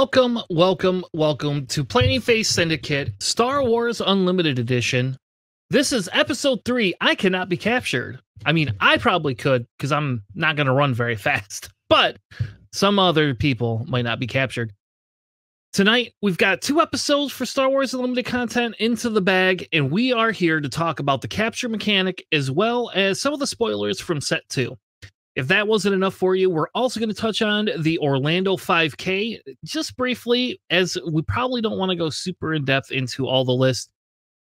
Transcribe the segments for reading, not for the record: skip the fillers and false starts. Welcome to Planning Face Syndicate, Star Wars Unlimited Edition. This is episode 3, I Cannot Be Captured. I mean, I probably could, because I'm not going to run very fast, but some other people might not be captured. Tonight, we've got 2 episodes for Star Wars Unlimited content into the bag, and we are here to talk about the capture mechanic, as well as some of the spoilers from Set 2. If that wasn't enough for you, we're also going to touch on the Orlando 5K just briefly, as we probably don't want to go super in-depth into all the list,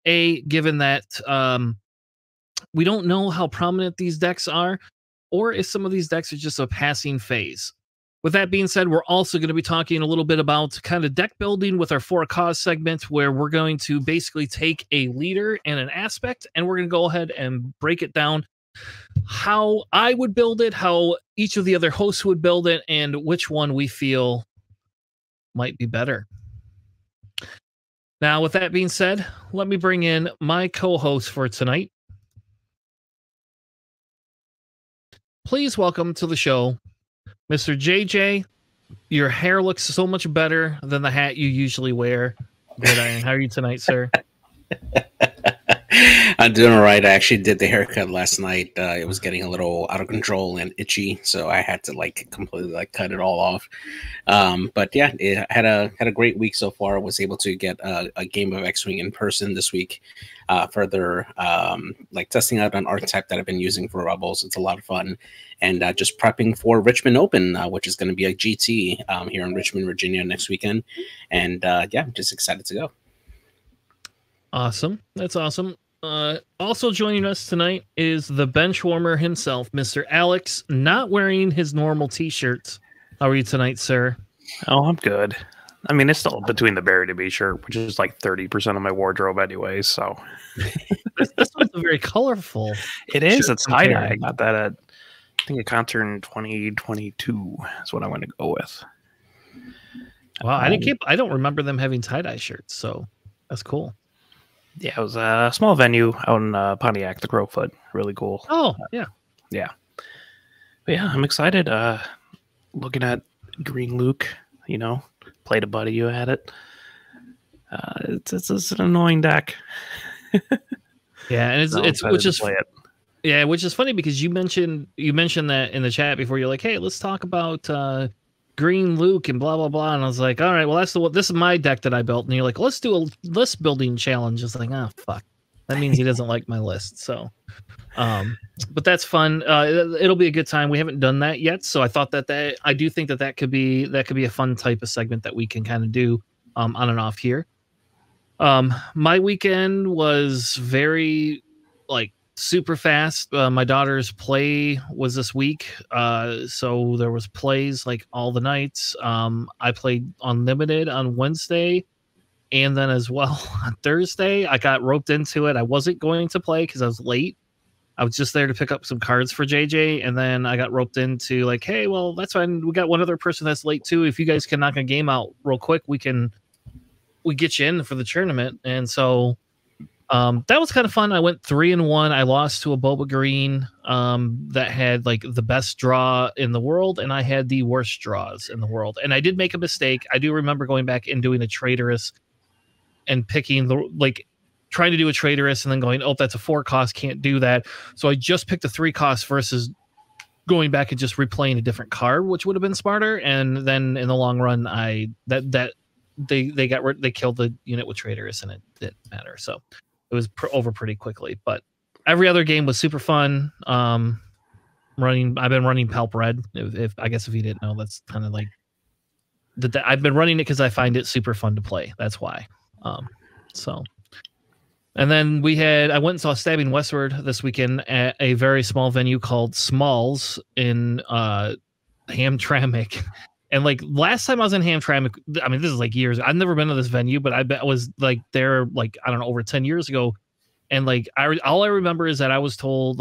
given that we don't know how prominent these decks are, or if some of these decks are just a passing phase. With that being said, we're also going to be talking a little bit about kind of deck building with our For a Cause segment, where we're going to basically take a leader and an aspect, and we're going to go ahead and break it down. How I would build it, how each of the other hosts would build it, and which one we feel might be better. Now, with that being said, let me bring in my co-host for tonight. Please welcome to the show, Mr. JJ. Your hair looks so much better than the hat you usually wear. How are you tonight, sir? I'm doing all right. I actually did the haircut last night. It was getting a little out of control and itchy, so I had to completely cut it all off. But yeah, it had a great week so far. I was able to get a game of X-Wing in person this week. Further, testing out an archetype that I've been using for Rebels. It's a lot of fun, and just prepping for Richmond Open, which is going to be a GT here in Richmond, Virginia next weekend. And yeah, just excited to go. Awesome. That's awesome. Also joining us tonight is the bench warmer himself, Mr. Alex, not wearing his normal t-shirt. How are you tonight, sir? Oh, I'm good. I mean, it's still between the Barry to Be shirt, which is like 30% of my wardrobe anyway, so. This one's very colorful. It is. It's tie-dye. I got that at, I think, a concert in 2022 is what I want to go with. Wow, I don't remember them having tie-dye shirts, so that's cool. Yeah, it was a small venue out in Pontiac, the Crowfoot. Really cool. Oh, yeah. Yeah. But yeah, I'm excited. Looking at Green Luke, you know, played a buddy who had it. It's an annoying deck. Yeah, and which is funny because you mentioned that in the chat before. You're like, hey, let's talk about Green Luke and blah blah blah, and I was like, all right, well, this is my deck that I built, and you're like, let's do a list building challenge. It's like, oh fuck, that means he doesn't like my list. So but that's fun. It'll be a good time. We haven't done that yet, so I thought that I do think that could be a fun type of segment that we can kind of do on and off here. My weekend was very super fast. My daughter's play was this week, so there was plays all the nights. I played Unlimited on Wednesday, and then as well on Thursday I got roped into it. I wasn't going to play because I was late. I was just there to pick up some cards for JJ, and then I got roped into hey, well, that's fine, we got one other person that's late too. If you guys can knock a game out real quick, we get you in for the tournament. And so that was kind of fun. I went 3-1. I lost to a Boba Green that had the best draw in the world, and I had the worst draws in the world. And I did make a mistake. I do remember going back and doing a Traitorous and picking trying to do a Traitorous and then going, oh, that's a 4-cost, can't do that. So I just picked a 3-cost versus going back and just replaying a different card, which would have been smarter. And then in the long run, they killed the unit with Traitorous, and it didn't matter. So. It was over pretty quickly, but every other game was super fun. I've been running Palp Red. If you didn't know, that's kind of I've been running it because I find it super fun to play. That's why. And then I went and saw Stabbing Westward this weekend at a very small venue called Smalls in Hamtramck. And last time I was in Hamtramck, I mean, this is years. I've never been to this venue, but I was there I don't know, over 10 years ago. And all I remember is that I was told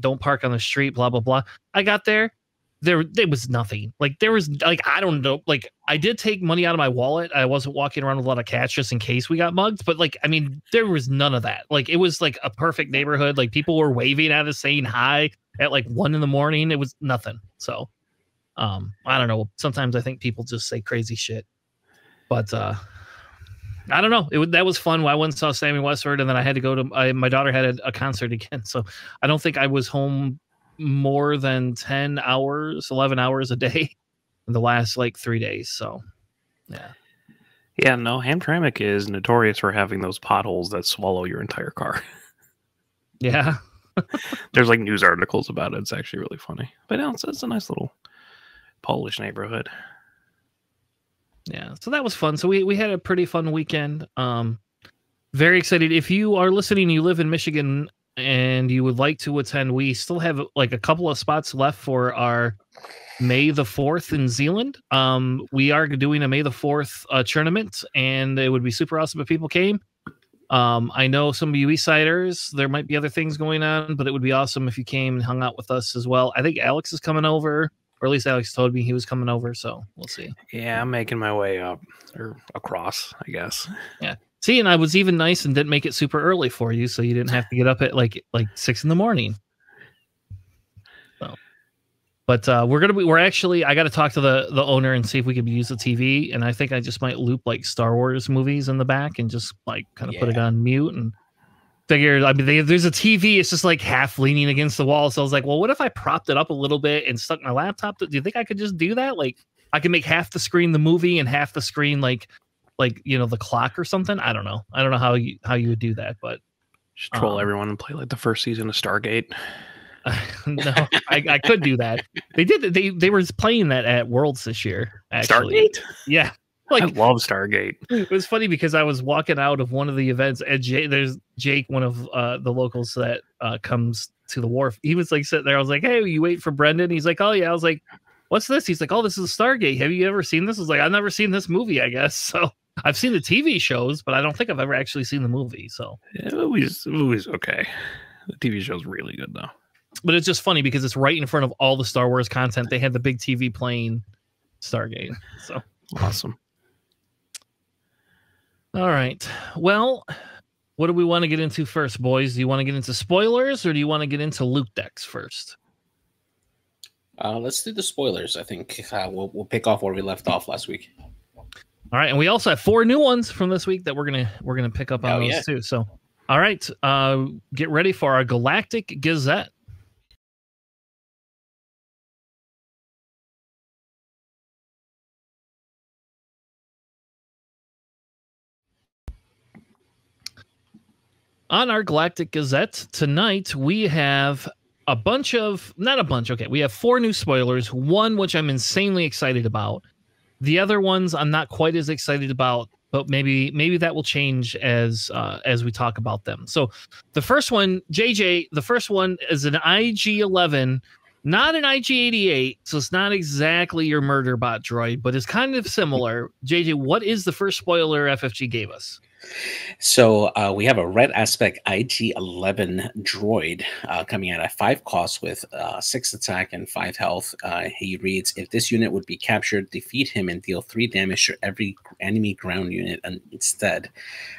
don't park on the street, blah blah blah. I got there, there was nothing. There was I don't know. I did take money out of my wallet. I wasn't walking around with a lot of cash just in case we got mugged. But I mean, there was none of that. It was a perfect neighborhood. People were waving at us, saying hi at 1 in the morning. It was nothing. So. I don't know. Sometimes I think people just say crazy shit. But I don't know. That was fun. I went and saw Sammy Westward, and then I had to go to my daughter had a concert again. So I don't think I was home more than 10 hours, 11 hours a day in the last like 3 days. So, yeah. Yeah, no, Hamtramck is notorious for having those potholes that swallow your entire car. Yeah. There's like news articles about it. It's actually really funny. But no, it's a nice little Polish neighborhood. Yeah, so that was fun. So we had a pretty fun weekend. Very excited. If you are listening, you live in Michigan, and you would like to attend, we still have like a couple of spots left for our May the 4th in Zealand. We are doing a May the 4th tournament, and it would be super awesome if people came. I know some of you Eastsiders, there might be other things going on, but it would be awesome if you came and hung out with us as well. I think Alex is coming over. Or at least Alex told me he was coming over, so we'll see. Yeah, I'm making my way up or across, I guess. Yeah. See, and I was even nice and didn't make it super early for you, so you didn't have to get up at like 6 in the morning. So, but we're actually I got to talk to the owner and see if we can use the TV, and I think I just might loop like Star Wars movies in the back and just like kind of put it on mute and. Figured, I mean, there's a TV. It's just like half leaning against the wall. So I was like, well, what if I propped it up a little bit and stuck my laptop? Do you think I could just do that? Like, I can make half the screen the movie and half the screen like you know, the clock or something. I don't know. I don't know how you would do that, but just troll everyone and play like the first season of Stargate. No, I could do that. They did. They were playing that at Worlds this year. Actually. Stargate. Yeah. Like, I love Stargate. It was funny because I was walking out of one of the events, and there's Jake, one of the locals that comes to the wharf. He was like sitting there. I was like, "Hey, will you wait for Brendan?" He's like, "Oh yeah." I was like, "What's this?" He's like, "Oh, this is Stargate. Have you ever seen this?" I was like, "I've never seen this movie. I guess so. I've seen the TV shows, but I don't think I've ever actually seen the movie." So yeah, the movie's okay. The TV show's really good though. But it's just funny because it's right in front of all the Star Wars content. They had the big TV playing Stargate. So awesome. All right. Well, what do we want to get into first, boys? Do you want to get into spoilers or do you want to get into loot decks first? Let's do the spoilers. I think we'll pick off where we left off last week. All right, and we also have 4 new ones from this week that we're gonna pick up on those too. So, all right, get ready for our Galactic Gazette. On our Galactic Gazette tonight, we have we have 4 new spoilers, one which I'm insanely excited about. The other ones I'm not quite as excited about, but maybe that will change as we talk about them. So the first one, JJ, the first one is an IG-11, not an IG-88, so it's not exactly your murder bot droid, but it's kind of similar. JJ, what is the first spoiler FFG gave us? So we have a red aspect IG-11 droid coming out at 5 cost with 6 attack and 5 health. He reads, if this unit would be captured, defeat him and deal 3 damage to every enemy ground unit. And instead,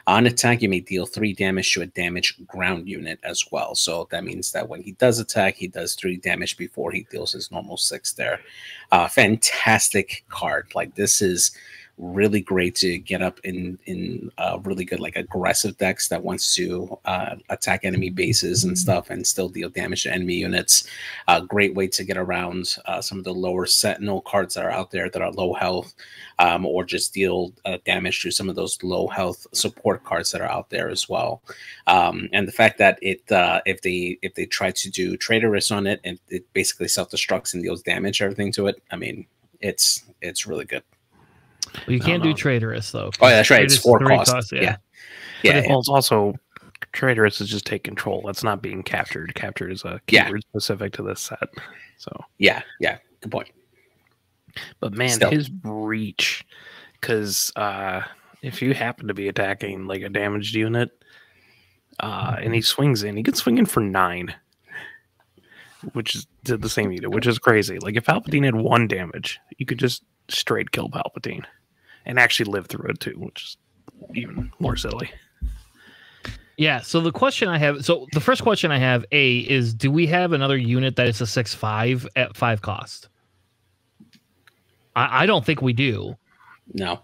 on attack, you may deal 3 damage to a damaged ground unit as well. So that means that when he does attack, he does 3 damage before he deals his normal 6 there. Fantastic card. Like, this is really great to get up in really good like aggressive decks that wants to attack enemy bases and stuff and still deal damage to enemy units. Great way to get around some of the lower Sentinel cards that are out there that are low health, or just deal damage to some of those low health support cards that are out there as well. And the fact that it if they try to do Traitorous on it, and it basically self-destructs and deals damage everything to it. I mean, it's really good. Well, you can't do Traitorous, though. Oh, yeah, that's right. It's 4 cost. Yeah. But it's also, Traitorous is just take control. That's not being captured. Captured is a keyword specific to this set. So yeah, good point. But man, still. His reach, because if you happen to be attacking like a damaged unit, and he swings in, he gets swinging for 9, which is did the same unit, which is crazy. Like if Palpatine had 1 damage, you could just straight kill Palpatine and actually live through it too, which is even more silly. Yeah, so the first question I have is, do we have another unit that is a 6/5 at 5 cost? I don't think we do. No.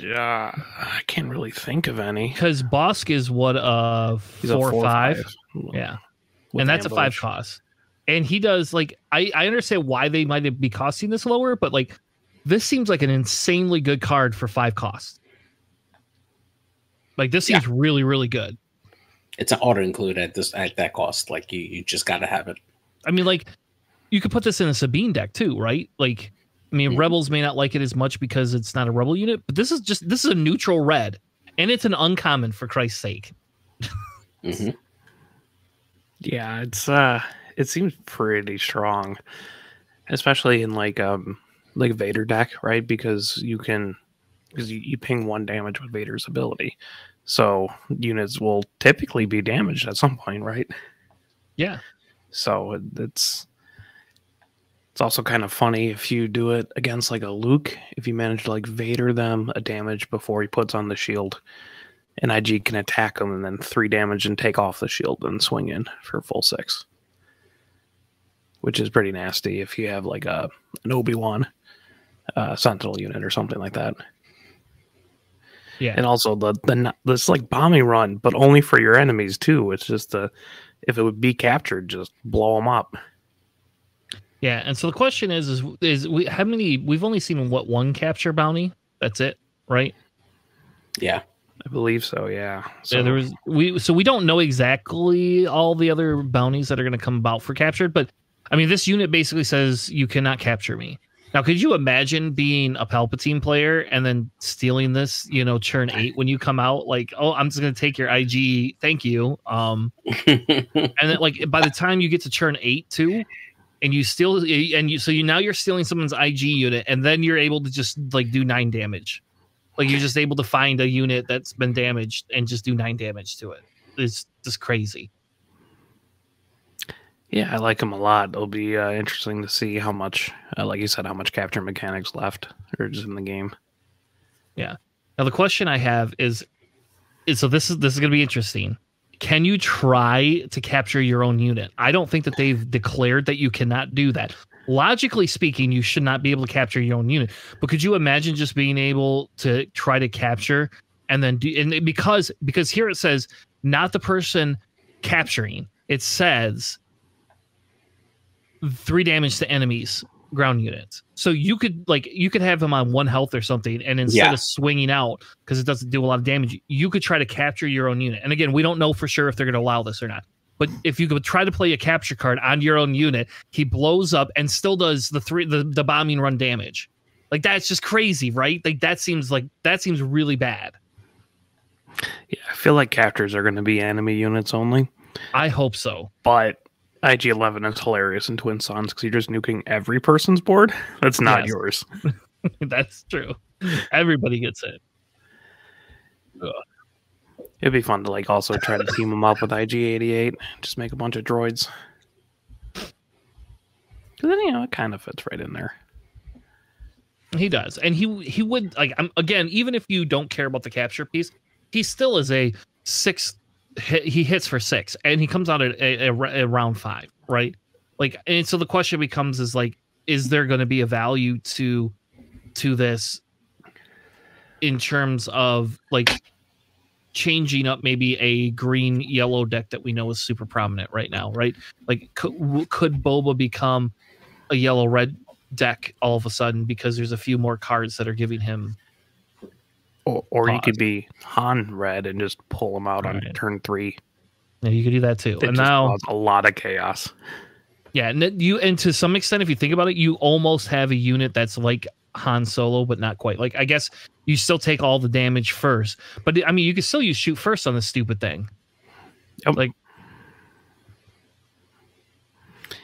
I can't really think of any. Because Bosk is what, four or five. Yeah. And that's ambush. A 5 cost. And he does, like, I understand why they might be costing this lower, but, like, this seems like an insanely good card for 5 cost. Like, this seems really, really good. It's an auto-include at that cost. Like, you just got to have it. I mean, like, you could put this in a Sabine deck, too, right? Like, I mean, Rebels may not like it as much because it's not a Rebel unit, but this is a neutral red, and it's an uncommon, for Christ's sake. Mm-hmm. Yeah, it seems pretty strong, especially in like Vader deck, right? Because you ping 1 damage with Vader's ability, so units will typically be damaged at some point, right? Yeah. So it's also kind of funny if you do it against like a Luke, if you manage to like Vader them a damage before he puts on the shield, and IG can attack him and then 3 damage and take off the shield and swing in for full 6. Which is pretty nasty if you have like an Obi-Wan Sentinel unit or something like that. Yeah. And also this like bombing run, but only for your enemies too. It's just if it would be captured, just blow them up. Yeah, and so the question is we've only seen one capture bounty. That's it, right? Yeah, I believe so. Yeah, so yeah, we don't know exactly all the other bounties that are going to come about for captured, but I mean this unit basically says you cannot capture me. Now, could you imagine being a Palpatine player and then stealing this? You know, turn 8 when you come out, like, oh, I'm just going to take your IG. Thank you. And then like by the time you get to turn 8 too. And you steal, now you're stealing someone's IG unit, and then you're able to just like do 9 damage. Like you're just able to find a unit that's been damaged and just do 9 damage to it. It's just crazy. Yeah, I like him a lot. It'll be interesting to see how much, like you said, how much capture mechanics left or just in the game. Yeah. Now the question I have is so this is going to be interesting. Can you try to capture your own unit? I don't think that they've declared that you cannot do that. Logically speaking, you should not be able to capture your own unit. But could you imagine just being able to try to capture and then do? And because here it says not the person capturing. It says 3 damage to enemies, ground units. So you could have him on 1 health or something, and instead of swinging out because it doesn't do a lot of damage, you could try to capture your own unit. And again, we don't know for sure if they're going to allow this or not, but if you could try to play a capture card on your own unit, he blows up and still does the bombing run damage. Like that's just crazy, right? Like that seems really bad. Yeah, I feel like captures are going to be enemy units only. I hope so. But IG-11 is hilarious in Twin Sons because you're just nuking every person's board. That's not yours. That's true. Everybody gets it. Ugh. It'd be fun to like also try to team them up with IG-88. Just make a bunch of droids. Because then it kind of fits right in there. He does, and he would like. Again, even if you don't care about the capture piece, he still is a 6. He hits for 6 and he comes out at round 5, right? Like, and so the question becomes is like, is there going to be a value to this in terms of like changing up maybe a green yellow deck that we know is super prominent right now, right? Like could Boba become a yellow red deck all of a sudden because there's a few more cards that are giving him? Or you could be Han red and just pull him out on turn 3. Yeah, you could do that too. And now a lot of chaos. Yeah, and to some extent, if you think about it, you almost have a unit that's like Han Solo, but not quite. Like I guess you still take all the damage first, but I mean you could still use shoot first on this stupid thing. Yep. Like,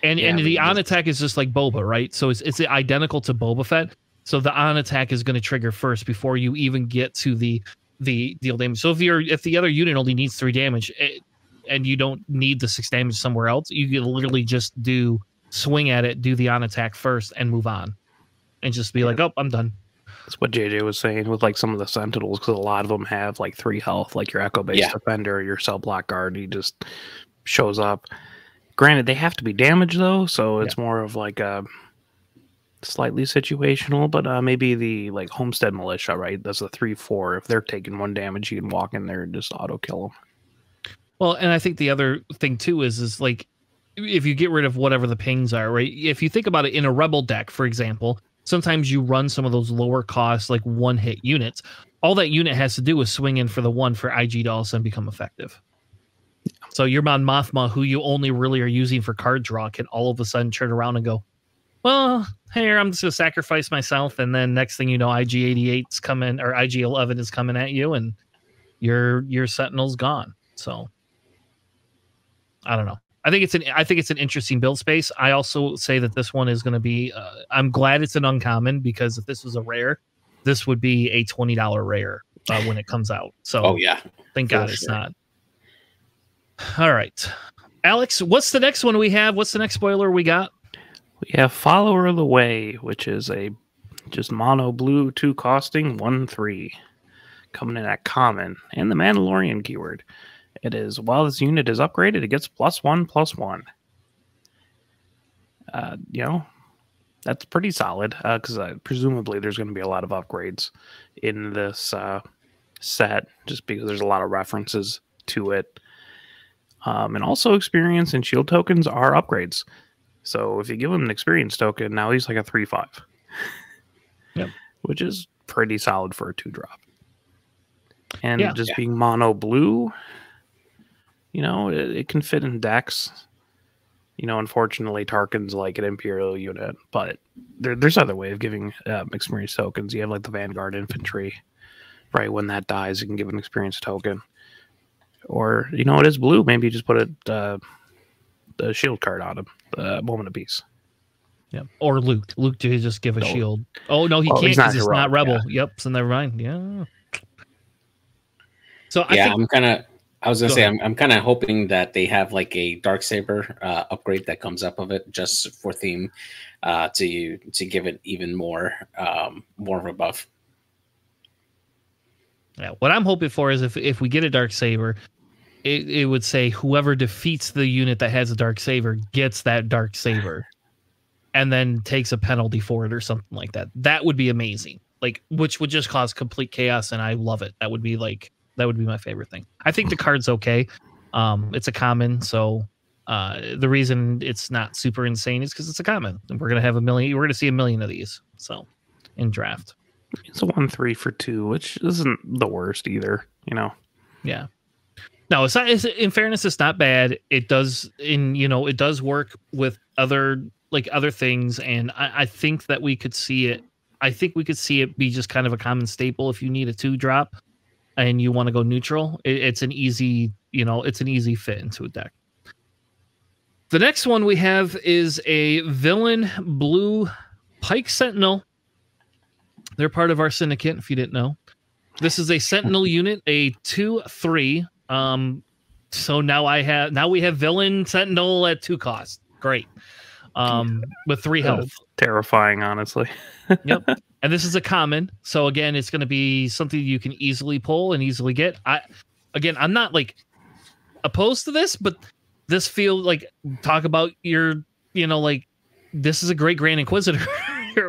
and the on attack is just like Boba, right? So it's identical to Boba Fett. So the on attack is going to trigger first before you even get to the deal damage. So if the other unit only needs 3 damage and you don't need the 6 damage somewhere else, you can literally just do swing at it, do the on attack first, and move on, and just be like, oh, I'm done. That's what JJ was saying with like some of the Sentinels, because a lot of them have like 3 health, like your Echo Base Defender, your Cell Block Guard. He just shows up. Granted, they have to be damaged though, so it's more of like a slightly situational, but maybe the like Homestead Militia, right? That's a 3-4. If they're taking one damage, you can walk in there and just auto kill them. Well, and I think the other thing too is like if you get rid of whatever the pings are, right? If you think about it in a Rebel deck, for example, sometimes you run some of those lower cost like one-hit units. All that unit has to do is swing in for the one for IG to all of a sudden become effective. So your Mon Mothma, who you only really are using for card draw, can all of a sudden turn around and go, well, here, I'm just going to sacrifice myself. And then next thing you know, IG-88's coming, or IG-11 is coming at you, and your Sentinel's gone. So I don't know. I think it's an interesting build space. I also say that this one is going to be, I'm glad it's an uncommon, because if this was a rare, this would be a $20 rare when it comes out. So oh, yeah. Thank God it's not. All right, Alex, what's the next one we have? What's the next spoiler we got? We have Follower of the Way, which is a just mono blue 2 costing 1/3 coming in at common and the Mandalorian keyword. It is while this unit is upgraded, it gets +1/+1. You know, that's pretty solid because presumably there's going to be a lot of upgrades in this set just because there's a lot of references to it. And also experience and shield tokens are upgrades. So if you give him an experience token, now he's like a 3/5. Yep. Which is pretty solid for a 2-drop. And yeah, just being mono blue, you know, it can fit in decks. You know, unfortunately, Tarkin's like an Imperial unit, but there's other way of giving experience tokens. You have like the Vanguard Infantry. Right when that dies, you can give an experience token. Or, you know, it is blue. Maybe you just put a shield card on him. Moment of Peace. Yeah. Or Luke. Luke, do you just give a shield? Oh, no, he can't because he's not Rebel. Yeah. Yep. So never mind. Yeah. So I think, I'm kind of hoping that they have like a Darksaber upgrade that comes up of it just for theme to give it even more of a buff. Yeah, what I'm hoping for is if we get a Darksaber, it would say whoever defeats the unit that has a Darksaber gets that Darksaber and then takes a penalty for it or something like that. That would be amazing. Like, which would just cause complete chaos, and I love it. That would be like, that would be my favorite thing. I think the card's okay. It's a common, so the reason it's not super insane is because it's a common. And we're gonna have we're gonna see a million of these. So in draft. It's a 1/3 for 2, which isn't the worst either, you know. Yeah. No, it's not. In fairness, it's not bad. It does, it does work with other things, and I think that we could see it. I think we could see it be just kind of a common staple if you need a 2-drop, and you want to go neutral. It's an easy, it's an easy fit into a deck. The next one we have is a villain blue Pike Sentinel. They're part of our syndicate, if you didn't know. This is a Sentinel unit, a 2/3. So now we have villain Sentinel at 2 cost. Great. With 3 health. Terrifying, honestly. Yep. And this is a common. So again, it's going to be something you can easily pull and easily get. I'm not like opposed to this, but this feels like, talk about your, like, this is a great Grand Inquisitor.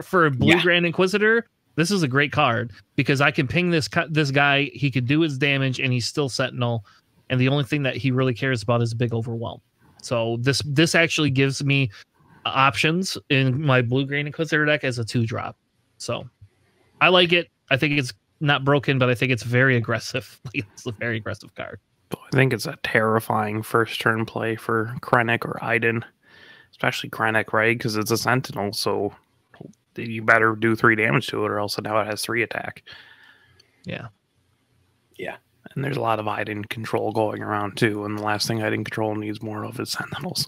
For a blue Grand Inquisitor, this is a great card because I can ping this guy. He could do his damage, and he's still Sentinel. And the only thing that he really cares about is a big overwhelm. So this actually gives me options in my blue Grand Inquisitor deck as a 2-drop. So I like it. I think it's not broken, but I think it's very aggressive. It's a very aggressive card. I think it's a terrifying first turn play for Krennic or Iden, especially Krennic, right? Because it's a Sentinel, so you better do 3 damage to it, or else now it has 3 attack. Yeah. Yeah. And there's a lot of Iden control going around too. And the last thing Iden control needs more of is Sentinels.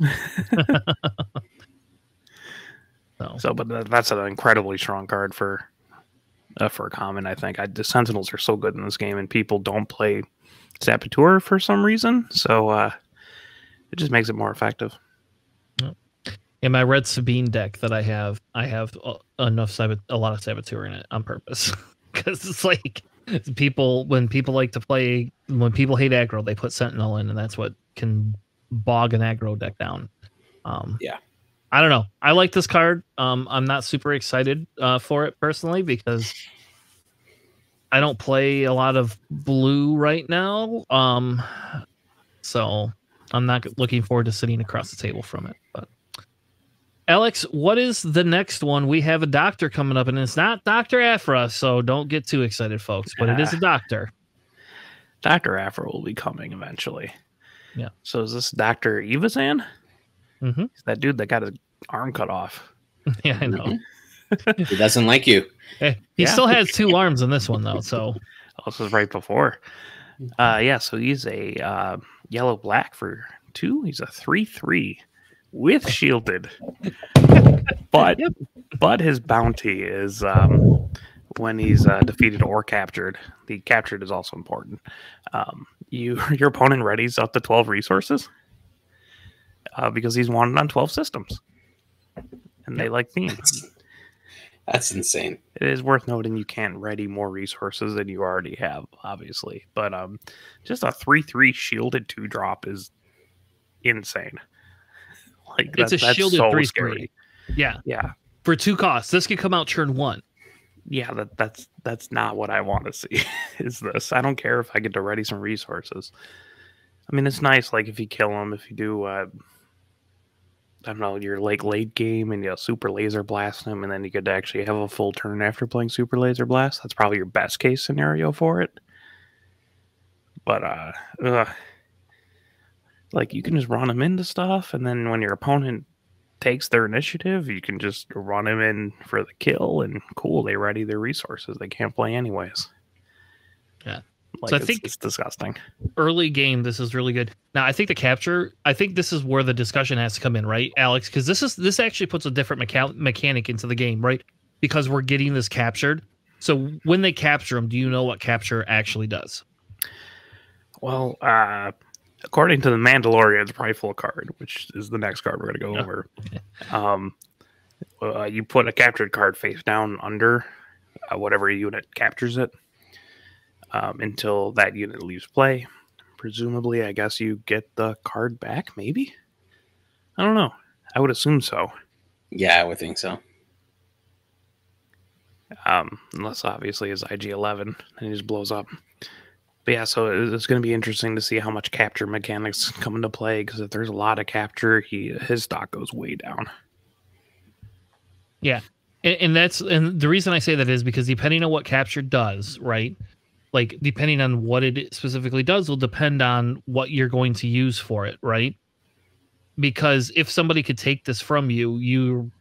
So, but that's an incredibly strong card for common. I think the Sentinels are so good in this game, and people don't play Saboteur for some reason. So it just makes it more effective. In my Red Sabine deck that I have a lot of Saboteur in it on purpose because it's like when people hate aggro, they put Sentinel in, and that's what can bog an aggro deck down. Yeah. I don't know. I like this card. I'm not super excited for it personally because I don't play a lot of blue right now. So I'm not looking forward to sitting across the table from it. But Alex, what is the next one? We have a doctor coming up, and it's not Dr. Aphra, so don't get too excited, folks. But it is a doctor. Dr. Aphra will be coming eventually. Yeah. So is this Dr. Evazan? Mm-hmm. That dude that got his arm cut off. Yeah, I know. He doesn't like you. Hey, he still has two arms in this one, though. So this was right before. Yeah, so he's a yellow black for 2. He's a 3/3 with shielded. but his bounty is when he's defeated or captured. The captured is also important. Your opponent readies up to 12 resources. Because he's wanted on 12 systems. And they like themes. That's insane. It is worth noting you can't ready more resources than you already have, obviously. But just a 3/3 shielded 2-drop is insane. Like that's shielded so 3/3. Scary. Yeah. Yeah. For 2 costs. This could come out turn 1. Yeah, that's not what I want to see is this. I don't care if I get to ready some resources. I mean, it's nice, like, if you kill him, if you do, I don't know, your late game and you super laser blast him, and then you could actually have a full turn after playing super laser blast. That's probably your best case scenario for it. But, like, you can just run him into stuff, and then when your opponent takes their initiative, you can just run him in for the kill, and cool, they ready their resources. They can't play anyways. Yeah. Like, so I think it's disgusting. Early game, this is really good. Now, I think the capture, I think this is where the discussion has to come in, right, Alex? Because this actually puts a different mechanic into the game, right? Because we're getting this captured. So when they capture them, do you know what capture actually does? Well, according to the Mandalorian's rifle card, which is the next card we're going to go over, you put a captured card face down under whatever unit captures it. Until that unit leaves play. Presumably, I guess you get the card back, maybe? I don't know. I would assume so. Yeah, I would think so. Unless, obviously, it's IG-11, and he just blows up. But yeah, so it's going to be interesting to see how much capture mechanics come into play, because if there's a lot of capture, his stock goes way down. Yeah, and the reason I say that is because depending on what capture does, right? Like, depending on what it specifically does will depend on what you're going to use for it, right? Because if somebody could take this from you,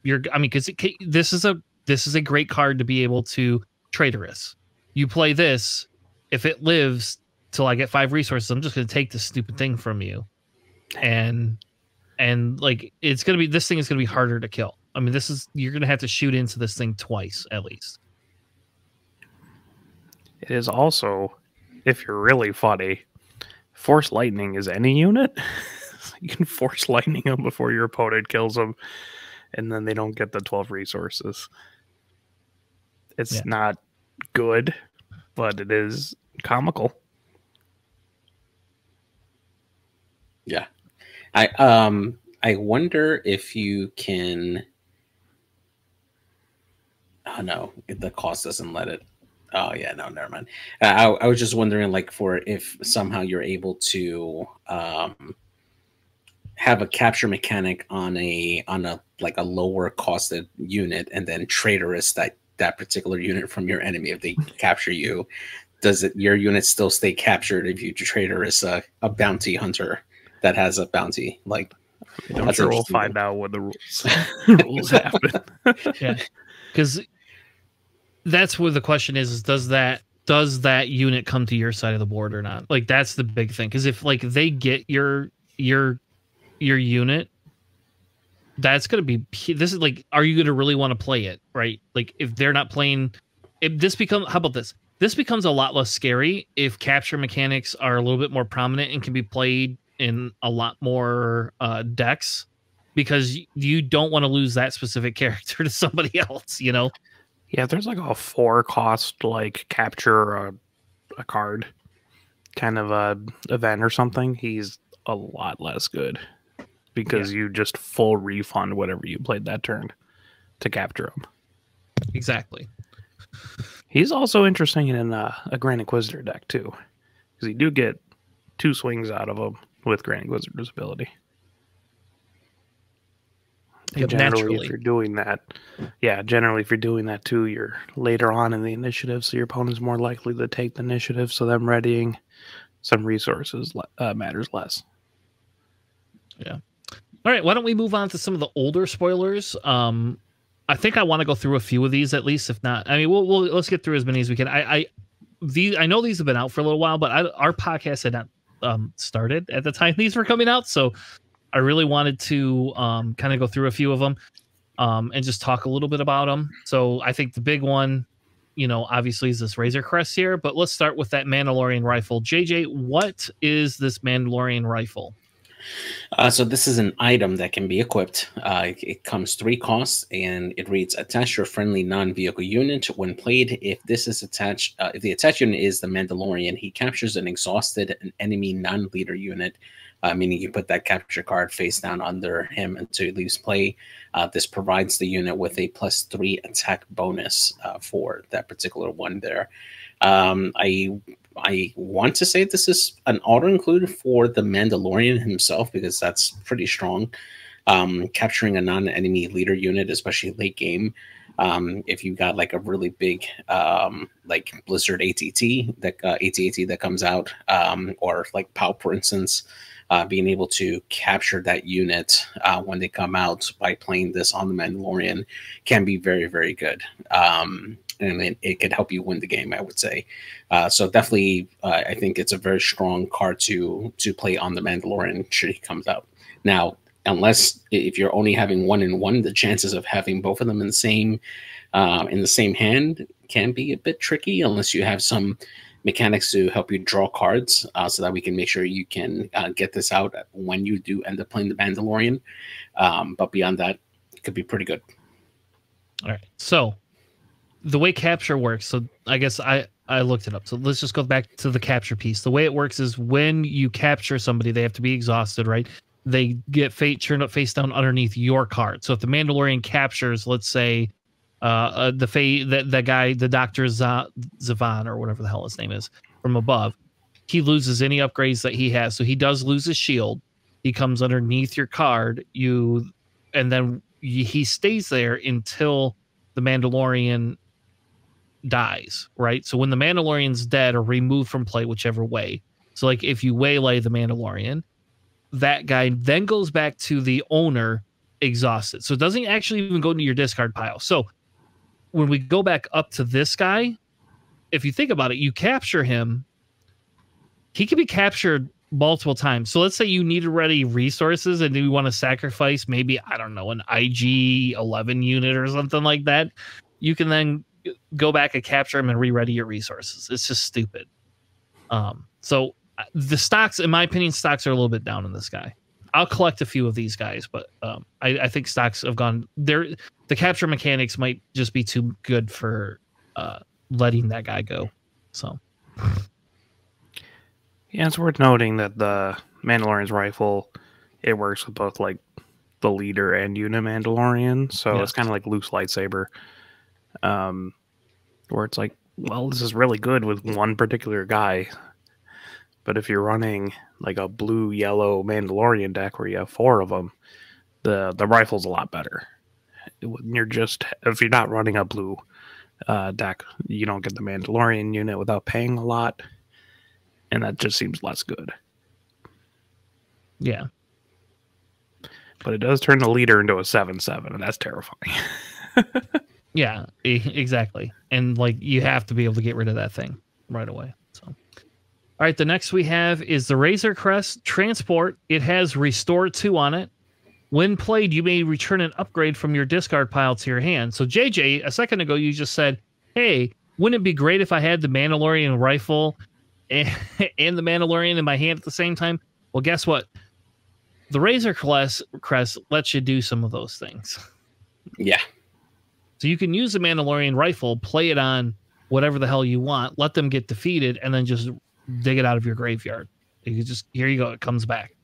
I mean, because this is a great card to be able to Traitorous. You play this, if it lives till I get 5 resources, I'm just going to take this stupid thing from you, and like it's going to be this thing is going to be harder to kill. I mean, you're going to have to shoot into this thing twice at least. It is also, if you're really funny, force lightning is any unit. You can force lightning them before your opponent kills them, and then they don't get the 12 resources. It's not good, but it is comical. Yeah. I wonder if you can... Oh, no. The cost doesn't let it. Oh, yeah, no, never mind. I was just wondering, like, if somehow you're able to have a capture mechanic on a lower costed unit, and then Traitorous that particular unit from your enemy if they capture you. Does your unit still stay captured if you Traitorous a bounty hunter that has a bounty? Like, I'm sure we'll find out when the rules happen. Yeah, because. That's where the question is does that unit come to your side of the board or not? Like, that's the big thing. Because if, like, they get your unit, that's going to be... This is, like, are you going to really want to play it, right? Like, if they're not playing... How about this? This becomes a lot less scary if capture mechanics are a little bit more prominent and can be played in a lot more decks, because you don't want to lose that specific character to somebody else, you know? Yeah, there's like a 4-cost, like, capture a card kind of a event or something. He's a lot less good because you just full refund whatever you played that turn to capture him. Exactly. He's also interesting in a Grand Inquisitor deck too, because you do get 2 swings out of him with Grand Inquisitor's ability. Yeah, generally, if you're doing that, too, you're later on in the initiative, so your opponent's more likely to take the initiative. So them readying some resources matters less. Yeah. All right. Why don't we move on to some of the older spoilers? I think I want to go through a few of these at least. If not, I mean, let's get through as many as we can. I know these have been out for a little while, but our podcast had not started at the time these were coming out, so I really wanted to kind of go through a few of them and just talk a little bit about them. So I think the big one, you know, obviously is this Razor Crest here, but let's start with that Mandalorian rifle. JJ, what is this Mandalorian rifle? So this is an item that can be equipped. It comes 3 costs, and it reads: attach your friendly non-vehicle unit. When played, if this is attached, if the attached unit is the Mandalorian, he captures an exhausted and enemy non-leader unit. Meaning you put that capture card face down under him until he leaves play. This provides the unit with a +3 attack bonus for that particular one there. I want to say this is an auto-include for the Mandalorian himself, because that's pretty strong. Capturing a non-enemy leader unit, especially late game, if you got like a really big like Blizzard ATAT that comes out, or like POW, for instance, being able to capture that unit when they come out by playing this on the Mandalorian can be very, very good. And it could help you win the game, I would say. So definitely, I think it's a very strong card to play on the Mandalorian should he comes out. Now, unless if you're only having one and one, the chances of having both of them in the same hand can be a bit tricky, unless you have some mechanics to help you draw cards, so that we can make sure you can get this out when you do end up playing the Mandalorian. But beyond that, it could be pretty good. All right. So the way capture works, so I guess I looked it up. So let's just go back to the capture piece. The way it works is when you capture somebody, they have to be exhausted, right? They get turned up face down underneath your card. So if the Mandalorian captures, let's say, the guy, the Dr. Zavon or whatever the hell his name is from above, he loses any upgrades that he has. So he does lose his shield. He comes underneath your card. And then he stays there until the Mandalorian dies, right? So when the Mandalorian's dead or removed from play, whichever way. So like if you waylay the Mandalorian, that guy then goes back to the owner exhausted. So it doesn't actually even go into your discard pile. So when we go back up to this guy, if you think about it, you capture him. He can be captured multiple times. So let's say you need already resources and you want to sacrifice maybe, I don't know, an IG-11 unit or something like that. You can then go back and capture him and re-ready your resources. It's just stupid. So the stocks, in my opinion, stocks are a little bit down in this guy. I'll collect a few of these guys, but I think stocks have gone there. The capture mechanics might just be too good for letting that guy go. So, yeah, it's worth noting that the Mandalorian's rifle, it works with both like the leader and unit Mandalorian. So yes, it's kind of like Luke's lightsaber, where it's like, well, this is really good with one particular guy. But if you're running like a blue, yellow Mandalorian deck where you have 4 of them, the rifle's a lot better. If you're not running a blue deck, you don't get the Mandalorian unit without paying a lot, and that just seems less good. Yeah. But it does turn the leader into a 7/7, and that's terrifying. Yeah, exactly. And like you have to be able to get rid of that thing right away. So. All right, the next we have is the Razor Crest Transport. It has Restore 2 on it. When played, you may return an upgrade from your discard pile to your hand. So, JJ, a second ago, you just said, hey, wouldn't it be great if I had the Mandalorian rifle and the Mandalorian in my hand at the same time? Well, guess what? The Razor Crest lets you do some of those things. Yeah. So you can use the Mandalorian rifle, play it on whatever the hell you want, let them get defeated, and then just dig it out of your graveyard. You just, here you go, it comes back.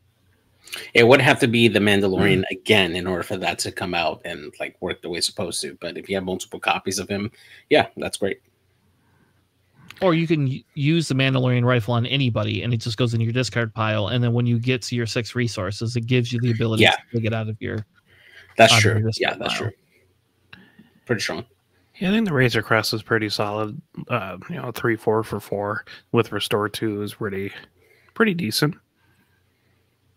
It would have to be the Mandalorian again in order for that to come out and like work the way it's supposed to. But if you have multiple copies of him, yeah, that's great. Or you can use the Mandalorian rifle on anybody, and it just goes in your discard pile. And then when you get to your 6 resources, it gives you the ability to dig it out of your. That's true. Yeah, that's true. Pretty strong. Yeah, I think the Razor Crest is pretty solid. You know, 3/4 for 4 with Restore 2 is pretty decent.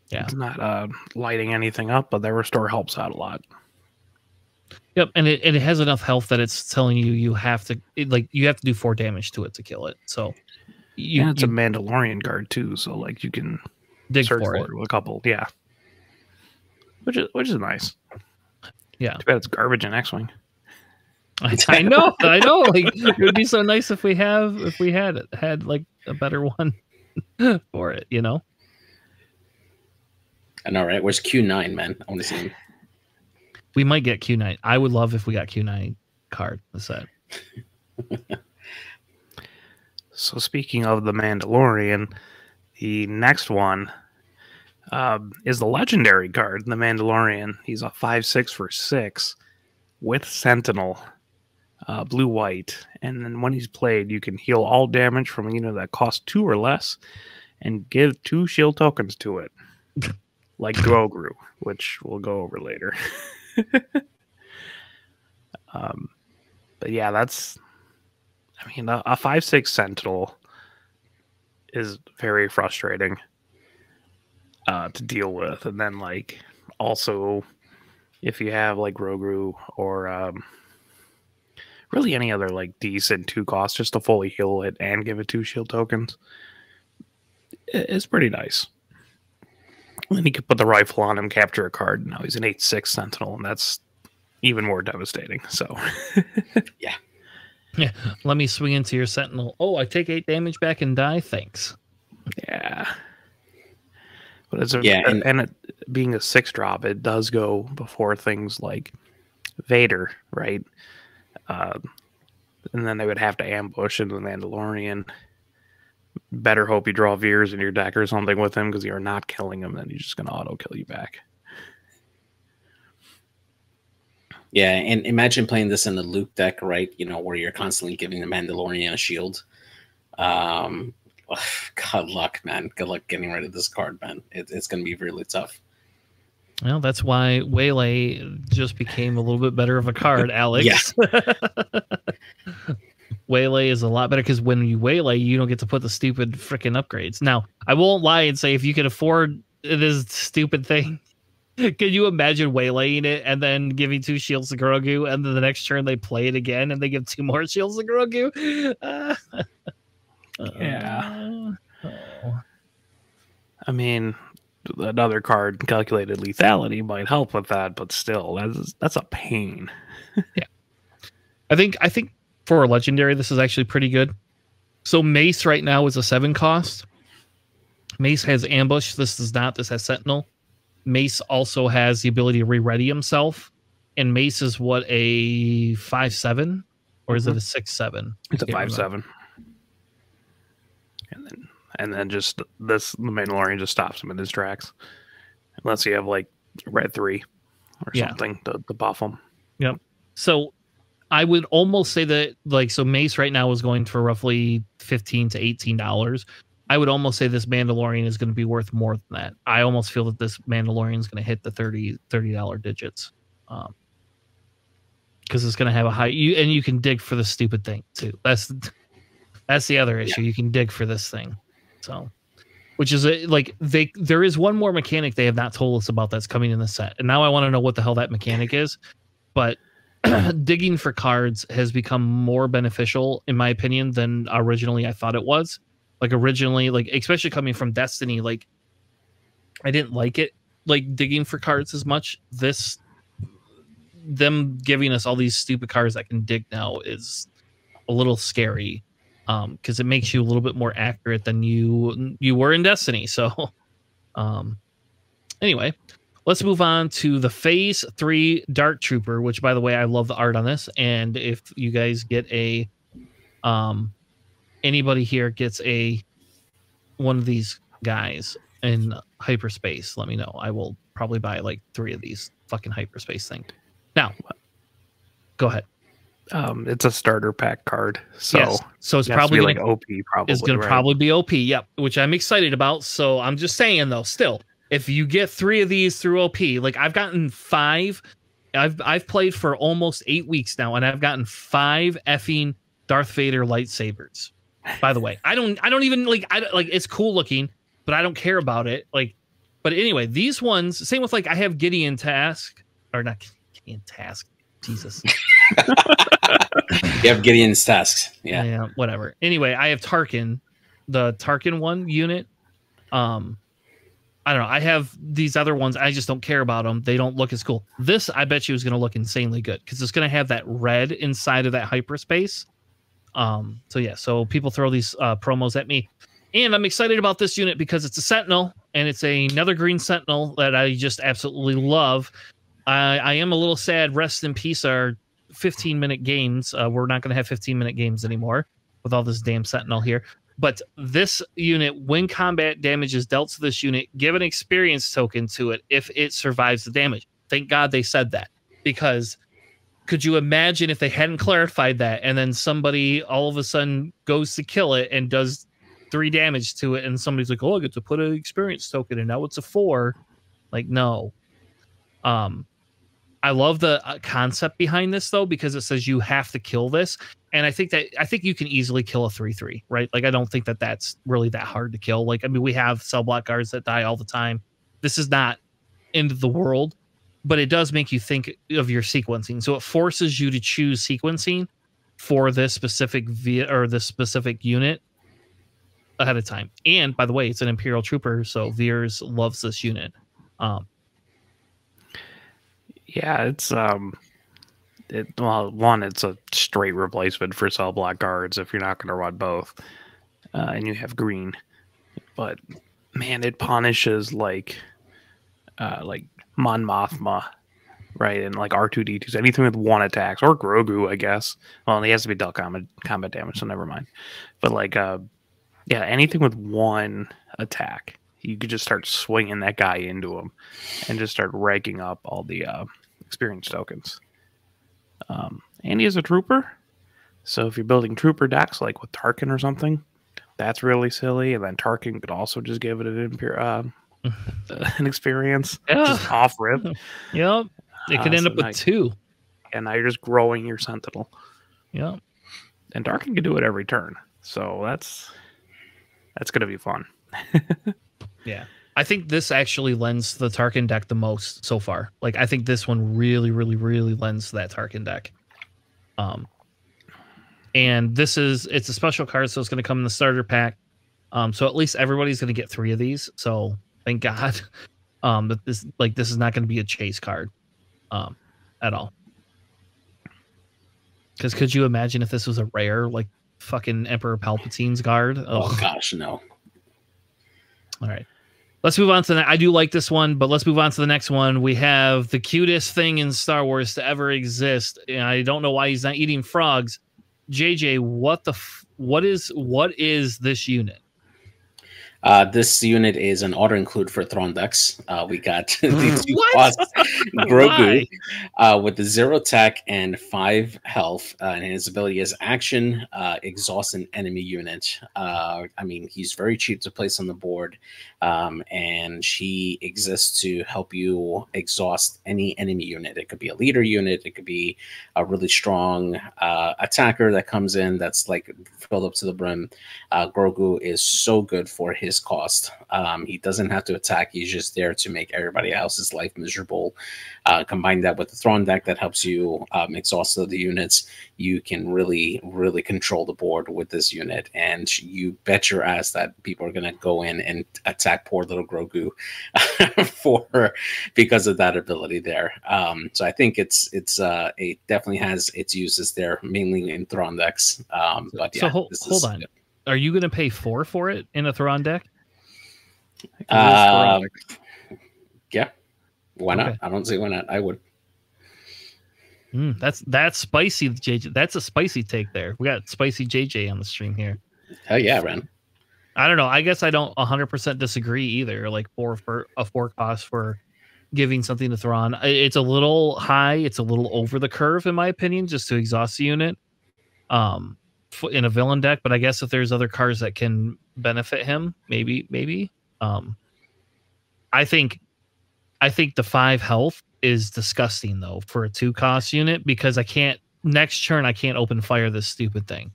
Yeah, it's not lighting anything up, but the Restore helps out a lot. Yep, and it has enough health that it's telling you you have to do 4 damage to it to kill it. So, and it's a Mandalorian guard too, so like you can dig for it a couple, which is nice. Yeah, too bad it's garbage in X-Wing. I know, I know. Like, it would be so nice if we had like a better one for it, you know. I know, right? Where's Q9, man? I want to see him. We might get Q9. I would love if we got Q9 card. That's that. So speaking of the Mandalorian, the next one is the legendary card, the Mandalorian. He's a 5/6 for 6 with Sentinel, blue-white. And then when he's played, you can heal all damage from a unit that costs 2 or less and give 2 shield tokens to it. Like Grogu, which we'll go over later. But yeah, I mean, a 5/6 Sentinel is very frustrating to deal with. And then, like, also, if you have, like, Grogu or really any other, like, decent 2-cost just to fully heal it and give it 2 shield tokens, it's pretty nice. Then he could put the rifle on him, capture a card. Now he's an 8/6 Sentinel, and that's even more devastating. So, yeah. Let me swing into your Sentinel. Oh, I take 8 damage back and die. Thanks. Yeah, but it's and it being a 6-drop, it does go before things like Vader, right? And then they would have to ambush into the Mandalorian. Better hope you draw Veers in your deck or something with him, because you're not killing him, then he's just going to auto-kill you back. Yeah, and imagine playing this in the Luke deck, right? You know, where you're constantly giving the Mandalorian a shield. God luck, man. Good luck getting rid of this card, man. It's going to be really tough. Well, that's why Waylay just became a little bit better of a card, Alex. Waylay is a lot better because when you waylay, you don't get to put the stupid freaking upgrades. Now, I won't lie and say if you could afford this stupid thing, could you imagine waylaying it and then giving 2 shields to Grogu, and then the next turn they play it again and they give 2 more shields to Grogu? I mean, another card, calculated lethality, might help with that, but still, that's a pain. Yeah, I think. For a legendary, this is actually pretty good. So Mace right now is a 7-cost. Mace has ambush. This does not. This has Sentinel. Mace also has the ability to re-ready himself. And Mace is what, a 5/7? Or is it a 6/7? It's a 5/7. And then just this, the Mandalorian just stops him in his tracks. Unless you have like red 3 or something to buff him. Yep. So I would almost say that, like, so Mace right now is going for roughly $15 to $18. I would almost say this Mandalorian is going to be worth more than that. I almost feel that this Mandalorian is going to hit the $30 digits. Because it's going to have a high... and you can dig for the stupid thing, too. That's the other issue. You can dig for this thing. So... Which is, there is one more mechanic they have not told us about that's coming in the set. And now I want to know what the hell that mechanic is. But... digging for cards has become more beneficial, in my opinion, than originally I thought it was. Like, originally, like, especially coming from Destiny, like, I didn't like it, like, digging for cards as much. Them giving us all these stupid cards that can dig now is a little scary, because it makes you a little bit more accurate than you were in Destiny. So, anyway. Let's move on to the Phase 3 Dark Trooper, which, by the way, I love the art on this. And if you guys get a, anybody here gets a one of these guys, in hyperspace, let me know. I will probably buy like 3 of these fucking hyperspace things. Now, go ahead. It's a starter pack card, so yes. So it's probably gonna, like OP. Probably it's going right? to probably be OP. Yep, which I'm excited about. So I'm just saying though, still, if you get 3 of these through OP, like I've gotten 5. I've played for almost 8 weeks now, and I've gotten 5 effing Darth Vader lightsabers. By the way, I don't even like. It's cool looking, but I don't care about it. Like, but anyway, these ones. Same with like I have Gideon Task or not Gideon Task. Jesus. You have Gideon's tasks. Yeah. Yeah, whatever. Anyway, I have Tarkin, the Tarkin one unit. I don't know. I have these other ones. I just don't care about them. They don't look as cool. This, I bet you, is going to look insanely good because it's going to have that red inside of that hyperspace. So yeah, so people throw these promos at me, and I'm excited about this unit because it's a Sentinel, and it's another green Sentinel that I just absolutely love. I am a little sad. Rest in peace, our 15-minute games. We're not going to have 15-minute games anymore with all this damn Sentinel here. But this unit, when combat damage is dealt to this unit, give an experience token to it if it survives the damage. Thank God they said that, because could you imagine if they hadn't clarified that and then somebody all of a sudden goes to kill it and does 3 damage to it and somebody's like, oh, I get to put an experience token and now it's a 4. Like, no. I love the concept behind this though, because it says you have to kill this, and I think you can easily kill a 3/3, right? Like I don't think that that's really that hard to kill. Like I mean, we have cell block guards that die all the time. This is not end of the world, but it does make you think of your sequencing. So it forces you to choose sequencing for this specific this specific unit ahead of time. And by the way, it's an Imperial trooper, so Veers loves this unit. Yeah, it's well, one, it's a straight replacement for cell block guards if you're not going to run both, and you have green. But man, it punishes like Mon Mothma, right? And like R2D2s, anything with 1 attacks, or Grogu, I guess. Well, he has to be dealt combat damage, so never mind. But like, yeah, anything with 1 attack, you could just start swinging that guy into him, and just start raking up all the experience tokens. And he is a trooper, so if you're building trooper decks like with Tarkin or something, that's really silly. And then Tarkin could also just give it an experience, yeah. Just off rip. Yep, it could end up with 2, and now you're just growing your Sentinel. Yep, and Tarkin could do it every turn, so that's gonna be fun. Yeah, I think this actually lends to the Tarkin deck the most so far. Like, I think this one really, really, really lends to that Tarkin deck. And it's a special card, so it's going to come in the starter pack. So at least everybody's going to get 3 of these. So thank God that this is not going to be a chase card at all. Because could you imagine if this was a rare, like fucking Emperor Palpatine's guard? Ugh. Oh gosh, no. All right, let's move on to that. I do like this one, but let's move on to the next one. We have the cutest thing in Star Wars to ever exist, and I don't know why he's not eating frogs. JJ, what is this unit? This unit is an auto include for Thrawn decks. We got the 2-cost Grogu with the 0 attack and 5 health, and his ability is action, exhaust an enemy unit. I mean, he's very cheap to place on the board, and she exists to help you exhaust any enemy unit. It could be a leader unit, it could be a really strong attacker that comes in that's like filled up to the brim. Grogu is so good for his cost. He doesn't have to attack. He's just there to make everybody else's life miserable. Combine that with the Thrawn deck that helps you exhaust the units. You can really, really control the board with this unit, and you bet your ass that people are going to go in and attack poor little Grogu because of that ability there. So I think it definitely has its uses there, mainly in Thrawn decks. But yeah, so hold on. Are you going to pay 4 for it in a Thrawn deck? Yeah. Why not? Okay. I don't see why not. I would. That's spicy, JJ. That's a spicy take there. We got spicy JJ on the stream here. Hell yeah, man. I don't know. I guess I don't 100% disagree either. Like four cost for giving something to Thrawn. It's a little high. It's a little over the curve, in my opinion, just to exhaust the unit in a villain deck. But I guess if there's other cards that can benefit him, maybe. I think the 5 health is disgusting though for a 2 cost unit, because I can't next turn. I can't open fire this stupid thing.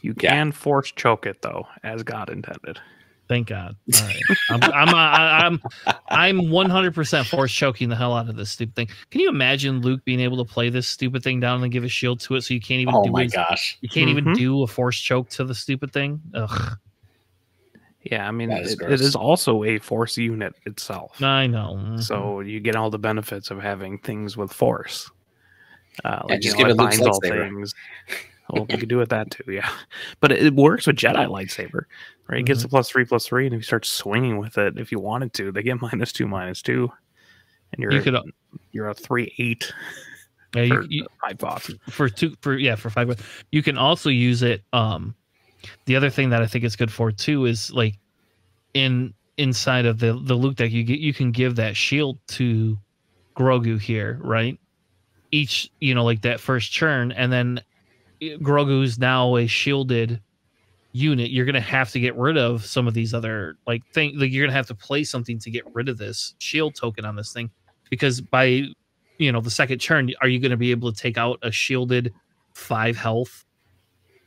You can force choke it though, as God intended. Thank God. All right. I'm 100% force choking the hell out of this stupid thing. Can you imagine Luke being able to play this stupid thing down and give a shield to it so you can't even? Oh my gosh! You can't even do a force choke to the stupid thing. Ugh. Yeah, I mean, it is also a force unit itself. I know. Mm-hmm. So you get all the benefits of having things with force. Like, just give it all things. Well, we could do with that too, yeah. But it works with Jedi lightsaber, right? It gets a +3/+3, and if you start swinging with it, if you wanted to, they get -2/-2, and you're a 3/8. Yeah, for 5. You can also use it. The other thing that I think it's good for too is like inside of the Luke deck, you can give that shield to Grogu here, right? Each like that first turn, and then Grogu's now a shielded unit. You're gonna have to get rid of some of these other things. Like, you're gonna have to play something to get rid of this shield token on this thing, because by the second turn, are you gonna be able to take out a shielded 5 health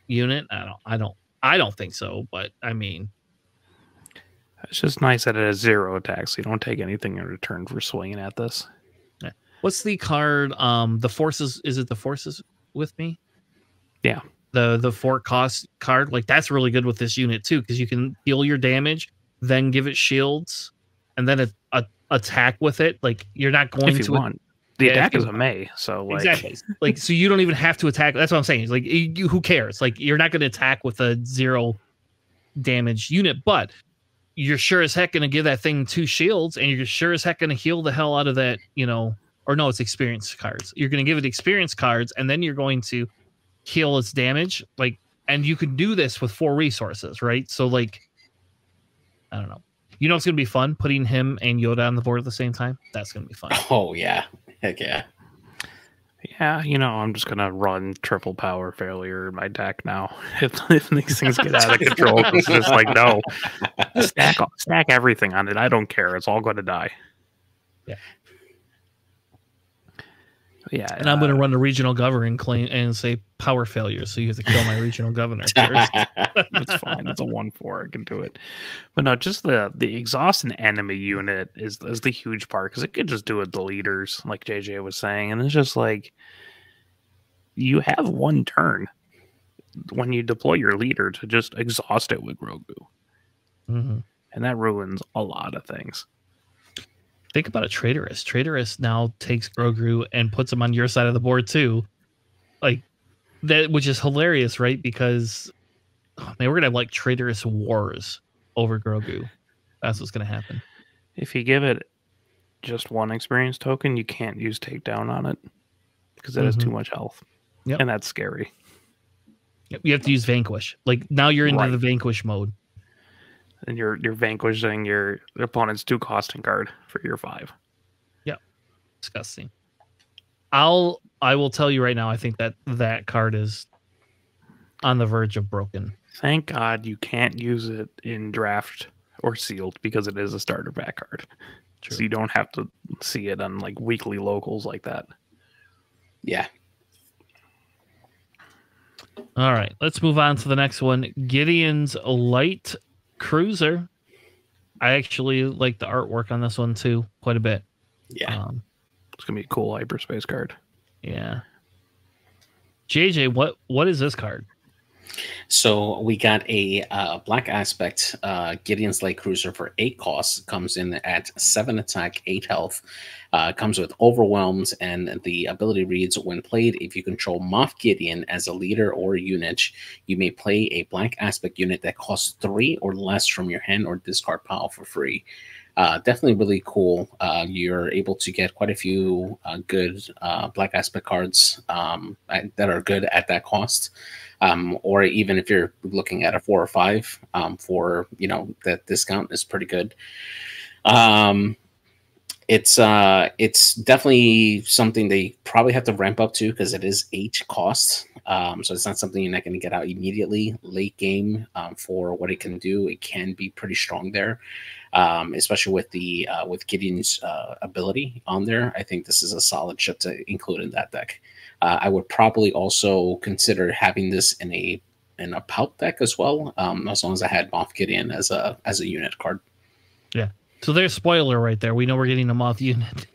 unit? I don't think so. But I mean, it's just nice that it has 0 attacks. So you don't take anything in return for swinging at this. Yeah. What's the card? The forces. Is it the forces with me? Yeah, the 4 cost card, like, that's really good with this unit too, because you can heal your damage, then give it shields, and then attack with it. Like, you're not going if you to want. The attack is a melee, so like... Exactly. Like, so you don't even have to attack. That's what I'm saying. It's like, who cares? Like, you're not going to attack with a 0 damage unit, but you're sure as heck going to give that thing 2 shields, and you're sure as heck going to heal the hell out of that. Or no, it's experience cards. You're going to give it experience cards, and then you're going to heal its damage, and you could do this with 4 resources, right? So I don't know. It's gonna be fun putting him and Yoda on the board at the same time. That's gonna be fun. Oh yeah, heck yeah. Yeah, I'm just gonna run triple power failure in my deck now. If these things get out of control, it's just like, no, stack everything on it. I don't care. It's all gonna die. Yeah. Yeah, and I'm going to run the regional governor and claim and say power failure. So you have to kill my regional governor first. That's fine. It's a 1/4. I can do it. But no, just the exhaust and enemy unit is the huge part, because it could just do it the leaders, like JJ was saying. And it's just like, you have 1 turn when you deploy your leader to just exhaust it with Grogu, and that ruins a lot of things. Think about a Traitorous. Traitorous now takes Grogu and puts him on your side of the board too, which is hilarious, right? Because we're gonna have Traitorous wars over Grogu. That's what's gonna happen. If you give it just 1 experience token, you can't use takedown on it, because that has too much health. Yep. And that's scary. Yep. You have to use vanquish. Like, now you're into the vanquish mode. And you're vanquishing your opponent's 2 costing card for your 5. Yeah, disgusting. I will tell you right now, I think that card is on the verge of broken. Thank God you can't use it in draft or sealed, because it is a starter back card. True. So you don't have to see it on weekly locals like that. Yeah. All right, let's move on to the next one. Gideon's Light Cruiser. I actually like the artwork on this one too, quite a bit. Yeah, it's gonna be a cool hyperspace card. Yeah. JJ, what is this card? So we got a black aspect Gideon's Light Cruiser for 8 costs. Comes in at 7 attack, 8 health. Comes with overwhelms, and the ability reads, when played, if you control Moff Gideon as a leader or unit, you may play a black aspect unit that costs 3 or less from your hand or discard pile for free. Definitely really cool. You're able to get quite a few good black aspect cards that are good at that cost. Or even if you're looking at a 4 or 5 for, you know, that discount is pretty good. It's definitely something they probably have to ramp up to because it is $8 cost. So it's not something you're not going to get out immediately. Late game for what it can do, it can be pretty strong there, especially with the with Gideon's ability on there. I think this is a solid ship to include in that deck. I would probably also consider having this in a Palp deck as well, as long as I had Moff Gideon as a unit card. Yeah. So there's spoiler right there. We know we're getting a Moff unit,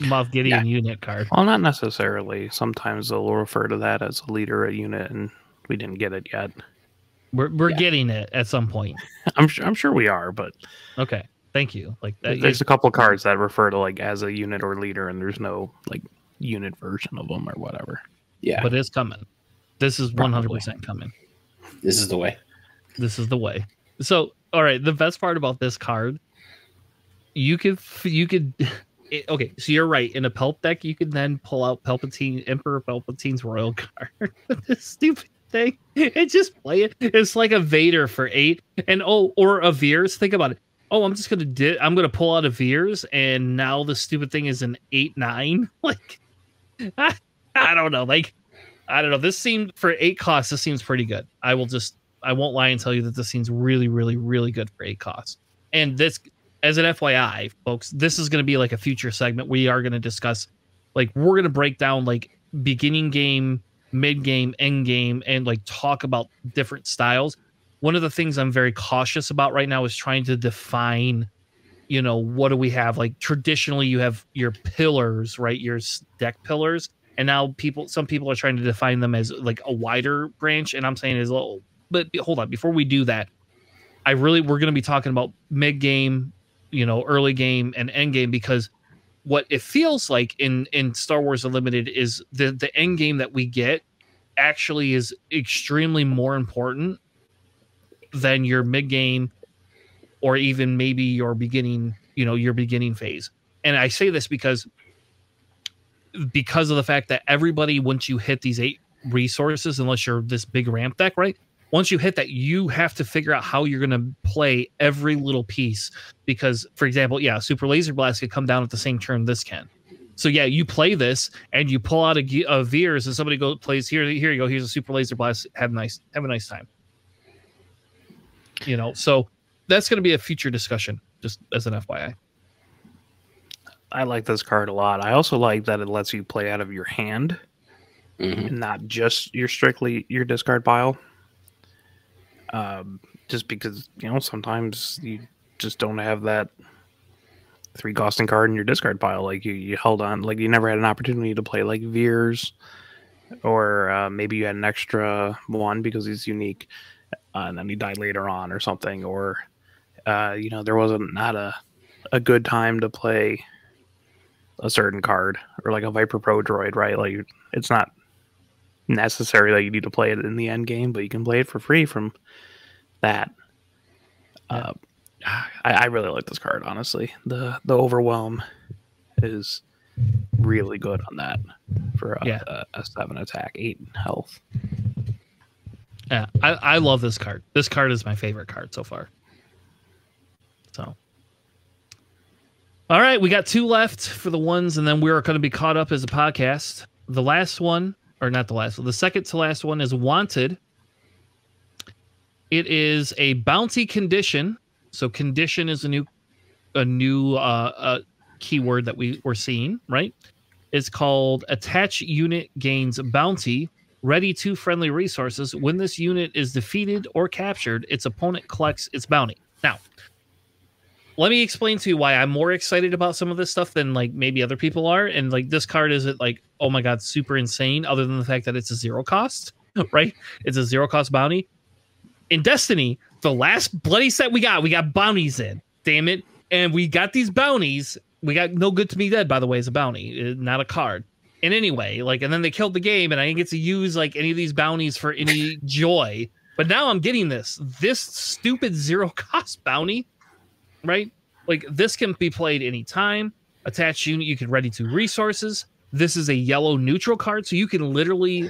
Moff Gideon unit card. Well, not necessarily. Sometimes they'll refer to that as a leader a unit, and we didn't get it yet. We're getting it at some point. I'm sure we are, but okay. Thank you. Like that, there's a couple cards that refer to like as a unit or leader, and there's no like unit version of them or whatever. Yeah, but it's coming. This is 100% coming. This is the way. This is the way. So all right, the best part about this card. Okay, so you're right. In a Pelp deck, you could then pull out Palpatine, Emperor Palpatine's royal card. This stupid thing. And just play it. It's like a Vader for 8. And oh, or a Veers. Think about it. Oh, I'm just gonna I'm gonna pull out a Veers, and now the stupid thing is an 8/9. Like I don't know. Like I don't know. This seemed for $8 cost, this seems pretty good. I won't lie and tell you that this seems really, really, really good for $8 cost. And this, as an FYI, folks, this is going to be like a future segment. We are going to discuss, like, we're going to break down, like, beginning game, mid game, end game, and, like, talk about different styles. One of the things I'm very cautious about right now is trying to define, you know, what do we have? Like, traditionally, you have your pillars, right? Your deck pillars. And now some people are trying to define them as, like, a wider branch. And I'm saying is, oh, but hold on. Before we do that, we're going to be talking about mid game, you know, early game and end game, because what it feels like in Star Wars Unlimited is the end game that we get actually is extremely more important than your mid game or even maybe your beginning, you know, your beginning phase. And I say this because of the fact that everybody, once you hit these 8 resources, unless you're this big ramp deck, right? Once you hit that, you have to figure out how you're going to play every little piece. Because, for example, yeah, Super Laser Blast could come down at the same turn this can. So, yeah, you play this, and you pull out a Veers, and somebody goes, plays, here you go, here's a Super Laser Blast, have a nice time. You know, so that's going to be a future discussion, just as an FYI. I like this card a lot. I also like that it lets you play out of your hand, and not just strictly your discard pile. Just because, you know, sometimes you just don't have that 3 costing card in your discard pile. Like you held on, like you never had an opportunity to play like Veers, or maybe you had an extra one because he's unique, and then he died later on or something, or you know, there wasn't not a good time to play a certain card, or like a Viper Pro Droid, right? Like it's not necessary that you need to play it in the end game, but you can play it for free from that. I really like this card, honestly. The overwhelm is really good on that for a 7 attack, 8 health. Yeah, I love this card. This card is my favorite card so far. So all right, we got 2 left for the ones, and then we're going to be caught up as a podcast. The last one, or not the last one, the second to last one, is Wanted. It is a bounty condition. So condition is a new keyword that we were seeing, right? It's called attach unit gains bounty, ready to friendly resources. When this unit is defeated or captured, its opponent collects its bounty. Now, let me explain to you why I'm more excited about some of this stuff than like maybe other people are. And like this card isn't like, oh my God, super insane, other than the fact that it's a $0 cost, right? It's a $0 cost bounty. In Destiny, the last bloody set we got bounties in, damn it. And we got these bounties. We got No Good to Be Dead, by the way, is a bounty, not a card. And anyway, like, and then they killed the game and I didn't get to use like any of these bounties for any joy. But now I'm getting this stupid $0 cost bounty, right? Like, this can be played anytime. Attached unit, you can ready to resources. This is a yellow neutral card, so you can literally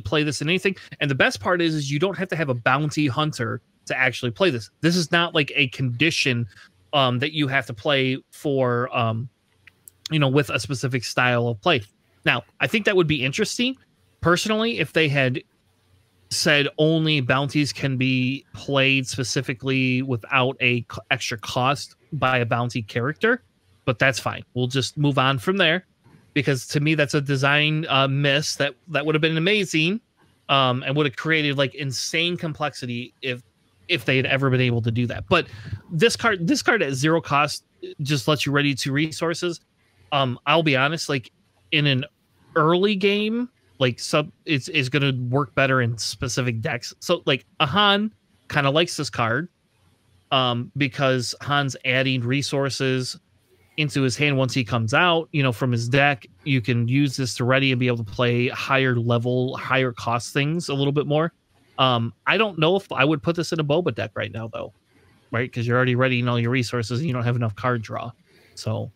play this in anything. And the best part is you don't have to have a bounty hunter to actually play this. This is not like a condition that you have to play for, you know, with a specific style of play. Now, I think that would be interesting, personally, if they had said only bounties can be played specifically without a extra cost by a bounty character, but that's fine. We'll just move on from there, because to me, that's a design miss that would have been amazing and would have created like insane complexity if they had ever been able to do that. But this card at zero cost just lets you ready to resources. I'll be honest, like in an early game, like it's going to work better in specific decks. So like Han kind of likes this card because Han's adding resources into his hand once he comes out, you know, from his deck. You can use this to ready and be able to play higher level, higher cost things a little bit more. I don't know if I would put this in a Boba deck right now though, right? Because you're already readying all your resources and you don't have enough card draw. So,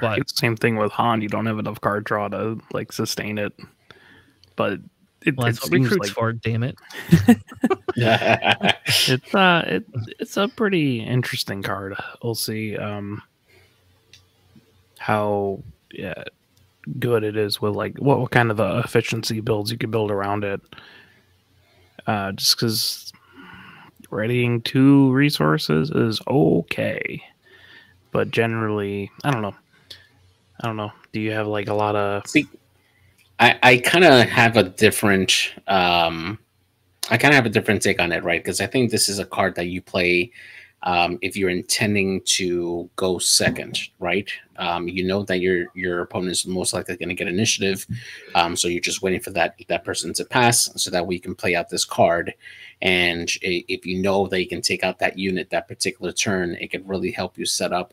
but same thing with Han. You don't have enough card draw to like sustain it. But that's what recruits for. Damn it! It's a pretty interesting card. We'll see how good it is with like what kind of efficiency builds you can build around it. Just because readying 2 resources is okay. But generally, I don't know. Do you have like a lot of? See, I kind of have a different, take on it, right? Because I think this is a card that you play if you're intending to go second, right? You know that your opponent is most likely going to get initiative, so you're just waiting for that person to pass, so that we can play out this card. And if you know that you can take out that unit that particular turn, it could really help you set up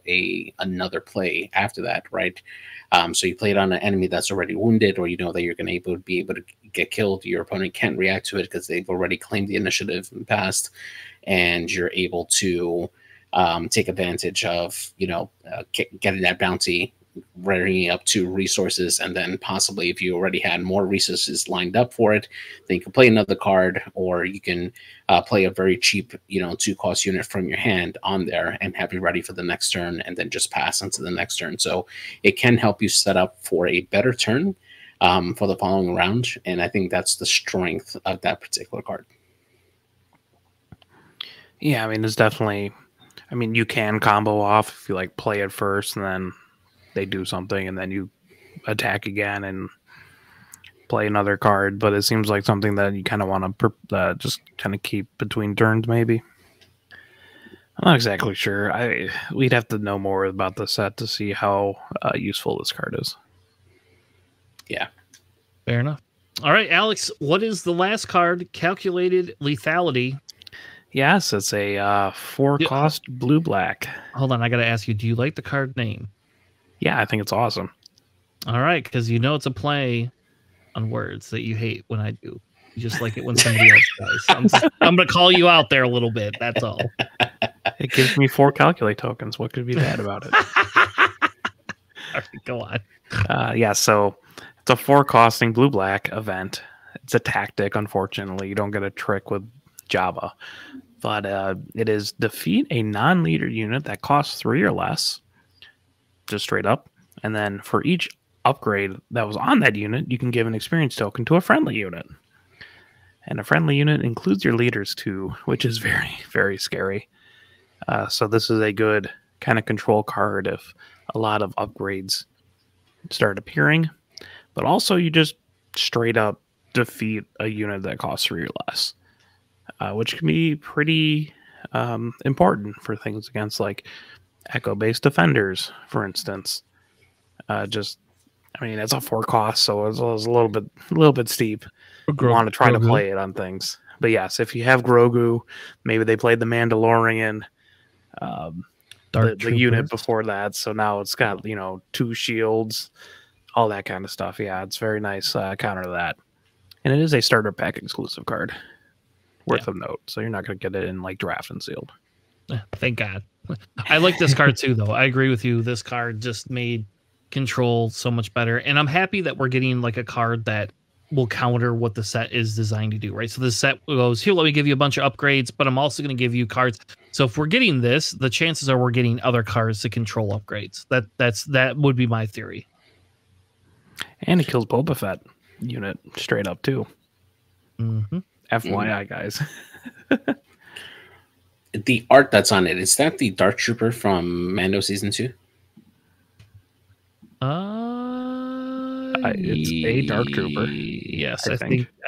another play after that, right? So you play it on an enemy that's already wounded, or you know that you're going to be able to get killed. Your opponent can't react to it because they've already claimed the initiative in the past, and you're able to take advantage of, you know, getting that bounty, readying up to resources, and then possibly if you already had more resources lined up for it, then you can play another card, or you can play a very cheap, you know, 2-cost unit from your hand on there and have it ready for the next turn, and then just pass onto the next turn. So it can help you set up for a better turn for the following round, and I think that's the strength of that particular card. Yeah, I mean, it's definitely, I mean, you can combo off if you like play it first and then they do something and then you attack again and play another card, but it seems like something that you kind of want to just kind of keep between turns, maybe. I'm not exactly sure. We'd have to know more about the set to see how useful this card is. Yeah. Fair enough. All right, Alex, what is the last card? Calculated Lethality. Yes, it's a 4-cost blue-black. Hold on, I got to ask you, do you like the card name? Yeah, I think it's awesome. All right, because you know it's a play on words that you hate when I do. You just like it when somebody else does. I'm going to call you out there a little bit, that's all. It gives me 4 calculate tokens. What could be bad about it? All right, go on. Yeah, so it's a 4-costing blue-black event. It's a tactic, unfortunately. You don't get a trick with Java. But it is defeat a non-leader unit that costs 3 or less. Just straight up. And then for each upgrade that was on that unit, you can give an experience token to a friendly unit. And a friendly unit includes your leaders too, which is very, very scary. So this is a good kind of control card if a lot of upgrades start appearing. But also you just straight up defeat a unit that costs 3 or less, which can be pretty important for things against like Echo Base Defenders, for instance. I mean, it's a 4-cost, so it's a little bit steep. You want to try to play it on things. But yes, if you have Grogu, maybe they played the Mandalorian, the unit before that, so now it's got, you know, 2 shields, all that kind of stuff. Yeah, it's very nice counter to that. And it is a starter pack exclusive card, worth of note, so you're not going to get it in like draft and sealed. Thank God. I like this card too, though. I agree with you. This card just made control so much better. And I'm happy that we're getting like a card that will counter what the set is designed to do, right? So the set goes, here, let me give you a bunch of upgrades, but I'm also going to give you cards. So if we're getting this, the chances are we're getting other cards to control upgrades. That would be my theory. And it kills Boba Fett unit straight up too. Mm-hmm. FYI, guys. The art that's on it, is that the Dark Trooper from Mando Season 2? It's a Dark Trooper. Yes, I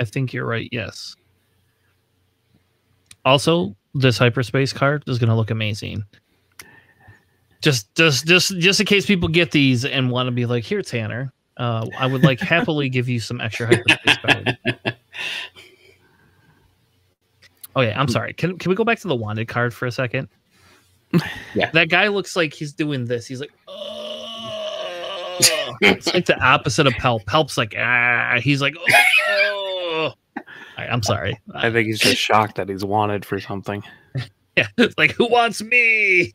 think you're right, yes. Also, this hyperspace card is going to look amazing. Just in case people get these and want to be like, here, Tanner, I would like happily give you some extra hyperspace card. Oh yeah, I'm sorry. Can we go back to the wanted card for a second? Yeah. That guy looks like he's doing this. He's like, oh. It's like the opposite of Pelp. Pelp's like, ah. He's like, oh. Right, I'm sorry. I think he's just shocked that he's wanted for something. Yeah, it's like, who wants me?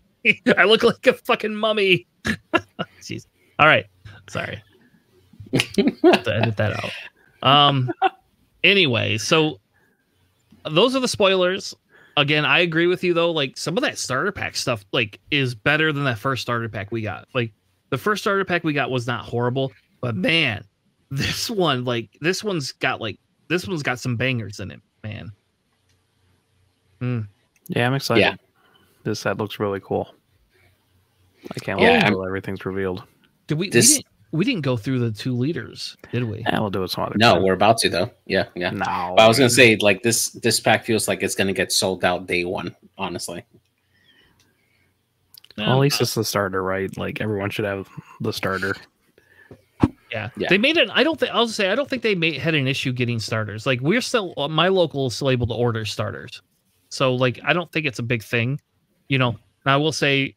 I look like a fucking mummy. Jeez. All right, sorry. I'll have to edit that out. Anyway, so. Those are the spoilers. Again, I agree with you, though. Like, some of that starter pack stuff, like, is better than that first starter pack we got. Like, the first starter pack we got was not horrible, but man, this one, like, this one's got some bangers in it, man. Mm. Yeah, I'm excited. Yeah. This set looks really cool. I can't wait until everything's revealed. We didn't go through the two leaders, did we? Yeah, we'll do it some other time. No, we're about to, though. Yeah, yeah. No. But I was going to say, like, this pack feels like it's going to get sold out day one, honestly. Well, at least it's the starter, right? Like, everyone should have the starter. Yeah. They made it. I don't think they had an issue getting starters. Like, we're still, my local is still able to order starters. So, like, I don't think it's a big thing. You know, now I will say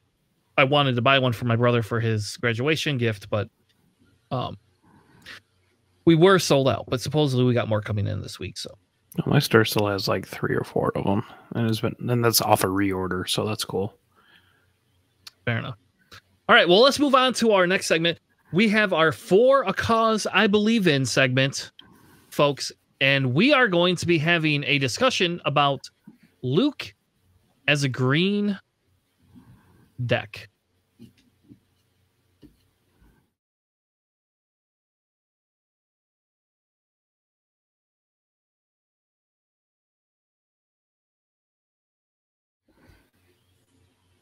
I wanted to buy one for my brother for his graduation gift, but we were sold out, but supposedly we got more coming in this week. So my store still has like 3 or 4 of them, and it's been, and that's off a reorder, so that's cool. Fair enough. All right, well, let's move on to our next segment. We have our For a Cause I Believe In segment, folks, and we are going to be having a discussion about Luke as a green deck.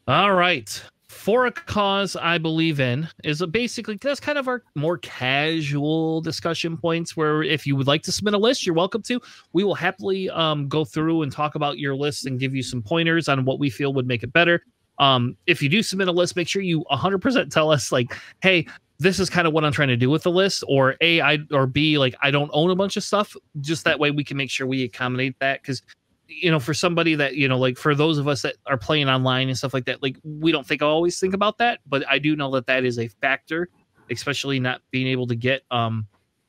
All right. For a Cause I Believe In is basically, that's kind of our more casual discussion points where if you would like to submit a list, you're welcome to. We will happily go through and talk about your list and give you some pointers on what we feel would make it better. If you do submit a list, make sure you 100% tell us, like, hey, this is kind of what I'm trying to do with the list, or A, I, or B, like, I don't own a bunch of stuff. Just that way we can make sure we accommodate that, because you know, for somebody that, you know, like for those of us that are playing online and stuff like that, like we don't think I always think about that, but I do know that that is a factor, especially not being able to get all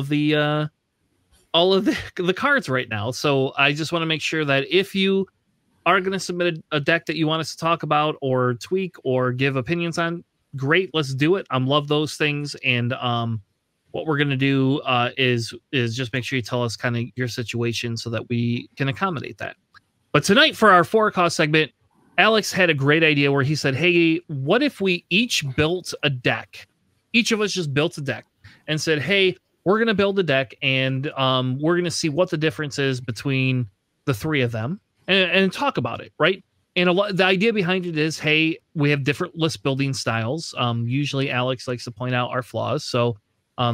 of the cards right now. So I just want to make sure that if you are going to submit a deck that you want us to talk about or tweak or give opinions on, great, let's do it. I love those things. And what we're going to do is just make sure you tell us kind of your situation so that we can accommodate that. But tonight for our For a Cause segment, Alex had a great idea where he said, hey, what if we each built a deck? Each of us just built a deck and said, hey, we're going to build a deck, and we're going to see what the difference is between the three of them and talk about it, right? And the idea behind it is, hey, we have different list building styles. Usually Alex likes to point out our flaws, so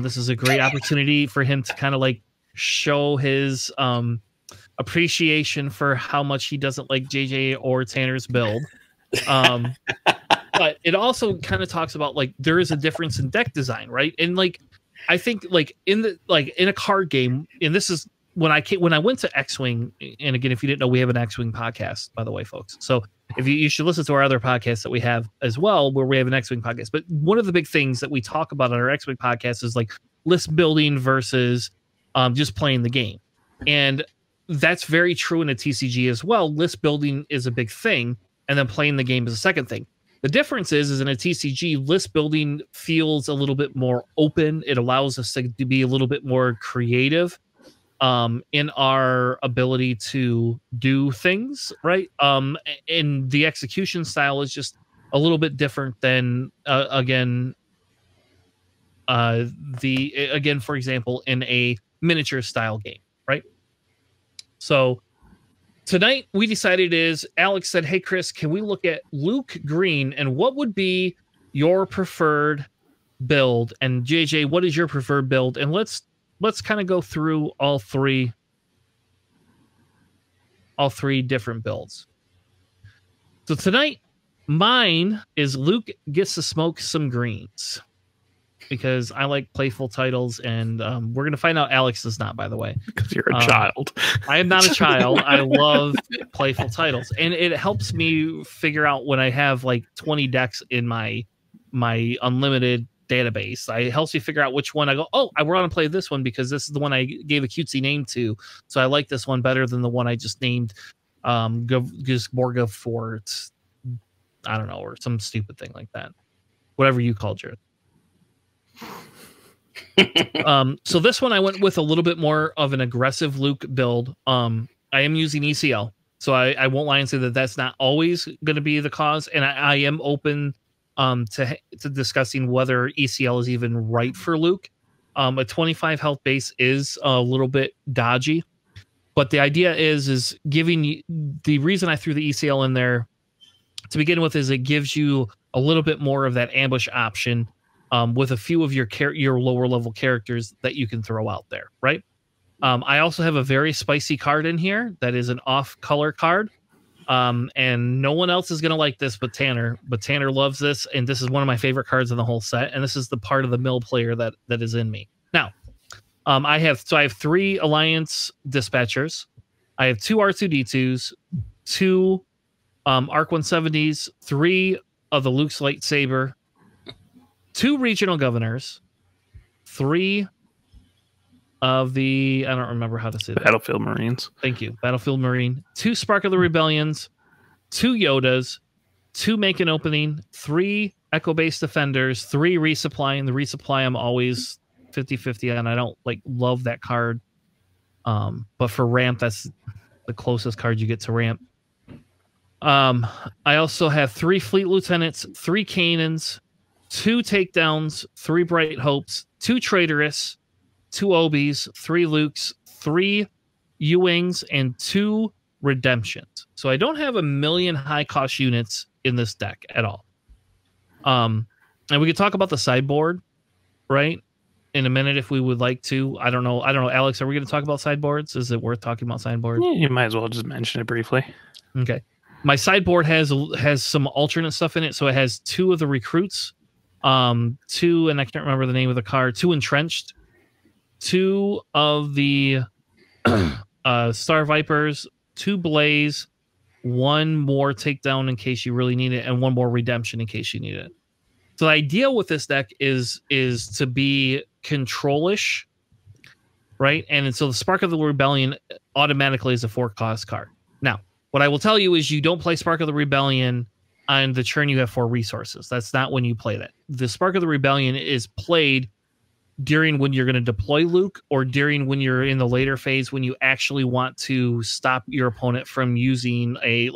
this is a great opportunity for him to kind of like show his appreciation for how much he doesn't like JJ or Tanner's build. But it also kind of talks about like there is a difference in deck design, right? And like I think like in a card game, and this is when I went to X-Wing, and again, if you didn't know, we have an X-Wing podcast, by the way, folks. So if you should listen to our other podcasts that we have as well, where we have an X-Wing podcast. But one of the big things that we talk about on our X-Wing podcast is like list building versus just playing the game. And that's very true in a TCG as well. List building is a big thing. and then playing the game is a second thing. The difference is in a TCG, list building feels a little bit more open. It allows us to be a little bit more creative in our ability to do things, right? And the execution style is just a little bit different than, again, for example, in a miniature style game, right? So tonight we decided is Alex said, hey, Chris, can we look at Luke Green and what would be your preferred build? And JJ, what is your preferred build? And let's kind of go through all three different builds. So tonight mine is Luke gets to smoke some greens, because I like playful titles, and we're going to find out Alex is not, by the way. Because you're a child. I am not a child. I love playful titles, and it helps me figure out when I have like 20 decks in my unlimited database. It helps me figure out which one I go, oh, I want to play this one because this is the one I gave a cutesy name to, so I like this one better than the one I just named Gizmorga for, I don't know, or some stupid thing like that. Whatever you called yours. So this one I went with a little bit more of an aggressive Luke build. I am using ECL, so I won't lie and say that that's not always going to be the cause, and I am open to discussing whether ECL is even right for Luke. A 25 health base is a little bit dodgy, but the idea is giving the reason I threw the ECL in there to begin with is it gives you a little bit more of that ambush option. With a few of your lower level characters that you can throw out there, right? I also have a very spicy card in here that is an off color card, and no one else is going to like this but Tanner. But Tanner loves this, and this is one of my favorite cards in the whole set. And this is the part of the mill player that is in me now. I have 3 Alliance Dispatchers. I have 2 R2D2s, 2 Arc 170s, 3 of the Luke's lightsaber. 2 Regional Governors, 3 of the, I don't remember how to say that. Battlefield Marines. Thank you. Battlefield Marine. 2 Spark of the Rebellions, 2 Yodas, 2 Make an Opening, 3 Echo Base Defenders, 3 Resupply. And the Resupply I'm always 50-50, and I don't love that card. But for Ramp, that's the closest card you get to Ramp. I also have 3 Fleet Lieutenants, 3 Kanans, 2 Takedowns, 3 Bright Hopes, 2 Traitorous, 2 Obis, 3 Lukes, 3 U-Wings, and 2 Redemptions. So I don't have a million high-cost units in this deck at all. And we could talk about the sideboard, right, in a minute if we would like to. I don't know. Alex, are we going to talk about sideboards? Is it worth talking about sideboards? Yeah, you might as well just mention it briefly. Okay. My sideboard has some alternate stuff in it. So it has 2 of the recruits. 2, and I can't remember the name of the card, 2 Entrenched, 2 of the Star Vipers, 2 Blaze, 1 more Takedown in case you really need it, and 1 more Redemption in case you need it. So the idea with this deck is to be control-ish, right? And so the Spark of the Rebellion automatically is a 4-cost card. Now, what I will tell you is you don't play Spark of the Rebellion on the turn you have 4 resources. That's not when you play that. The Spark of the Rebellion is played during when you're going to deploy Luke, or during when you're in the later phase when you actually want to stop your opponent from using a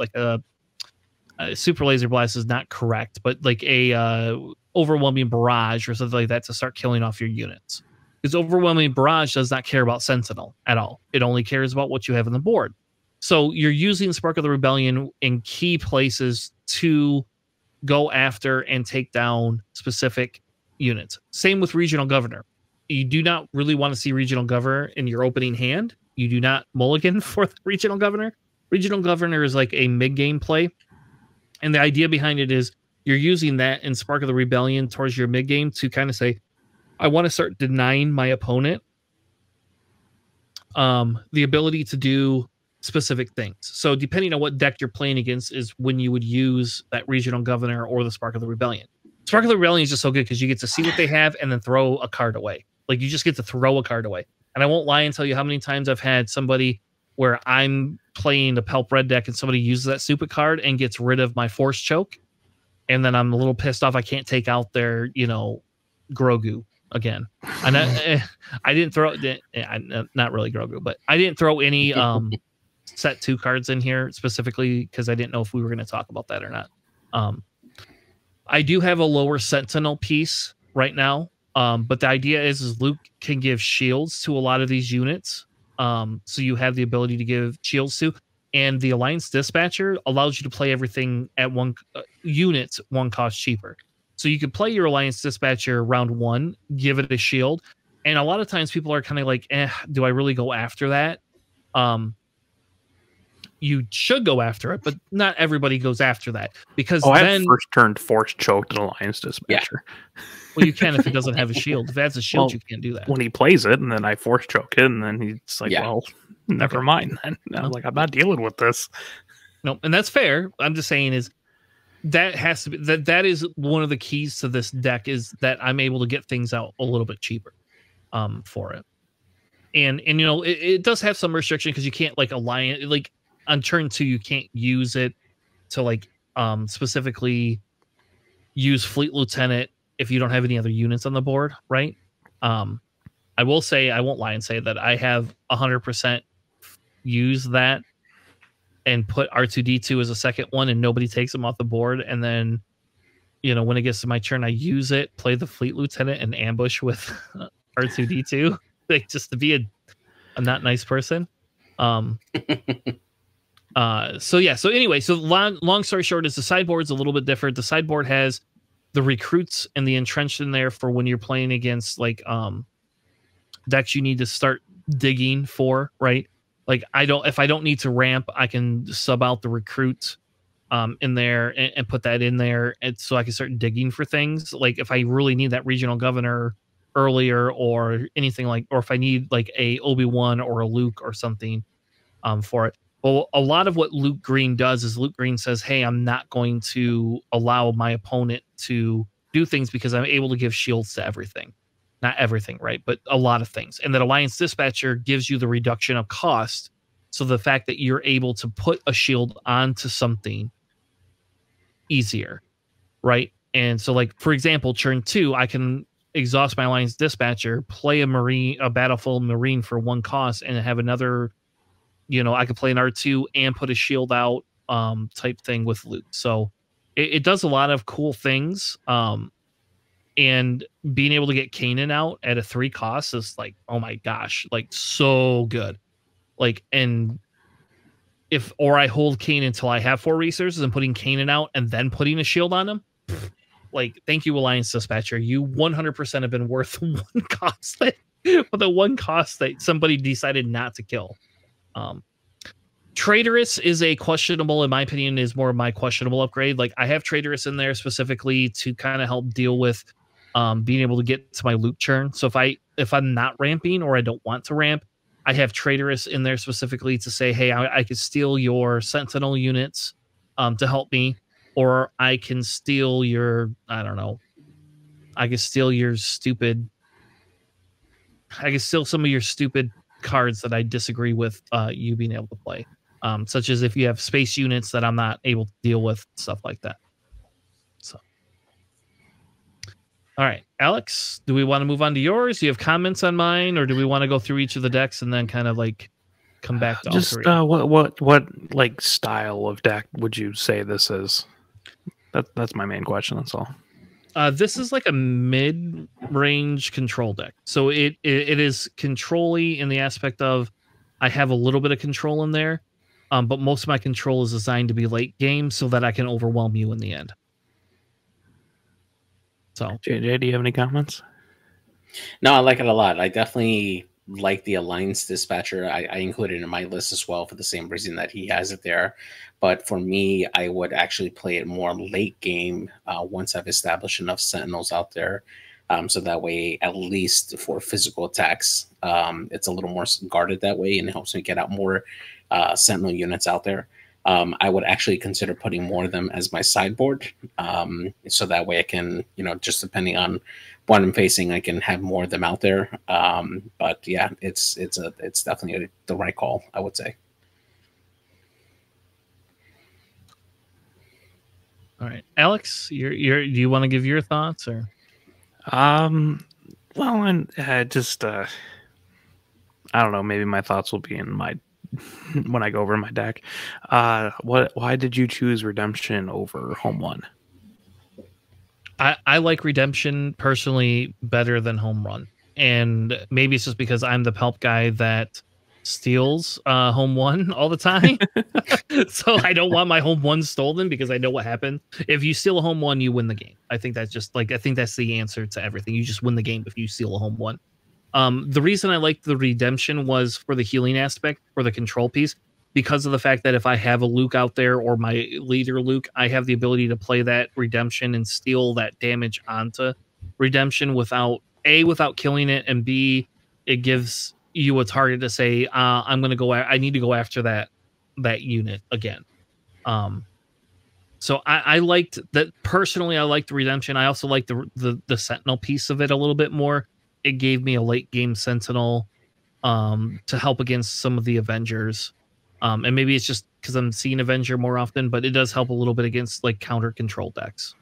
Super Laser Blast is not correct, but like a Overwhelming Barrage or something like that to start killing off your units. Because Overwhelming Barrage does not care about Sentinel at all. It only cares about what you have on the board. So you're using Spark of the Rebellion in key places to go after and take down specific units. Same with Regional Governor. You do not really want to see Regional Governor in your opening hand. You do not mulligan for the Regional Governor. Regional Governor is like a mid-game play. And the idea behind it is you're using that in Spark of the Rebellion towards your mid-game to kind of say, I want to start denying my opponent the ability to do specific things. So depending on what deck you're playing against is when you would use that Regional Governor or the Spark of the Rebellion. Spark of the Rebellion is just so good because you get to see what they have and then throw a card away. Like, you just get to throw a card away. And I won't lie and tell you how many times I've had somebody where I'm playing the Pelp Red deck and somebody uses that stupid card and gets rid of my Force Choke, and then I'm a little pissed off I can't take out their, you know, Grogu again. And I didn't throw, not really Grogu, but I didn't throw any set 2 cards in here specifically because I didn't know if we were going to talk about that or not. I do have a lower Sentinel piece right now, but the idea is Luke can give shields to a lot of these units. So you have the ability to give shields to, and the Alliance Dispatcher allows you to play everything at one unit, one cost cheaper. So you could play your Alliance Dispatcher round one, give it a shield. And a lot of times people are kind of like, eh, do I really go after that? You should go after it, but not everybody goes after that, because then I first turned Force Choked an Alliance Dispatcher. Yeah. Well, you can if it doesn't have a shield. If it has a shield, well, you can't do that. When he plays it, and then I Force Choke it, and then he's like, yeah, well, never mind. Then I'm like, I'm not dealing with this. No, and that's fair. I'm just saying is that has to be that. That is one of the keys to this deck, is that I'm able to get things out a little bit cheaper, for it. And you know, it does have some restriction because you can't like Alliance, like, on turn 2, you can't use it to like specifically use Fleet Lieutenant if you don't have any other units on the board, right? I will say, I won't lie and say that I have 100% used that and put R2-D2 as a second one, and nobody takes them off the board. And then, you know, when it gets to my turn, I use it, play the Fleet Lieutenant, and ambush with R2-D2, like, just to be a not nice person. So yeah, so anyway, so long story short is the sideboard's a little bit different. The sideboard has the recruits and the entrenched in there for when you're playing against like decks you need to start digging for, right? Like, if I don't need to ramp, I can sub out the recruit in there and put that in there, and so I can start digging for things. Like if I really need that Regional Governor earlier or anything, like, or if I need like a Obi-Wan or a Luke or something for it. Well, a lot of what Luke Green does is Luke Green says, hey, I'm not going to allow my opponent to do things because I'm able to give shields to everything. Not everything, right? But a lot of things. And that Alliance Dispatcher gives you the reduction of cost. So the fact that you're able to put a shield onto something easier, right? And so, like, for example, turn 2, I can exhaust my Alliance Dispatcher, play a Battlefield Marine for 1 cost, and have another... You know, I could play an R2 and put a shield out type thing with Luke. So it does a lot of cool things. And being able to get Kanan out at a 3 cost is like, oh my gosh, like so good. Like, and if, or I hold Kanan until I have 4 resources and putting Kanan out and then putting a shield on him. Like, thank you, Alliance Dispatcher. You 100% have been worth 1 cost that, but the 1 cost that somebody decided not to kill. Traitorous is a questionable, in my opinion, is more of my questionable upgrade. Like, I have Traitorous in there specifically to kind of help deal with being able to get to my Luke churn. So if I'm not ramping or I don't want to ramp, I have Traitorous in there specifically to say, hey, I could steal your Sentinel units to help me, or I can steal your, I don't know, I could steal your stupid, I could steal some of your stupid cards that I disagree with you being able to play, such as if you have space units that I'm not able to deal with, stuff like that. So, all right, Alex, do we want to move on to yours? Do you have comments on mine, or do we want to go through each of the decks and then kind of like come back to just all three? What like style of deck would you say this is? That's my main question. That's all. This is like a mid-range control deck. So it is control-y in the aspect of I have a little bit of control in there, but most of my control is designed to be late game so that I can overwhelm you in the end. So, JJ, do you have any comments? No, I like it a lot. I definitely like the Alliance Dispatcher. I included it in my list as well for the same reason that he has it there. But for me, I would actually play it more late game once I've established enough Sentinels out there. So that way, at least for physical attacks, it's a little more guarded that way, and it helps me get out more Sentinel units out there. I would actually consider putting more of them as my sideboard. So that way I can, you know, just depending on what I'm facing, I can have more of them out there. But yeah, it's definitely the right call, I would say. All right, Alex, do you want to give your thoughts or? Well, and just I don't know. Maybe my thoughts will be in my when I go over my deck. Why did you choose Redemption over Home Run? I like Redemption personally better than Home Run, and maybe it's just because I'm the Pelp guy that steals Home One all the time. So I don't want my Home One stolen because I know what happened. If you steal a Home One, you win the game. I think that's just like, I think that's the answer to everything. You just win the game if you steal a Home One. The reason I liked the Redemption was for the healing aspect, for the control piece, because of the fact that if I have a Luke out there or my leader Luke, I have the ability to play that Redemption and steal that damage onto Redemption without killing it, and B, it gives you a target to say, I'm going to go, I need to go after that unit again. So I liked that personally. I liked Redemption. I also liked the Sentinel piece of it a little bit more. It gave me a late game Sentinel to help against some of the Avengers. And maybe it's just because I'm seeing Avenger more often, but it does help a little bit against like counter control decks.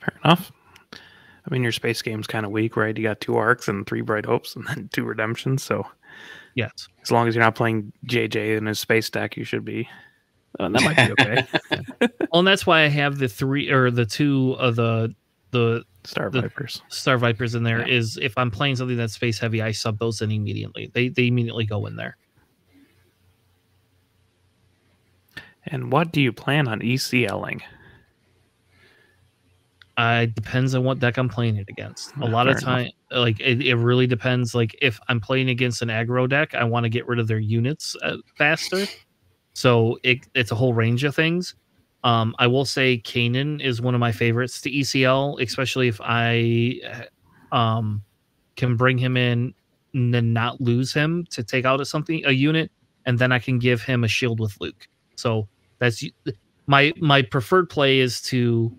Fair enough. I mean, your space game's kind of weak, right? You got 2 arcs and 3 Bright Hopes and then 2 redemptions. So, yes, as long as you're not playing JJ in his space deck, you should be. That might be okay. Yeah. Well, and that's why I have the 2 of the Star Vipers. Star Vipers in there, yeah. Is if I'm playing something that's space heavy, I sub those in immediately. They immediately go in there. And what do you plan on ECLing? It depends on what deck I'm playing it against. A lot of time, like it really depends. Like if I'm playing against an aggro deck, I want to get rid of their units faster. So it's a whole range of things. I will say Kanan is one of my favorites to ECL, especially if I can bring him in and then not lose him to take out a unit, and then I can give him a shield with Luke. So that's my preferred play is to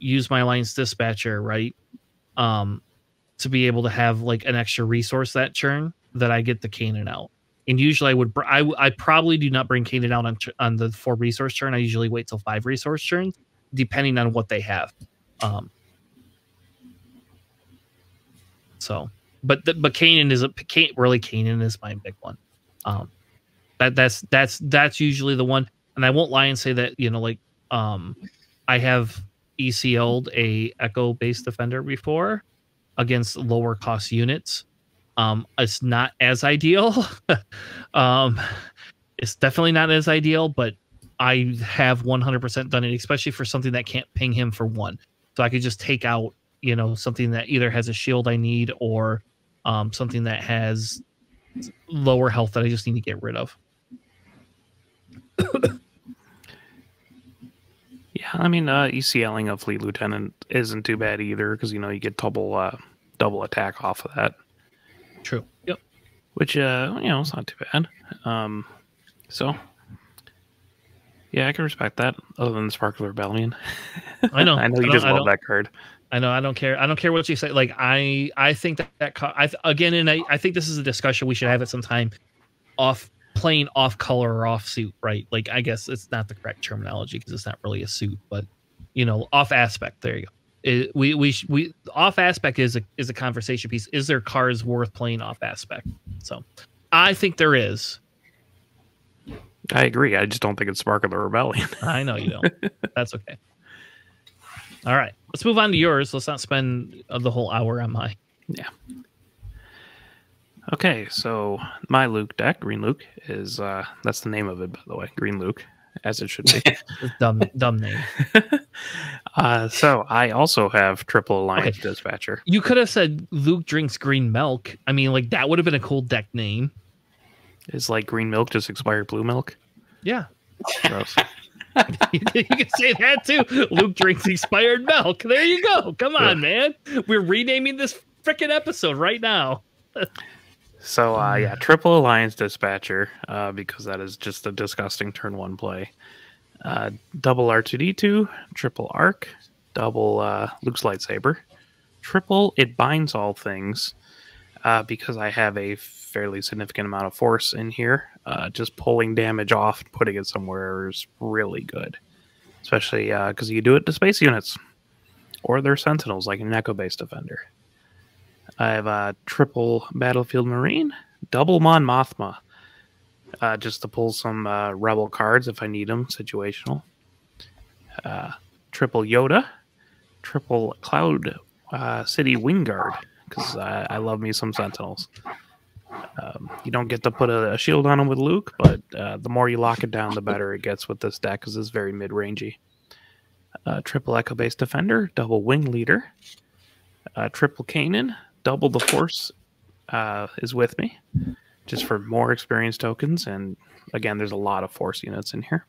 use my Alliance Dispatcher, right? To be able to have like an extra resource that churn that I get the Kanan out. And usually I would, I probably do not bring Kanan out on the 4 resource churn. I usually wait till 5 resource churns, depending on what they have. So, but Kanan is my big one. That's usually the one. And I won't lie and say that, you know, like, I have ECL'd a Echo Base Defender before against lower cost units. It's not as ideal. It's definitely not as ideal, but I have 100% done it, especially for something that can't ping him for 1. So I could just take out, you know, something that either has a shield I need or something that has lower health that I just need to get rid of. Yeah, I mean, ECLing a Fleet Lieutenant isn't too bad either, because, you know, you get double attack off of that. True. Yep. Which, you know, it's not too bad. So, yeah, I can respect that, other than the Spark of the Rebellion. I know. I know you just love that card. I know. I don't care. I don't care what you say. Like, I think that card, I think this is a discussion we should have at some time playing off color or off suit, right? Like, I guess it's not the correct terminology because it's not really a suit, but, you know, off aspect. There you go. We off aspect is a conversation piece. Is there cards worth playing off aspect? So, I think there is. I agree. I just don't think it's Spark of the Rebellion. I know you don't. That's okay. All right, let's move on to yours. Let's not spend the whole hour on mine. Yeah. Okay, so my Luke deck, Green Luke, is that's the name of it, by the way, Green Luke, as it should be. dumb name. So I also have triple Alliance Dispatcher. You could have said Luke drinks green milk. I mean, like, that would have been a cool deck name. It's like green milk just expired blue milk. Yeah. Gross. You can say that too. Luke drinks expired milk. There you go. Come on, man. We're renaming this freaking episode right now. So, yeah, triple Alliance Dispatcher, because that is just a disgusting turn 1 play. Double R2D2, triple Arc, double Luke's lightsaber, triple It Binds All Things, because I have a fairly significant amount of force in here, just pulling damage off and putting it somewhere is really good. Especially because you do it to space units or their sentinels, like an Echo Base Defender. I have a triple Battlefield Marine, double Mon Mothma, just to pull some Rebel cards if I need them, situational. Triple Yoda, triple Cloud City Wing Guard, because I love me some sentinels. You don't get to put a shield on them with Luke, but the more you lock it down, the better it gets with this deck, because it's very mid-rangey. Triple Echo Base Defender, double Wing Leader, triple Kanan, double the Force is with me, just for more experience tokens, and again, there's a lot of Force units in here.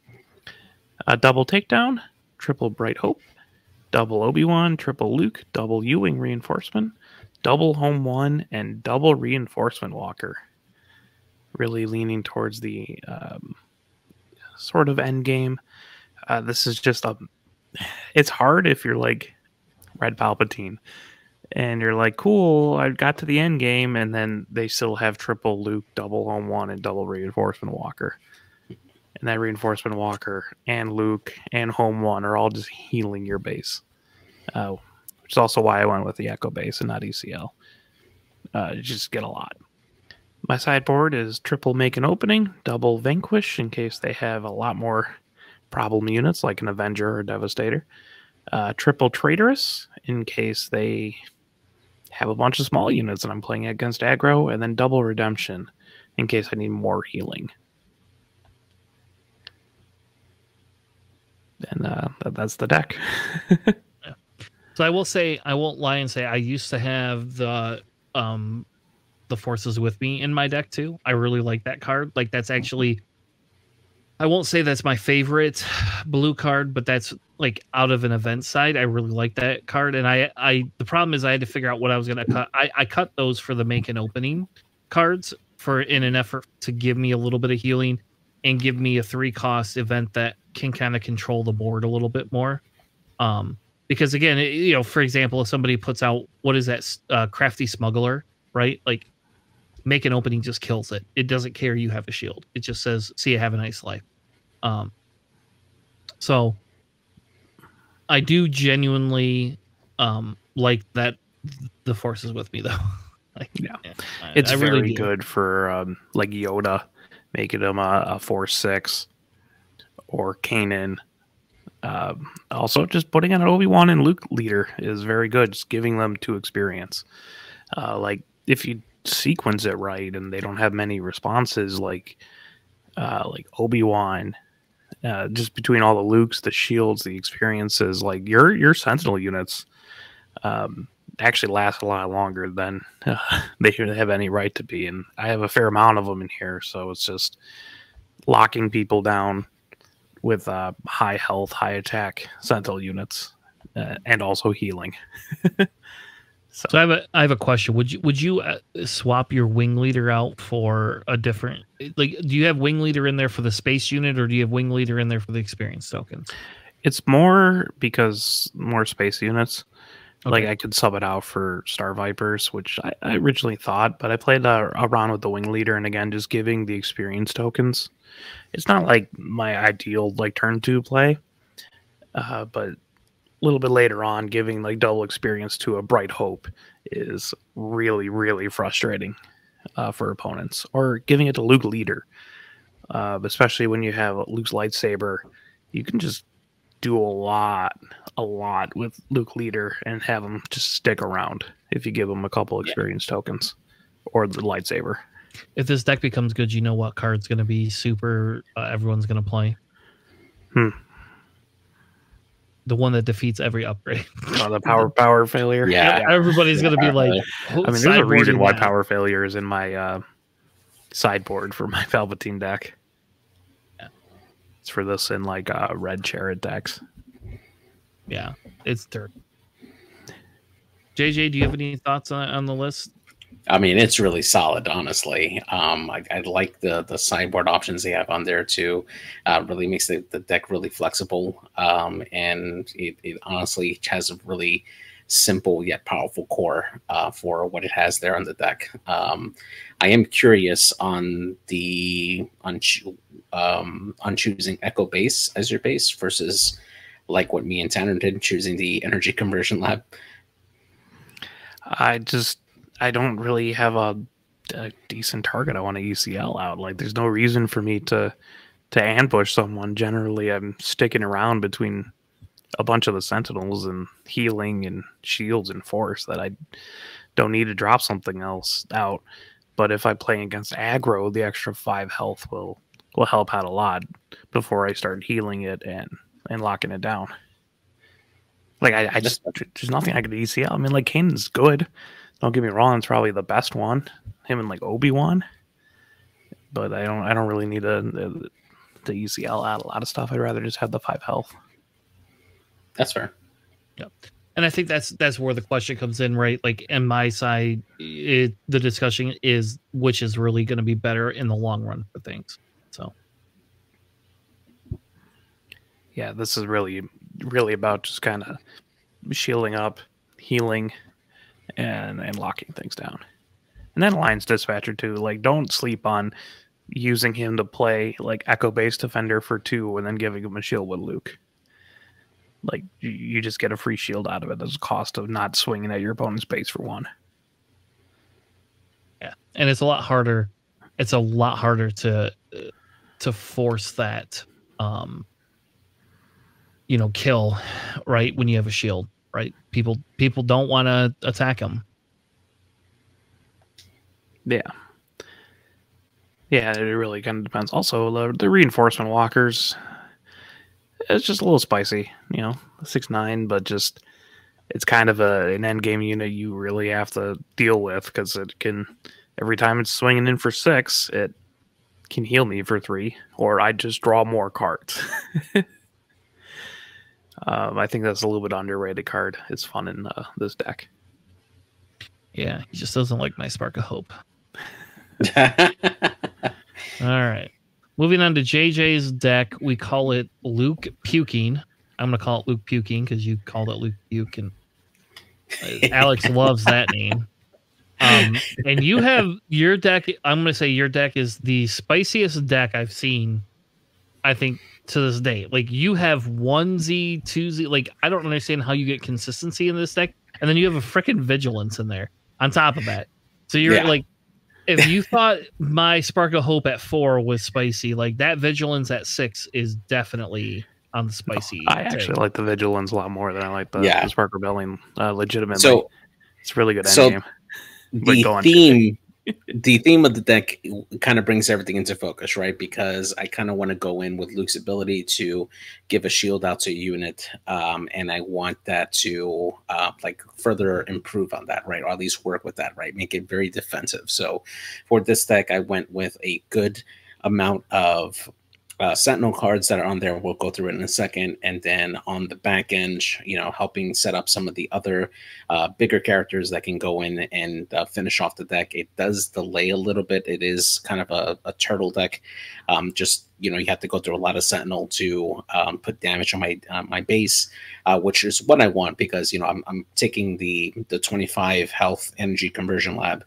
Double Takedown, triple Bright Hope, double Obi-Wan, triple Luke, double U-Wing Reinforcement, double Home One, and double Reinforcement Walker. Really leaning towards the sort of end game. This is just a... It's hard if you're like Red Palpatine and you're like, cool, I got to the end game, and then they still have triple Luke, double Home One, and double Reinforcement Walker. And that Reinforcement Walker and Luke and Home One are all just healing your base. Oh. Which is also why I went with the Echo Base and not ECL. You just get a lot. My sideboard is triple Make an Opening, double Vanquish, in case they have a lot more problem units, like an Avenger or Devastator. Triple Traitorous, in case they have a bunch of small units and I'm playing against aggro. And then double Redemption, in case I need more healing. And that's the deck. So I will say, I won't lie and say I used to have the Forces with me in my deck too. I really like that card. Like, that's actually, I won't say that's my favorite blue card, but that's like out of an event side. I really like that card. And I the problem is I had to figure out what I was going to cut. I cut those for the Make an Opening cards for in an effort to give me a little bit of healing and give me a 3-cost event that can kind of control the board a little bit more. Because again, you know, for example, if somebody puts out, what is that, Crafty Smuggler, right? Like, Make an Opening just kills it. It doesn't care you have a shield. It just says, see you, have a nice life. So I do genuinely like that the Forces with me, though. Like, yeah. It's very good for like Yoda, making him a 4/6, or Kanan. Also, just putting on an Obi-Wan and Luke leader is very good. Just giving them 2 experience. Like, if you sequence it right and they don't have many responses, like Obi-Wan, just between all the Lukes, the shields, the experiences, like your Sentinel units actually last a lot longer than they should have any right to be. And I have a fair amount of them in here, so it's just locking people down with high health, high attack sentinel units, and also healing. So I have a question. Would you swap your Wing Leader out for a different? Like, do you have Wing Leader in there for the space unit, or do you have Wing Leader in there for the experience token? It's more because more space units. Okay. Like, I could sub it out for Star Vipers, which I originally thought, but I played a round with the Wing Leader, and again, just giving the experience tokens. It's not like my ideal like turn 2 play, but a little bit later on, giving like double experience to a Bright Hope is really, really frustrating for opponents. Or giving it to Luke Leader, especially when you have Luke's lightsaber, you can just do a lot with Luke Leader and have him just stick around if you give him a couple experience tokens or the lightsaber. If this deck becomes good, you know what card's going to be super everyone's going to play? The one that defeats every upgrade. Oh, the power failure. Yeah, everybody's going to be like, I mean, there's a reason why Power Failure is in my sideboard for my Palpatine deck. For this in like red Chariot decks. Yeah, it's dirt. JJ, do you have any thoughts on the list? I mean, it's really solid, honestly. I like the sideboard options they have on there too. Really makes the deck really flexible, and it honestly has a really simple yet powerful core for what it has there on the deck. I am curious on choosing Echo Base as your base versus like what me and Tanner did, choosing the Energy Conversion Lab. I don't really have a decent target I want to UCL out. Like, there's no reason for me to ambush someone. Generally, I'm sticking around between a bunch of the Sentinels and healing and shields and force that I don't need to drop something else out. But if I play against aggro, the extra 5 health will help out a lot before I start healing it and locking it down. Like, I just, there's nothing I could ECL. I mean, like, Kanan's good. Don't get me wrong, it's probably the best one. Him and like Obi-Wan. But I don't really need to ECL out a lot of stuff. I'd rather just have the 5 health. That's fair. Yep. And I think that's where the question comes in, right? Like, on my side, the discussion is which is really going to be better in the long run for things. So, yeah, this is really about just kind of shielding up, healing, and locking things down. And then Alliance Dispatcher too. Like, don't sleep on using him to play like Echo Base Defender for 2 and then giving him a shield with Luke. Like, you just get a free shield out of it as a cost of not swinging at your opponent's base for 1. Yeah, and it's a lot harder. It's a lot harder to force that, you know, kill, right? When you have a shield, right? People don't want to attack them. Yeah. Yeah, it really kind of depends. Also, the reinforcement walkers. It's just a little spicy, you know, 6'9", but just it's kind of an end game unit you really have to deal with, because it can, every time it's swinging in for 6, it can heal me for 3, or I just draw more cards. I think that's a little bit underrated card. It's fun in this deck. Yeah, he just doesn't like my Spark of Hope. All right. Moving on to JJ's deck, we call it Luke Puking. I'm going to call it Luke Puking because you called it Luke Puke, and Alex loves that name. And you have your deck. I'm going to say your deck is the spiciest deck I've seen, I think, to this day. Like, you have 1Z, 2Z. Like, I don't understand how you get consistency in this deck. And then you have a freaking Vigilance in there on top of that. So you're like, if you thought my Spark of Hope at 4 was spicy, like, that Vigilance at 6 is definitely on the spicy. Oh, I actually like the Vigilance a lot more than I like the Spark Rebellion, legitimately. So it's really good endgame. The theme of the deck kind of brings everything into focus, right? Because I kind of want to go in with Luke's ability to give a shield out to a unit, and I want that to like further improve on that, right? Or at least work with that, right? Make it very defensive. So for this deck, I went with a good amount of Sentinel cards that are on there. We'll go through it in a second. And then on the back end, you know, helping set up some of the other bigger characters that can go in and finish off the deck. It does delay a little bit. It is kind of a turtle deck. Just, you know, you have to go through a lot of Sentinel to put damage on my base, which is what I want, because, you know, I'm taking the 25 health Energy Conversion Lab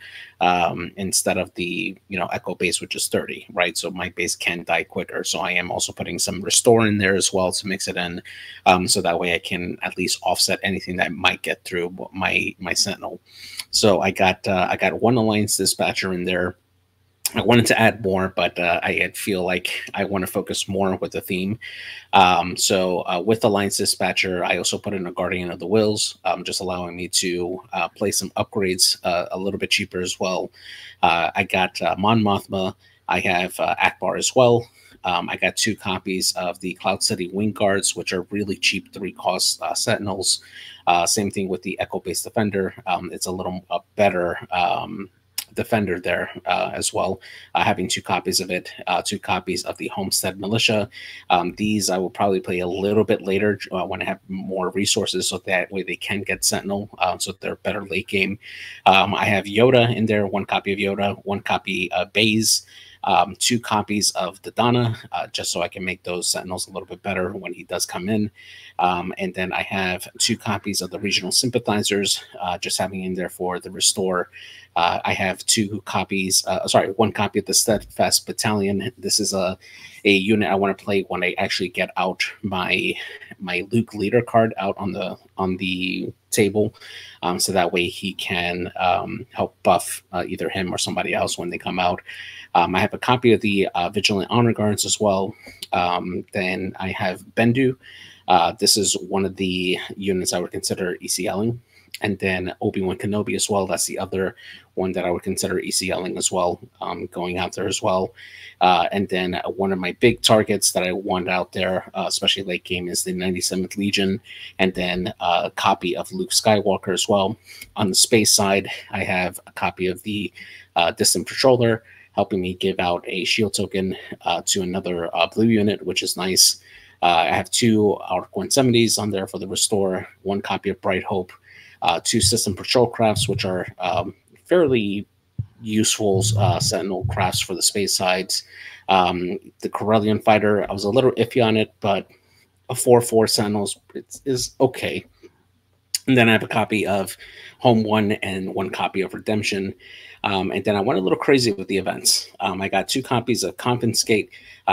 instead of the, you know, Echo Base, which is 30, right? So my base can die quicker. So I am also putting some Restore in there as well to mix it in, so that way I can at least offset anything that might get through my Sentinel. So I got 1 Alliance Dispatcher in there. I wanted to add more, but I feel like I want to focus more with the theme. So with Alliance Dispatcher, I also put in a Guardian of the Wills, just allowing me to play some upgrades a little bit cheaper as well. I got Mon Mothma. I have Akbar as well. I got 2 copies of the Cloud City Wing Guards, which are really cheap 3-cost Sentinels. Same thing with the Echo Base Defender. It's a little better defender there as well, having 2 copies of it, 2 copies of the Homestead Militia. These I will probably play a little bit later when I have more resources, so that way they can get Sentinel, so they're better late game. I have Yoda in there, 1 copy of Yoda, 1 copy of Baze. two copies of the Donna, just so I can make those Sentinels a little bit better when he does come in. And then I have two copies of the Regional Sympathizers, just having in there for the Restore. I have two copies, sorry, one copy of the Steadfast Battalion. This is a unit I want to play when I actually get out my Luke leader card out on the table, so that way he can help buff either him or somebody else when they come out. I have a copy of the Vigilant Honor Guards as well. Then I have Bendu. This is one of the units I would consider ECLing. And then Obi-Wan Kenobi as well. That's the other one that I would consider ECLing as well, going out there as well. And then one of my big targets that I want out there, especially late game, is the 97th Legion. And then a copy of Luke Skywalker as well. On the space side, I have a copy of the Distant Patroller, helping me give out a shield token to another blue unit, which is nice. I have two Arc 170s on there for the Restore, one copy of Bright Hope, two system patrol crafts, which are fairly useful Sentinel crafts for the space sides. The Corellian Fighter, I was a little iffy on it, but a 4-4 Sentinels is okay. And then I have a copy of Home 1 and one copy of Redemption. And then I went a little crazy with the events. I got two copies of Confiscate,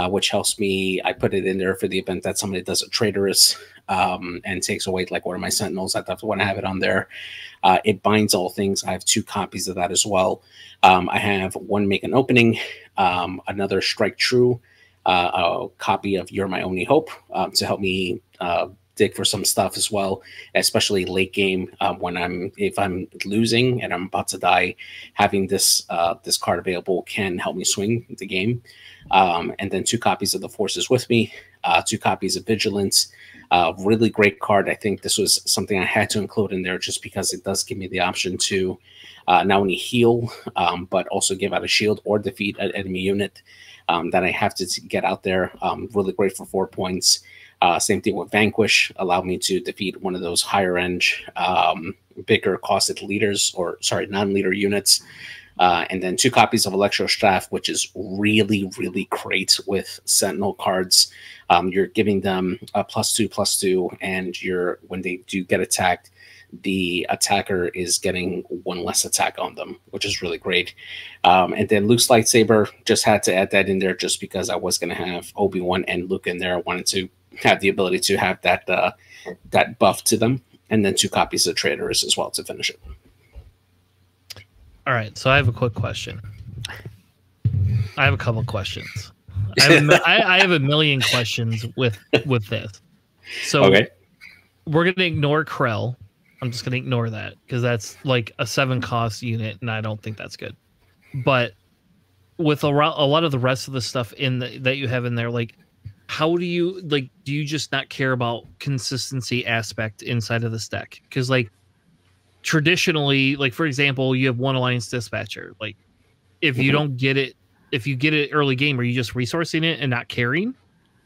which helps me. I put it in there for the event that somebody does a Traitorous and takes away like one of my Sentinels. I definitely want to have it on there. It binds all things. I have two copies of that as well. I have one Make an Opening, another Strike True, a copy of You're My Only Hope to help me dig for some stuff as well, especially late game when if I'm losing and I'm about to die. Having this card available can help me swing the game. And then two copies of the Forces With Me, two copies of Vigilance. Really great card. I think this was something I had to include in there just because it does give me the option to not only heal, but also give out a shield or defeat an enemy unit that I have to get out there. Really great for 4 points. Same thing with Vanquish, allowed me to defeat one of those higher end, bigger costed leaders, or sorry, non-leader units. And then two copies of Electro Staff, which is really, really great with Sentinel cards. You're giving them a +2/+2, and when they do get attacked, the attacker is getting one less attack on them, which is really great. And then Luke's lightsaber, just had to add that in there just because I was going to have Obi-Wan and Luke in there. I wanted to have the ability to have that buff to them. And then two copies of Traitorous as well to finish it. All right, so I have a quick question. I have a couple questions. I have a million questions with this. So okay. We're going to ignore Krell. I'm just going to ignore that because that's like a 7-cost unit, and I don't think that's good. But with a lot of the rest of the stuff that you have in there, like, how do you, like, do you just not care about consistency aspect inside of this deck? Because, like, traditionally, like, for example, you have one Alliance Dispatcher. Like, if you don't get it, if you get it early game, are you just resourcing it and not caring?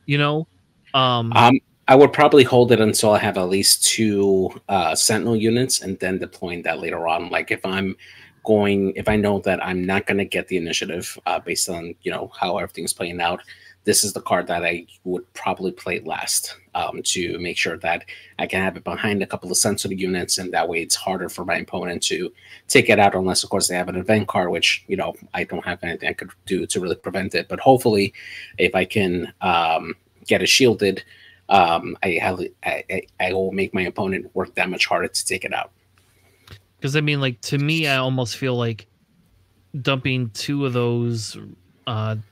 You know? I would probably hold it until I have at least two Sentinel units and then deploying that later on. Like, if I know that I'm not going to get the initiative based on, you know, how everything's playing out, this is the card that I would probably play last to make sure that I can have it behind a couple of sensitive units, and that way it's harder for my opponent to take it out, unless, of course, they have an event card, which, you know, I don't have anything I could do to really prevent it. But hopefully, if I can get it shielded, I will make my opponent work that much harder to take it out. Because, I mean, like, to me, I almost feel like dumping two of those,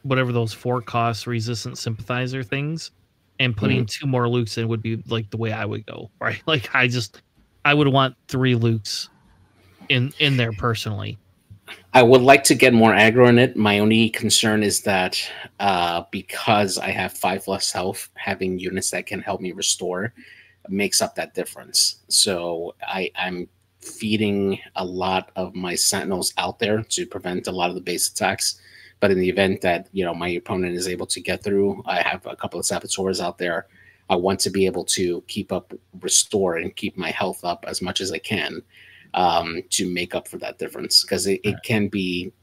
whatever those 4-cost resistant sympathizer things, and putting two more Lukes in would be like the way I would go, right? Like, I would want 3 Lukes in there personally. I would like to get more aggro in it. My only concern is that because I have 5 less health, having units that can help me restore makes up that difference. So I'm feeding a lot of my Sentinels out there to prevent a lot of the base attacks. But in the event that, you know, my opponent is able to get through, I have a couple of Saboteurs out there. I want to be able to keep up Restore and keep my health up as much as I can. to make up for that difference, because there can be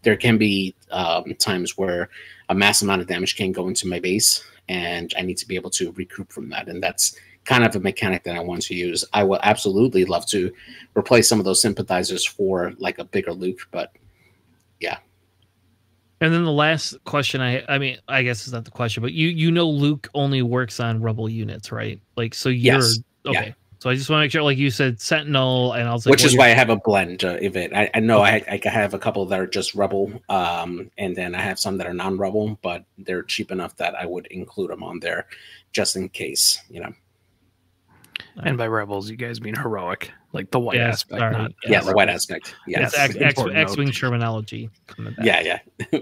times where a mass amount of damage can go into my base, and I need to be able to recoup from that. And that's kind of a mechanic that I want to use. I will absolutely love to replace some of those sympathizers for like a bigger Luke, but yeah. And then the last question, I mean, I guess it's not the question, but you know Luke only works on Rebel units, right? Like, so you're, yes. Okay. Yeah. So I just want to make sure, like you said, Sentinel, and also, which is why I have a blend of it. I know I have a couple that are just Rebel, and then I have some that are non-Rebel, but they're cheap enough that I would include them on there, just in case, you know. And by Rebels, you guys mean heroic, like the white aspect. Not, the white aspect. Yeah, X-wing terminology. Yeah, yeah.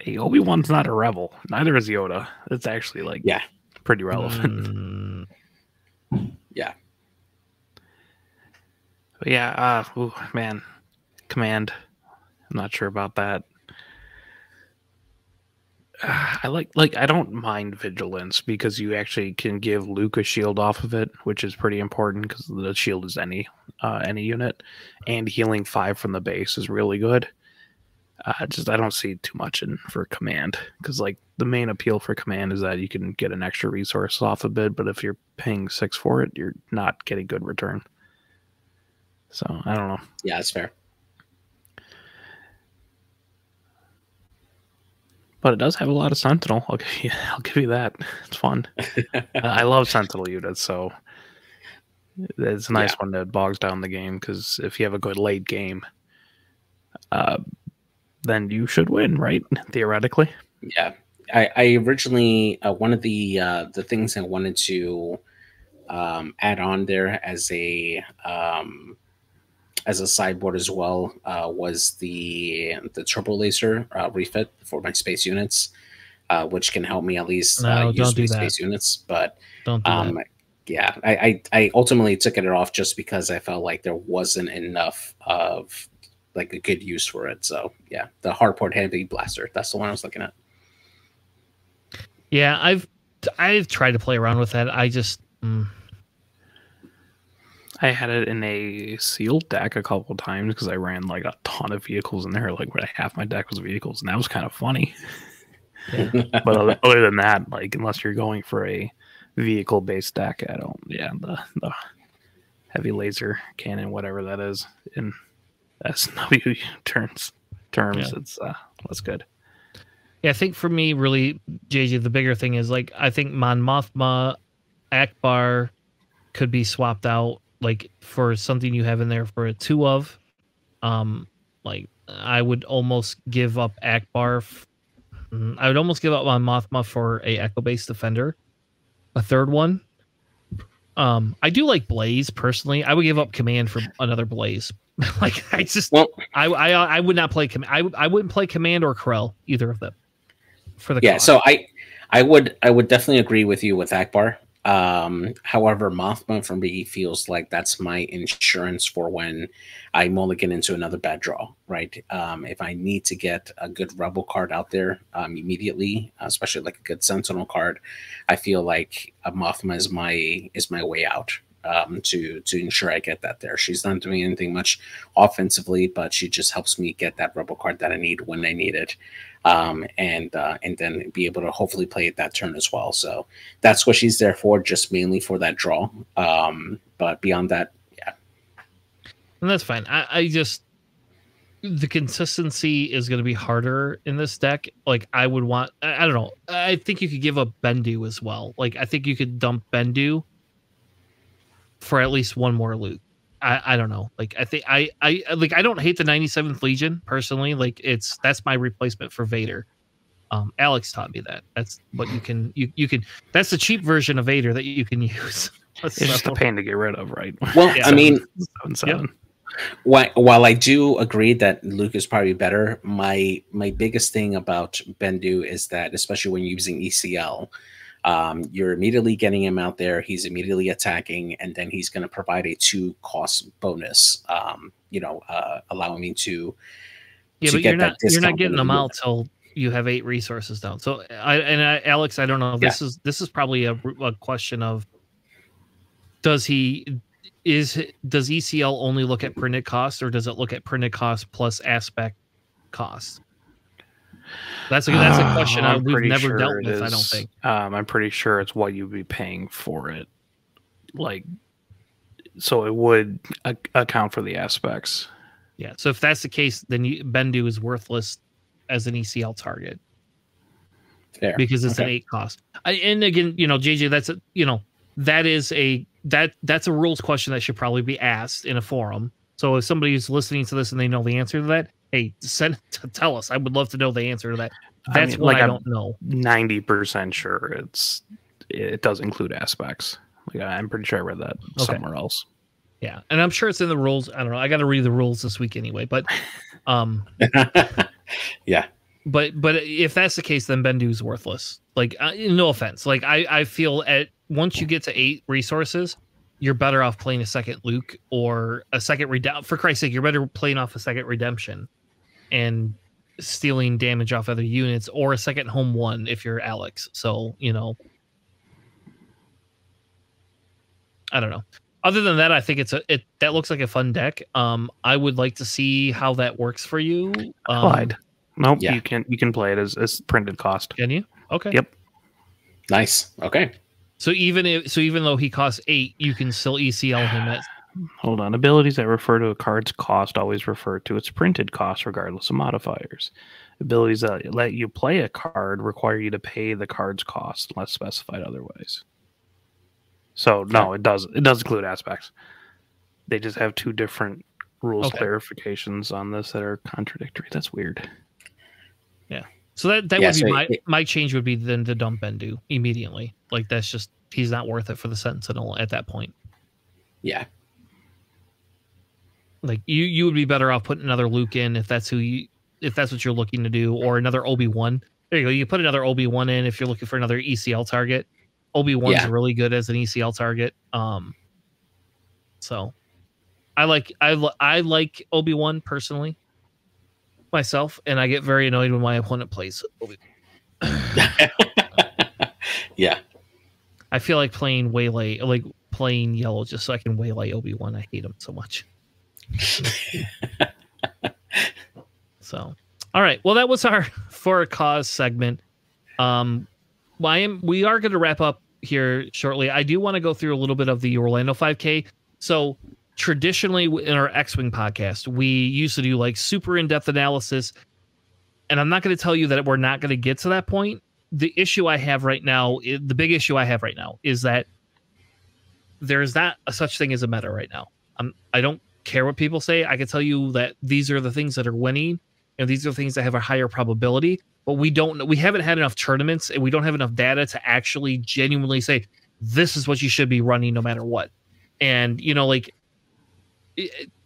Hey, Obi-Wan's not a Rebel. Neither is Yoda. It's actually like pretty relevant. Yeah. Yeah, ooh, man, command. I'm not sure about that. I like I don't mind vigilance, because you actually can give Luke a shield off of it, which is pretty important, because the shield is any unit, and healing 5 from the base is really good. Just I don't see too much in for command, because like the main appeal for command is that you can get an extra resource off a bit, but if you're paying 6 for it, you're not getting good return. So, I don't know. Yeah, that's fair. But it does have a lot of Sentinel. I'll give you that. It's fun. I love Sentinel units, so it's a nice one that bogs down the game, because if you have a good late game, then you should win, right? Theoretically. Yeah. I originally, one of the things I wanted to add on there as a sideboard as well, was the turbo laser refit for my space units, which can help me at least use my space units. But don't do that. Yeah, I ultimately took it off just because I felt like there wasn't enough of like a good use for it. So yeah, the hardport heavy blaster, that's the one I was looking at. Yeah, I've tried to play around with that. I just I had it in a sealed deck a couple times, because I ran like a ton of vehicles in there. Like half my deck was vehicles, and that was kind of funny. But other than that, like unless you're going for a vehicle-based deck, I don't. Yeah, the heavy laser cannon, whatever that is, in SW terms, it's that's good. Yeah, I think for me, really, JJ, the bigger thing is like I think Mon Mothma, Akbar could be swapped out like for something you have in there for a 2 of. Like I would almost give up Akbar. I would almost give up on Mothma for a Echo Base Defender, a 3rd one. I do like Blaze personally. I would give up Command for another Blaze. Like I just, well, I would not play Command. I wouldn't play Command or Krell, either of them. For the cost. So I would definitely agree with you with Akbar. However, Mothma for me feels like that's my insurance for when I mulligan into another bad draw, right? If I need to get a good Rebel card out there immediately, especially like a good Sentinel card, I feel like a Mothma is my way out to ensure I get that there. She's not doing anything much offensively, but she just helps me get that Rebel card that I need when I need it. And then be able to hopefully play it that turn as well. So that's what she's there for, just mainly for that draw. But beyond that, yeah. And that's fine. I just, the consistency is going to be harder in this deck. Like I would want, I don't know. I think you could give up Bendu as well. Like I think you could dump Bendu for at least one more Luke. I don't know. Like I think I don't hate the 97th Legion personally. Like that's my replacement for Vader. Alex taught me that. That's what you can. That's the cheap version of Vader that you can use. It's just a pain to get rid of, right? Well, yeah. I mean, while I do agree that Luke is probably better, my biggest thing about Bendu is that, especially when using ECL. You're immediately getting him out there. He's immediately attacking, and then he's going to provide a 2-cost bonus. Allowing me to. Yeah, but you're not getting them out till you have 8 resources down. So, Alex, I don't know. This is probably a question of does he does ECL only look at printed costs, or does it look at printed costs plus aspect costs? That's a question we've never dealt with, I don't think. I'm pretty sure it's what you'd be paying for it. Like, so it would account for the aspects. Yeah, so if that's the case, then Bendu is worthless as an ECL target. Fair. Because it's okay. An 8 cost. And again, you know, JJ, that's a, you know, that is a that's a rules question that should probably be asked in a forum. So if somebody is listening to this and they know the answer to that, hey, tell us. I would love to know the answer to that. That's what I don't know. 90% sure it does include aspects. Like, I'm pretty sure I read that somewhere else. Yeah, and I'm sure it's in the rules. I don't know. I got to read the rules this week anyway. But, yeah. But if that's the case, then Bendu's worthless. Like, no offense. Like, I feel at once you get to 8 resources, you're better off playing a second Luke or a second Redemption. For Christ's sake, you're better playing off a second Redemption and stealing damage off other units, or a second Home One if you're Alex. So, you know, I don't know. Other than that, I think that looks like a fun deck. I would like to see how that works for you. Nope, yeah. You can play it as printed cost. Can you? Okay. Yep. Nice. Okay. So even though he costs 8, you can still ECL him at. Hold on. Abilities that refer to a card's cost always refer to its printed cost, regardless of modifiers. Abilities that let you play a card require you to pay the card's cost unless specified otherwise. So no, it does include aspects. They just have 2 different rules clarifications on this that are contradictory. That's weird. Yeah. So my change would be then to dump Bendu immediately. Like, that's just, he's not worth it for the Sentinel at that point. Yeah. Like, you would be better off putting another Luke in if that's what you're looking to do, or another Obi-Wan. There you go. You put another Obi-Wan in if you're looking for another ECL target. Obi-Wan's really good as an ECL target. So I like Obi-Wan personally myself, and I get very annoyed when my opponent plays Obi-Wan. Yeah. I feel like playing yellow just so I can waylay Obi-Wan. I hate him so much. So, all right. Well, that was our For a Cause segment. We are going to wrap up here shortly. I do want to go through a little bit of the Orlando 5K. So traditionally in our X-Wing podcast, we used to do like super in-depth analysis. And I'm not going to tell you that we're not going to get to that point. The big issue I have right now is that there's not a such thing as a meta right now. I don't care what people say. I can tell you that these are the things that are winning, and these are the things that have a higher probability. But we don't know. We haven't had enough tournaments, and we don't have enough data to actually genuinely say this is what you should be running no matter what. And, you know, like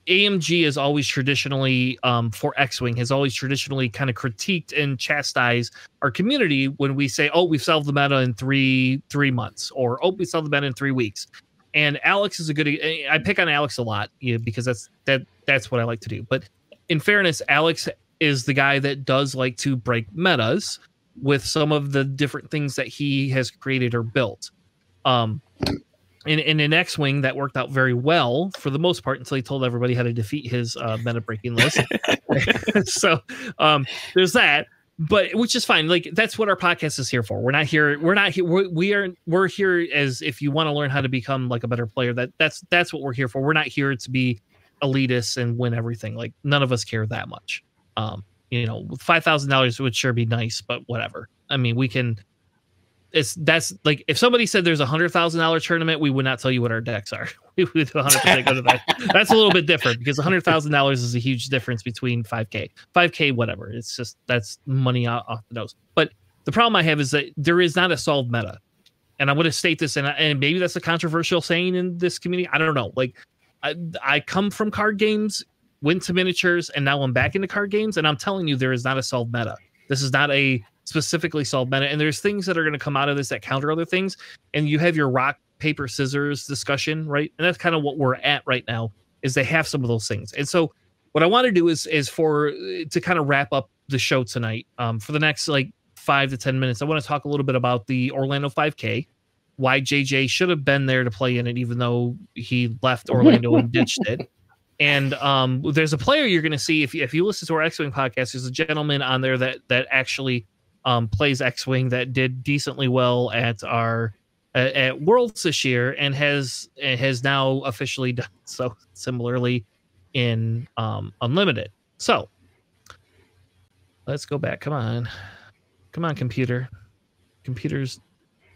AMG is always traditionally for X-Wing has always traditionally kind of critiqued and chastised our community when we say, oh, we've solved the meta in three months, or oh, we solved the meta in 3 weeks. And Alex is a good. I pick on Alex a lot, you know, because that's what I like to do. But in fairness, Alex is the guy that does like to break metas with some of the different things that he has created or built. In X-Wing, that worked out very well for the most part until he told everybody how to defeat his meta breaking list. So there's that, but which is fine. Like, that's what our podcast is here for. We're not here. We're not here. We're here as if you want to learn how to become like a better player. That's what we're here for. We're not here to be elitists and win everything. Like, none of us care that much. You know, $5,000 would sure be nice, but whatever. I mean, that's like, if somebody said there's $100,000 tournament, we would not tell you what our decks are. We would 100% go to that. That's a little bit different because $100,000 is a huge difference between 5K, whatever. It's just, that's money off the nose. But the problem I have is that there is not a solved meta. And I'm going to state this, and maybe that's a controversial saying in this community. I don't know. Like, I come from card games, went to miniatures, and now I'm back into card games, and I'm telling you, there is not a solved meta. This is not a specifically solved meta, and there's things that are going to come out of this that counter other things, and you have your rock, paper, scissors discussion, right? And that's kind of what we're at right now, is they have some of those things. And so what I want to do is to kind of wrap up the show tonight. For the next like 5 to 10 minutes, I want to talk a little bit about the Orlando 5K. why JJ should have been there to play in it, even though he left Orlando and ditched it. And there's a player you're going to see if you listen to our X-Wing podcast. There's a gentleman on there that actually plays X-Wing that did decently well at our at Worlds this year and has now officially done so similarly in Unlimited. So let's go back. Come on, computer.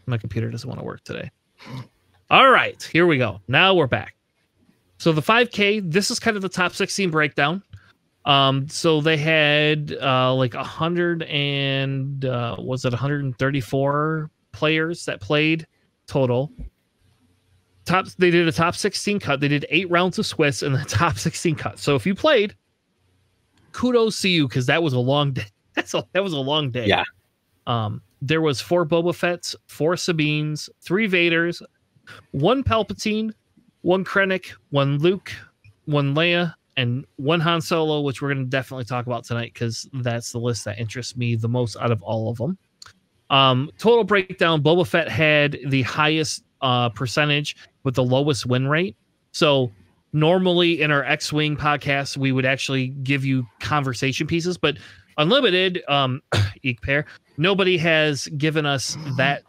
My computer doesn't want to work today. All right, here we go. Now we're back. So the 5K, this is kind of the top 16 breakdown. So they had like 100 and was it 134 players that played total. They did a top 16 cut. They did 8 rounds of Swiss and the top 16 cut. So if you played, kudos to you, because that was a long day. That was a long day. Yeah. There was 4 Boba Fetts, 4 Sabines, 3 Vaders, 1 Palpatine, 1 Krennic, 1 Luke, 1 Leia, and 1 Han Solo, which we're going to definitely talk about tonight because that's the list that interests me the most out of all of them. Total breakdown, Boba Fett had the highest percentage with the lowest win rate. So normally in our X-Wing podcast, we would actually give you conversation pieces, but Unlimited, Eek Pair, nobody has given us that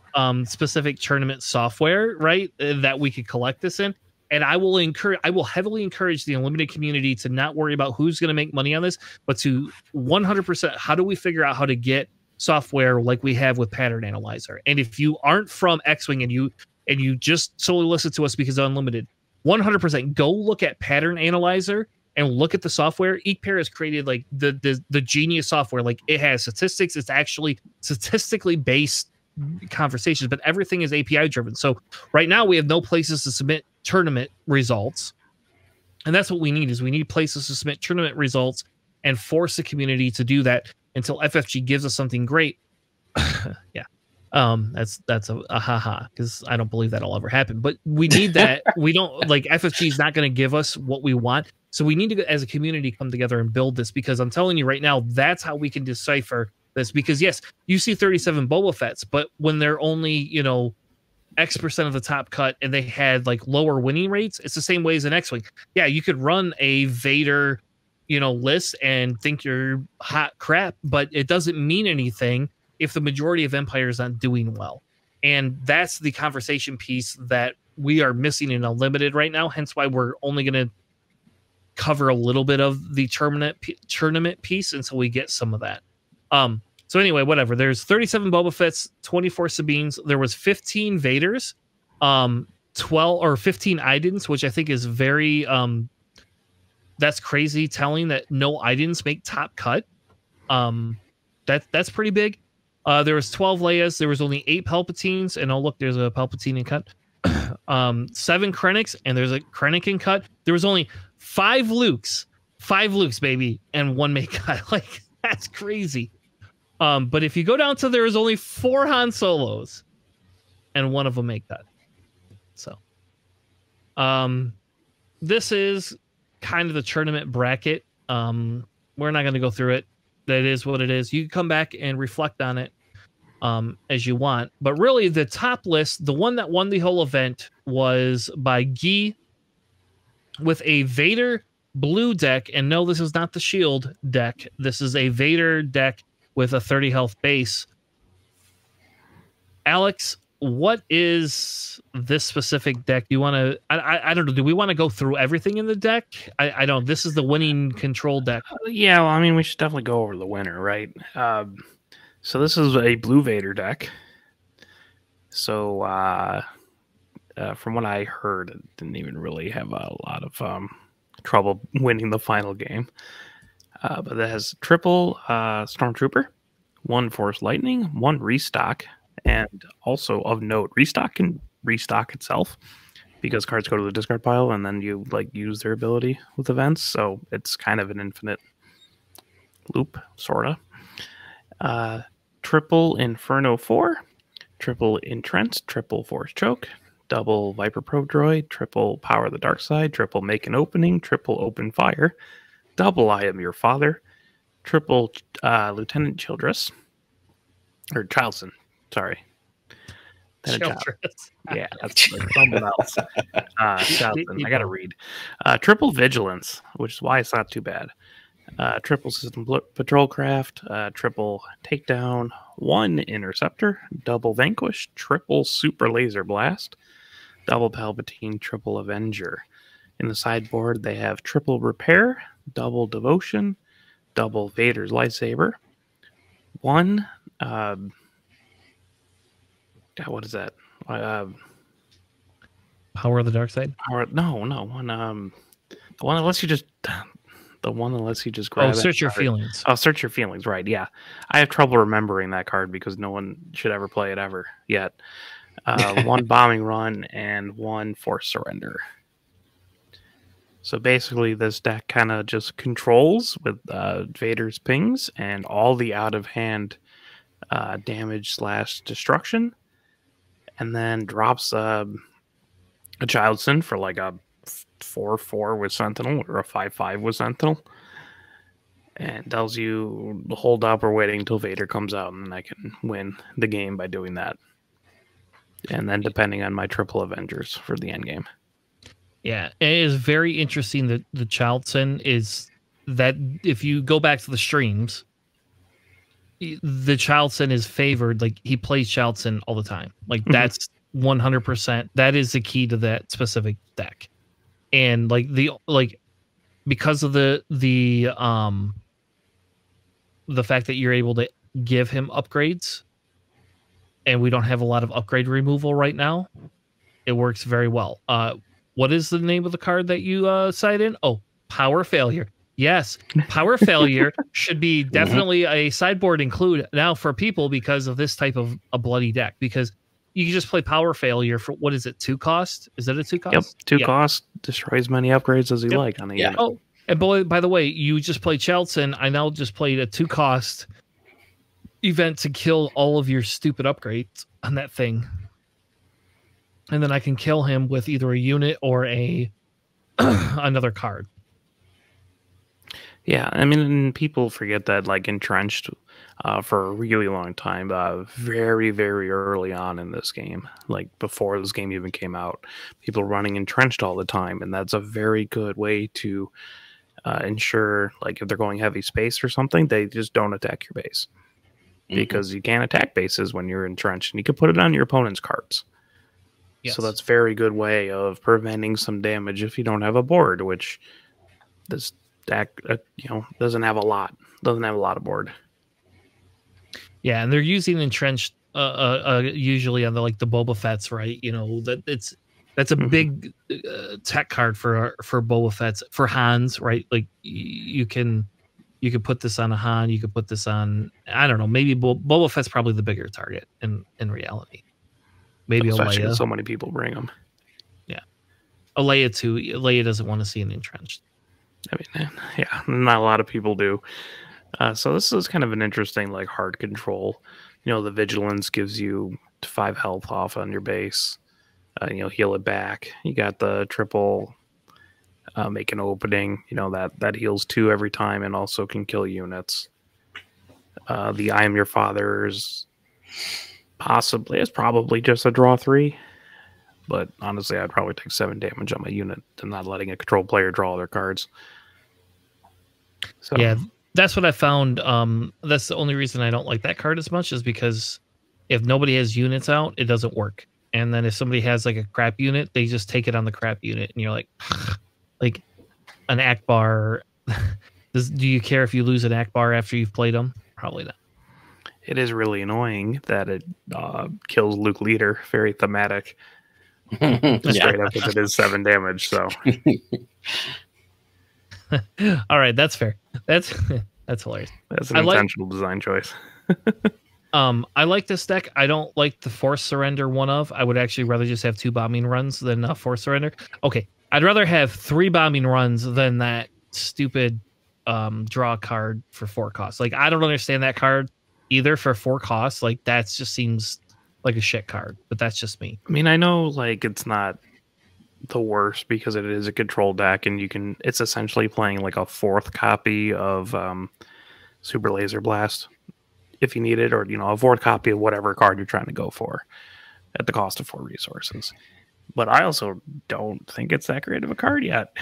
specific tournament software, right, that we could collect this in. And I will heavily encourage the Unlimited community to not worry about who's going to make money on this, but to 100%, how do we figure out how to get software like we have with Pattern Analyzer? And if you aren't from X-Wing and you just solely listen to us because of Unlimited, 100%, go look at Pattern Analyzer and look at the software. Eek Pair has created like the genius software. Like it has statistics. It's actually statistically based conversations, but everything is API driven. So right now we have no places to submit tournament results. And that's what we need, is we need places to submit tournament results and force the community to do that until FFG gives us something great. Yeah. That's a haha, because I don't believe that'll ever happen, but we need that. We don't, like, FFG is not going to give us what we want. So we need to, as a community, come together and build this, because I'm telling you right now, that's how we can decipher this. Because yes, you see 37 Boba Fetts, but when they're only, you know, X% of the top cut and they had like lower winning rates, it's the same way as an X-Wing. Yeah. You could run a Vader, you know, list and think you're hot crap, but it doesn't mean anything if the majority of Empire is not doing well. And that's the conversation piece that we are missing in Unlimited right now, hence why we're only going to cover a little bit of the tournament piece until we get some of that. So anyway, whatever. There's 37 Boba Fetts, 24 Sabines. There was 15 Vaders, 15 Idens, which I think is very... that's crazy telling that no Idens make top cut. That's pretty big. There was 12 Leias. There was only 8 Palpatines, and oh look, there's a Palpatine in cut. 7 Krennics, and there's a Krennic in cut. There was only 5 Lukes, baby, and 1 make cut. Like, that's crazy. But if you go down to, there was only 4 Han Solos, and 1 of them make cut. So, this is kind of the tournament bracket. We're not going to go through it. That is what it is. You can come back and reflect on it as you want. But really, the top list, the one that won the whole event, was by Guy with a Vader blue deck. And no, this is not the shield deck. This is a Vader deck with a 30 health base. Alex, what is this specific deck? Do you want to... I don't know. Do we want to go through everything in the deck? I don't. This is the winning control deck. Yeah, well, I mean, we should definitely go over the winner, right? So this is a blue Vader deck. So from what I heard, it didn't even really have a lot of trouble winning the final game. But it has triple Stormtrooper, 1 Force Lightning, 1 Restock. And also of note, Restock can restock itself because cards go to the discard pile and then you like use their ability with events. So it's kind of an infinite loop, sort of. Triple Inferno 4, triple Entrenched, triple Force Choke, double Viper Probe Droid, triple Power of the Dark Side, triple Make an Opening, triple Open Fire, double I Am Your Father, triple Lieutenant Childress, or Childson. Sorry. than a child. Yeah, that's like someone else. I gotta read. Triple Vigilance, which is why it's not too bad. Triple System Patrol Craft, Triple Takedown, One Interceptor, Double Vanquish, Triple Super Laser Blast, Double Palpatine, Triple Avenger. In the sideboard, they have Triple Repair, Double Devotion, Double Vader's Lightsaber, One... what is that? Power of the Dark Side? Power, no, one... the one that lets you just... The one unless you just grab. Oh, search your feelings. Oh, search your feelings. Right? Yeah, I have trouble remembering that card because no one should ever play it ever yet. One bombing run and one force surrender. So basically, this deck kind of just controls with Vader's pings and all the out of hand damage / destruction, and then drops a Childson for like a 4/4 with Sentinel or a 5/5 with Sentinel, and tells you hold up or waiting until Vader comes out, and I can win the game by doing that. And then depending on my triple Avengers for the end game. Yeah, it is very interesting that the Childson is that if you go back to the streams, the Childson is favored. Like he plays Childson all the time. Like that's 100%. That is the key to that specific deck. And like because of the fact that you're able to give him upgrades, and we don't have a lot of upgrade removal right now, it works very well. What is the name of the card that you cite in? Oh, Power Failure. Yes, Power Failure should be definitely a sideboard include now for people because of this type of a bloody deck, because you can just play Power Failure for, what is it, 2 cost? Is that a 2 cost? Yep, 2 cost, destroys many upgrades as you like on the unit. Oh, and by the way, you just played Childson. I now just played a 2 cost event to kill all of your stupid upgrades on that thing. And then I can kill him with either a unit or a another card. Yeah, I mean, people forget that, like, Entrenched for a really long time, very, very early on in this game, like before this game even came out, people running Entrenched all the time, and that's a very good way to ensure, like, if they're going heavy space or something, they just don't attack your base, because you can't attack bases when you're Entrenched, and you can put it on your opponent's cards. Yes. So that's a very good way of preventing some damage if you don't have a board, which this... That you know, doesn't have a lot of board. Yeah, and they're using Entrenched usually on the like the Boba Fett's, right? You know, that that's a big tech card for Boba Fett's, for Han's, right? Like you can put this on a Han, you could put this on, I don't know, maybe Boba Fett's probably the bigger target in reality. Maybe Leia. So many people bring them. Yeah, Leia too. Leia doesn't want to see an Entrenched. I mean, yeah, not a lot of people do. So this is kind of an interesting, like, hard control. You know, the Vigilance gives you 5 health off on your base. You know, heal it back. You got the triple Make an Opening. You know, that heals 2 every time and also can kill units. The I Am Your Father's possibly, it's probably just a draw 3. But honestly, I'd probably take 7 damage on my unit than not letting a control player draw their cards. So. Yeah, that's what I found. That's the only reason I don't like that card as much, is because if nobody has units out, it doesn't work. And then if somebody has like a crap unit, they just take it on the crap unit, and you're like an Akbar. Do you care if you lose an Akbar after you've played them? Probably not. It is really annoying that it kills Luke Leader. Very thematic. Straight up, because it is 7 damage. So, all right, that's fair. That's hilarious. That's an intentional design choice. I like this deck. I don't like the force surrender one of. I would actually rather just have 2 bombing runs than force surrender. Okay, I'd rather have 3 bombing runs than that stupid draw card for 4 costs. Like, I don't understand that card either for 4 costs. Like, that just seems like a shit card, but that's just me. I mean, I know, like, it's not the worst because it is a control deck, and you can, it's essentially playing like a 4th copy of Super Laser Blast if you need it, or, you know, a 4th copy of whatever card you're trying to go for. at the cost of 4 resources. But I also don't think it's that great of a card yet,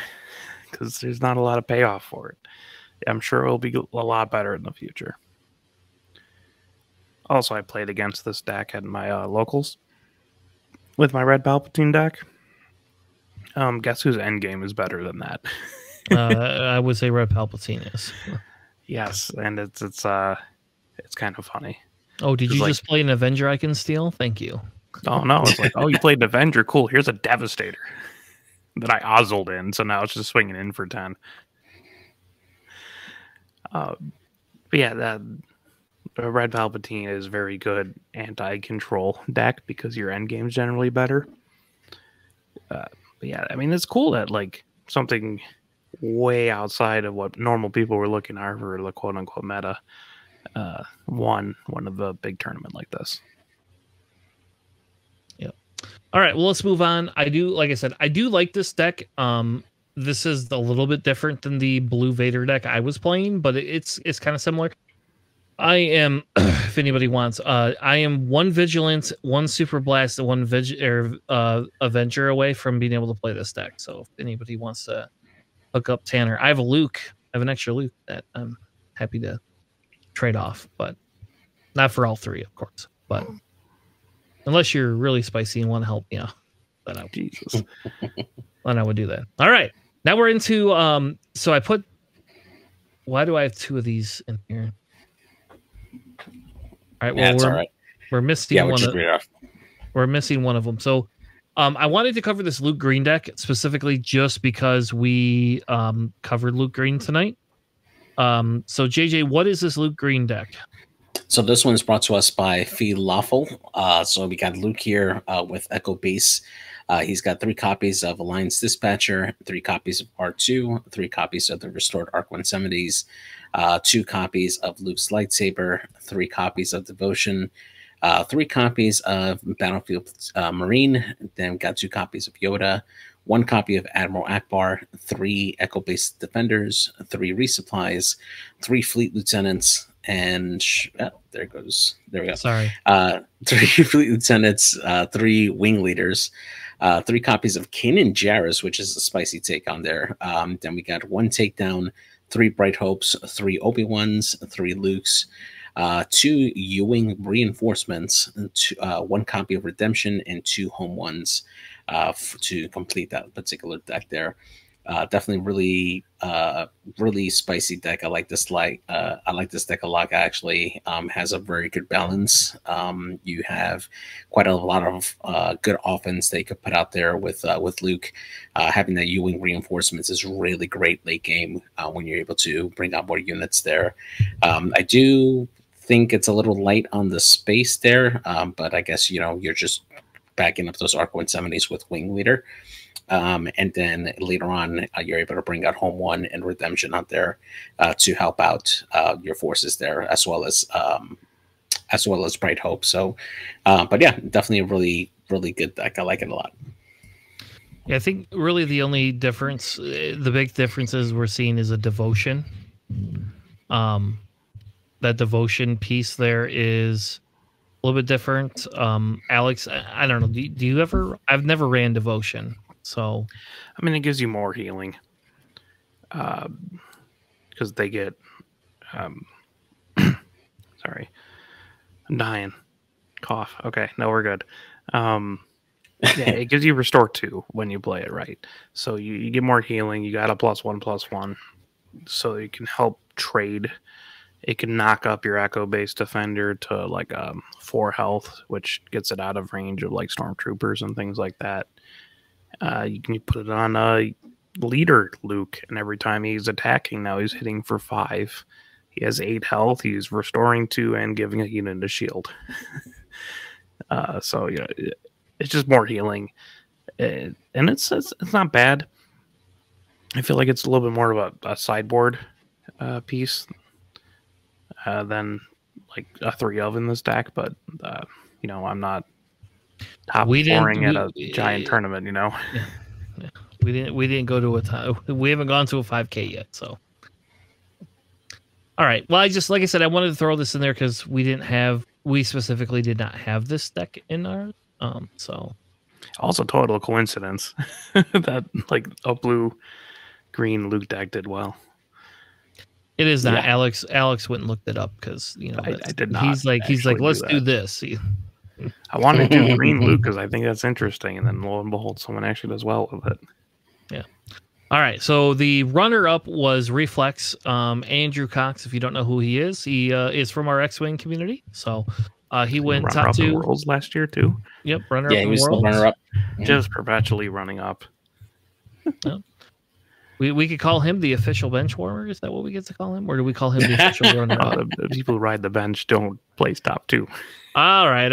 because there's not a lot of payoff for it. I'm sure it will be a lot better in the future. Also, I played against this deck at my locals with my Red Palpatine deck. Guess whose endgame is better than that? I would say Red Palpatine is. Yes, and it's kind of funny. Oh, did you just play an Avenger I can steal? Thank you. Oh, no. It's like, oh, you played an Avenger. Cool. Here's a Devastator that I ozzled in. So now it's just swinging in for 10. But yeah, Red Palpatine is very good anti-control deck because your end game is generally better. But yeah, I mean, it's cool that like something way outside of what normal people were looking at for the quote-unquote meta won one of the big tournament like this. Yep. All right, well, let's move on. I do, like I said, I do like this deck. This is a little bit different than the blue Vader deck I was playing, but it's kind of similar. I am, if anybody wants, I am 1 Vigilance, 1 Super Blast, and 1 Avenger away from being able to play this deck. So if anybody wants to hook up Tanner, I have a Luke. I have an extra Luke that I'm happy to trade off, but not for all 3, of course. But unless you're really spicy and want to help me out, then I would do that. All right. Now we're into, so I put, why do I have 2 of these in here? All right, well, yeah, we're missing one of them. So I wanted to cover this Luke Green deck specifically just because we covered Luke Green tonight. So JJ, what is this Luke Green deck? So this one is brought to us by Fee Lawful. So we got Luke here with Echo Base. He's got 3 copies of Alliance Dispatcher, 3 copies of R2, 3 copies of the restored Arc 170s, 2 copies of Luke's lightsaber, 3 copies of Devotion, 3 copies of Battlefield Marine. Then we got 2 copies of Yoda, 1 copy of Admiral Akbar, 3 Echo Base Defenders, 3 resupplies, 3 Fleet Lieutenants, and there it goes. There we go. Sorry. 3 Fleet Lieutenants, 3 Wing Leaders, 3 copies of Kanan Jarrus, which is a spicy take on there. Then we got 1 Takedown, 3 Bright Hopes, 3 Obi-Wans, 3 Lukes, 2 Ewing Reinforcements, 1 copy of Redemption, and 2 Home Ones to complete that particular deck there. Definitely really, really spicy deck. I like this I like this deck a lot. Actually, has a very good balance. You have quite a lot of good offense they could put out there with Luke. Having the Ewing reinforcements is really great late game when you're able to bring out more units there. I do think it's a little light on the space there, but I guess you're just backing up those Arc 170s with Wing Leader. And then later on, you're able to bring out Home One and Redemption out there to help out your forces there, as well as Bright Hope. So, but yeah, definitely a really, really good deck. I like it a lot. Yeah, I think really the only difference, the big differences we're seeing is a Devotion. That Devotion piece there is a little bit different. Alex, I don't know. Do you ever? I've never ran Devotion. So, I mean, it gives you more healing because they get. Sorry, I'm dying. Cough. Okay, no, we're good. Yeah, it gives you Restore 2 when you play it right, so you get more healing. You got a +1/+1, so you can help trade. It can knock up your Echo Base Defender to like 4 health, which gets it out of range of like stormtroopers and things like that. You can put it on a leader Luke, and every time he's attacking now, he's hitting for 5. He has 8 health. He's restoring 2 and giving a unit a shield. So it's just more healing, and it's not bad. I feel like it's a little bit more of a sideboard piece than like a 3 of in this deck, but I'm not. Top scoring at a giant tournament, you know. Yeah, yeah. We didn't go to we haven't gone to a 5K yet. So, all right. Well, like I said, I wanted to throw this in there because we specifically did not have this deck in our So also total coincidence that like a blue green Luke deck did well. It is not. Yeah. Alex went and looked it up because, you know, I did not. He's like, let's do this. I wanted to do green Luke because I think that's interesting. And then lo and behold, someone actually does well with it. Yeah. All right. So the runner up was Reflex. Andrew Cox, if you don't know who he is, he is from our X-Wing community. So he went top two Worlds last year, too. Yep. Runner up. Yeah. Just perpetually running up. Yep. We could call him the official bench warmer. Is that what we get to call him? Or do we call him the official runner up? The people who ride the bench don't place top two. All right.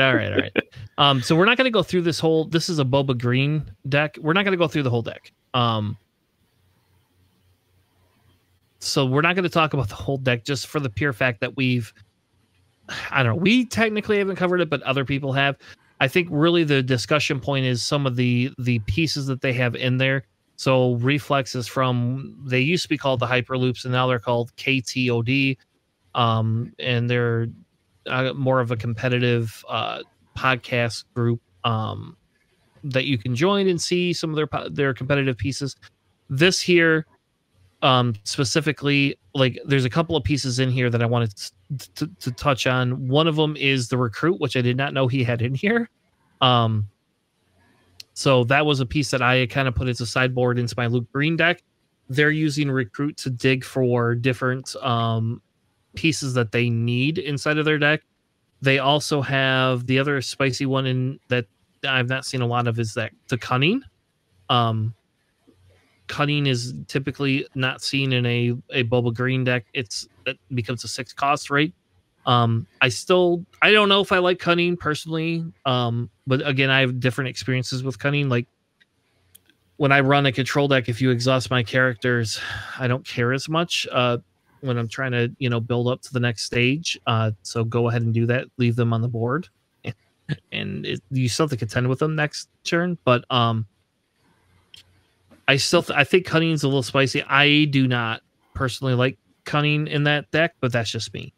So we're not going to go through this whole... This is a Boba Green deck. We're not going to go through the whole deck. So we're not going to talk about the whole deck just for the pure fact that we've... I don't know. We technically haven't covered it, but other people have. I think really the discussion point is some of the pieces that they have in there. So Reflex is from, they used to be called the Hyperloops, and now they're called KTOD, and they're more of a competitive podcast group that you can join and see some of their competitive pieces. This here, specifically, like there's a couple of pieces in here that I wanted to touch on. One of them is the Recruit, which I did not know he had in here. So that was a piece that I kind of put as a sideboard into my Luke Green deck. They're using Recruit to dig for different pieces that they need inside of their deck. They also have the other spicy one in that I've not seen a lot of is that the Cunning. Cunning is typically not seen in a Boba Green deck. It becomes a 6-cost, right? I don't know if I like Cunning personally, but again, I have different experiences with Cunning. Like when I run a control deck, if you exhaust my characters, I don't care as much when I'm trying to, you know, build up to the next stage. So go ahead and do that. Leave them on the board, and you still have to contend with them next turn. But I think Cunning's a little spicy. I do not personally like Cunning in that deck, but that's just me.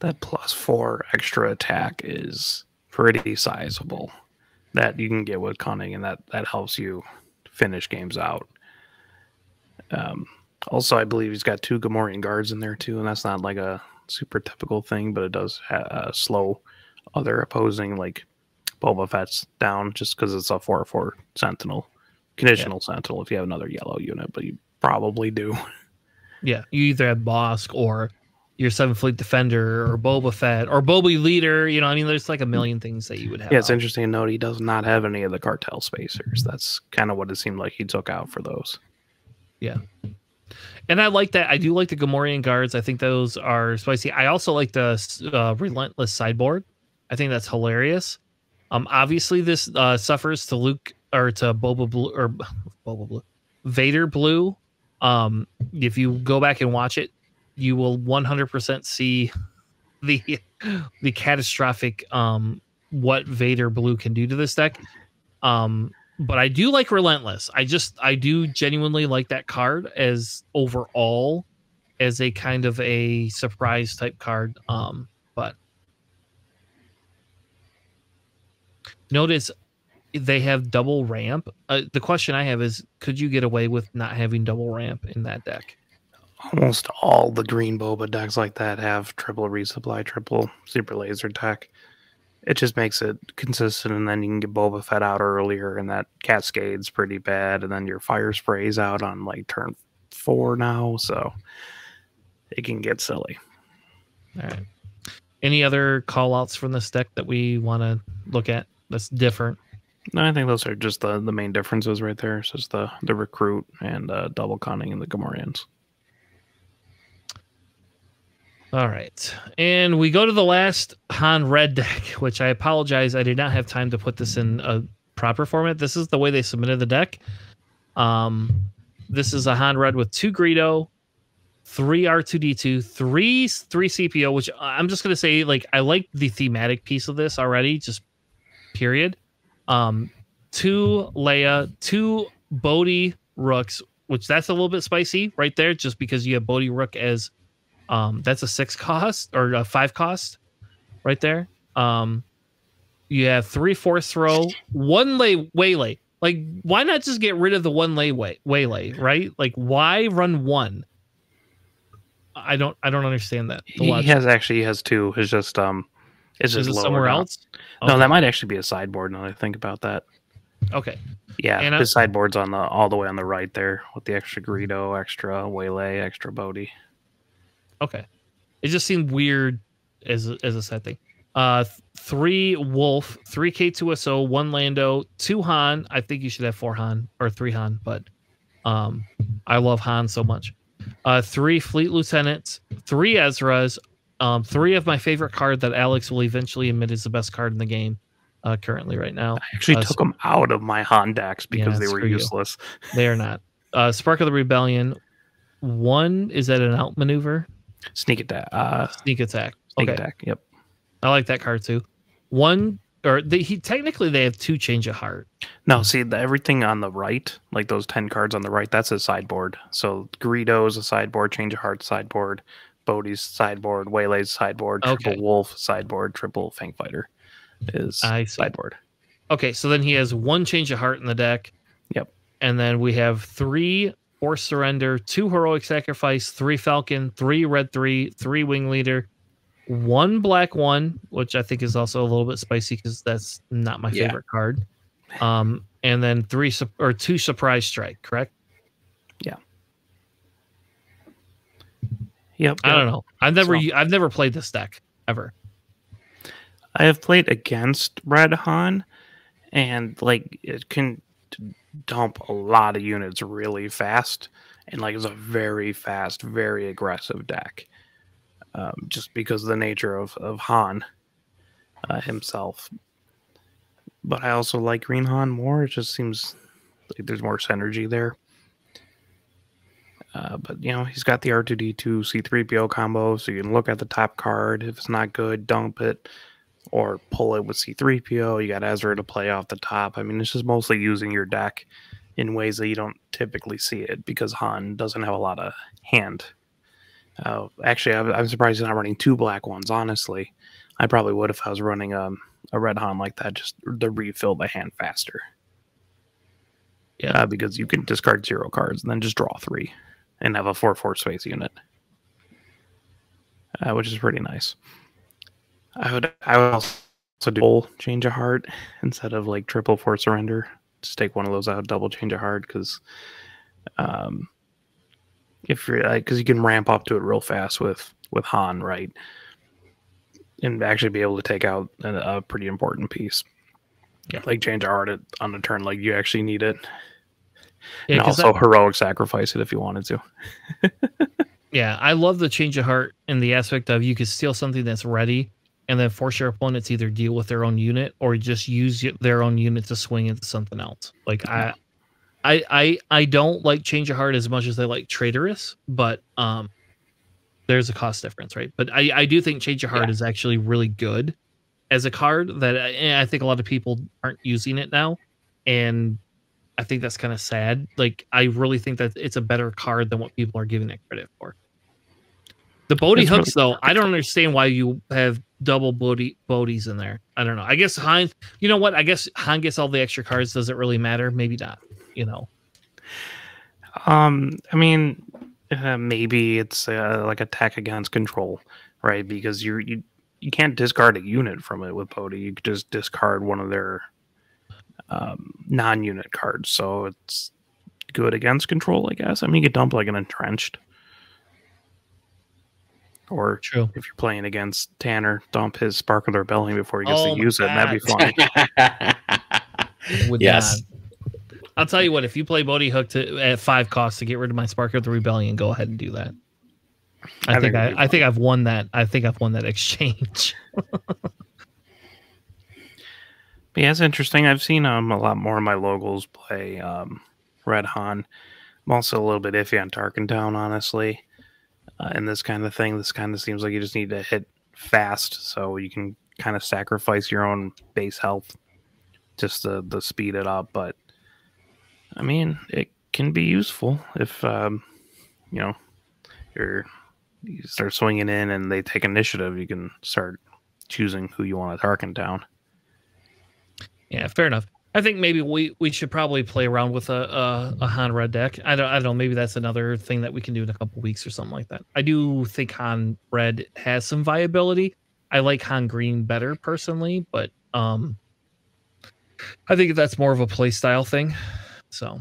That +4 extra attack is pretty sizable that you can get with Cunning, and that helps you finish games out. Also, I believe he's got 2 Gamorrean guards in there too, and that's not like a super typical thing, but it does slow other opposing like Boba Fett's down just because it's a 4/4 Sentinel, conditional Sentinel if you have another yellow unit, but you probably do. Yeah, you either have Bosk or your 7th Fleet Defender or Boba Fett or Boba Leader. You know, I mean, there's like a million things that you would have. Yeah, it's interesting to note he does not have any of the cartel spacers. That's kind of what it seemed like he took out for those. Yeah. And I like that. I do like the Gamorrean guards. I think those are spicy. I also like the Relentless sideboard. I think that's hilarious. Obviously, this suffers to Luke or to Boba Blue or Boba Blue, Vader Blue. If you go back and watch it, you will 100% see the catastrophic what Vader Blue can do to this deck. But I do like Relentless. I do genuinely like that card as overall as a kind of a surprise type card. But notice they have double ramp. The question I have is, could you get away with not having double ramp in that deck? Almost all the green Boba decks like that have triple resupply, triple super laser tech. It just makes it consistent, and then you can get Boba Fett out earlier, and that Cascade's pretty bad, and then your Fire Spray's out on like turn 4 now, so it can get silly. All right. Any other call-outs from this deck that we want to look at that's different? No, I think those are just the main differences right there. It's just the Recruit and double Conning and the Gamorreans. All right, and we go to the last Han Red deck, which I apologize, I did not have time to put this in a proper format. This is the way they submitted the deck. This is a Han Red with 2 Greedo, 3 R2-D2, 3 CPO, which I'm just going to say, like, I like the thematic piece of this already, just period. 2 Leia, 2 Bodhi Rooks, which that's a little bit spicy right there, just because you have Bodhi Rook as... that's a 6-cost or a 5-cost right there. You have 3 force throw, Waylay. Like, why not just get rid of the Waylay, right? Like, why run one? I don't understand that. He has two. It's just it's just lower somewhere else. Okay. No, that might actually be a sideboard. Now that I think about that. Okay. Yeah, and his sideboard's on the all the way on the right there with the extra Greedo, extra Waylay, extra Bodhi. Okay, it just seemed weird as a side thing. 3 Wolf, 3 K2SO, 1 Lando, 2 Han. I think you should have 4 Han or 3 Han, but I love Han so much. 3 Fleet Lieutenants, 3 Ezras, 3 of my favorite card that Alex will eventually admit is the best card in the game currently right now. I actually took them out of my Han decks because they were useless. They are not. Spark of the Rebellion, 1, is that an outmaneuver? Sneak attack. Sneak attack, yep. I like that card too. 1, or technically they have 2 Change of Heart. No, see, everything on the right, like those 10 cards on the right, that's a sideboard. So Greedo's a sideboard, Change of Heart sideboard, Bodhi's sideboard, Waylay's sideboard, Triple Wolf sideboard, Triple Fang Fighter is sideboard. Okay, so then he has 1 Change of Heart in the deck. Yep. And then we have 3 Force Surrender, 2 Heroic Sacrifice, 3 Falcon, 3 Red 3, 3 Wing Leader, 1 black 1, which I think is also a little bit spicy because that's not my favorite card. And then 2 Surprise Strike, correct? Yeah. Yep. I don't know. I've never played this deck ever. I have played against Red Han, and like it can dump a lot of units really fast, and like it's a very fast, very aggressive deck. Just because of the nature of Han himself. But I also like Green Han more. It just seems like there's more synergy there. But, you know, he's got the R2-D2 C-3PO combo, so you can look at the top card. If it's not good, dump it. Or pull it with C-3PO. You got Ezra to play off the top. I mean, it's just mostly using your deck in ways that you don't typically see it because Han doesn't have a lot of hand. Actually, I'm surprised he's not running 2 black ones, honestly. I probably would if I was running a Red Han like that, just to refill the hand faster. Yeah, because you can discard 0 cards and then just draw 3 and have a 4-4 space unit, which is pretty nice. I would also do double Change of Heart instead of like triple Force Surrender. Just take 1 of those out, double Change of Heart, because... If you're like, because you can ramp up to it real fast with Han, right? And actually be able to take out a pretty important piece. Yeah. Like Change of Heart on a turn, like you actually need it. Yeah, and also Heroic Sacrifice it if you wanted to. Yeah, I love the Change of Heart in the aspect of you could steal something that's ready and then force your opponents either deal with their own unit or just use their own unit to swing into something else. Like, yeah. I don't like Change of Heart as much as I like Traitorous, but there's a cost difference, right? But I do think Change of Heart is actually really good as a card that I think a lot of people aren't using it now, and I think that's kind of sad. Like, I really think that it's a better card than what people are giving it credit for. The Bodhi hooks, though, I don't understand why you have double Bodhi's in there. I don't know. I guess Han, you know what? I guess Han gets all the extra cards. Does it really matter? Maybe not. You know, I mean, maybe it's like attack against control, right? Because you can't discard a unit from it with Bodhi. You could just discard 1 of their non-unit cards, so it's good against control, I guess. I mean, you could dump like an Entrenched, or if you're playing against Tanner, dump his Spark of the Rebellion before he gets to use it, and that'd be fun. Yes. Not. I'll tell you what, if you play Bodhi Hook at 5 costs to get rid of my Spark of the Rebellion, go ahead and do that. I think I've won that. I think I've won that exchange. Yeah, it's interesting. I've seen a lot more of my locals play Red Han. I'm also a little bit iffy on Tarkin Town, honestly. And this kind of thing, this kind of seems like you just need to hit fast, so you can kind of sacrifice your own base health just to speed it up, but I mean, it can be useful if, you know, you start swinging in and they take initiative. You can start choosing who you want to Tarkin down. Yeah, fair enough. I think maybe we should probably play around with a Han Red deck. I don't know. Maybe that's another thing that we can do in a couple weeks or something like that. I do think Han Red has some viability. I like Han Green better personally, but I think that's more of a play style thing. So,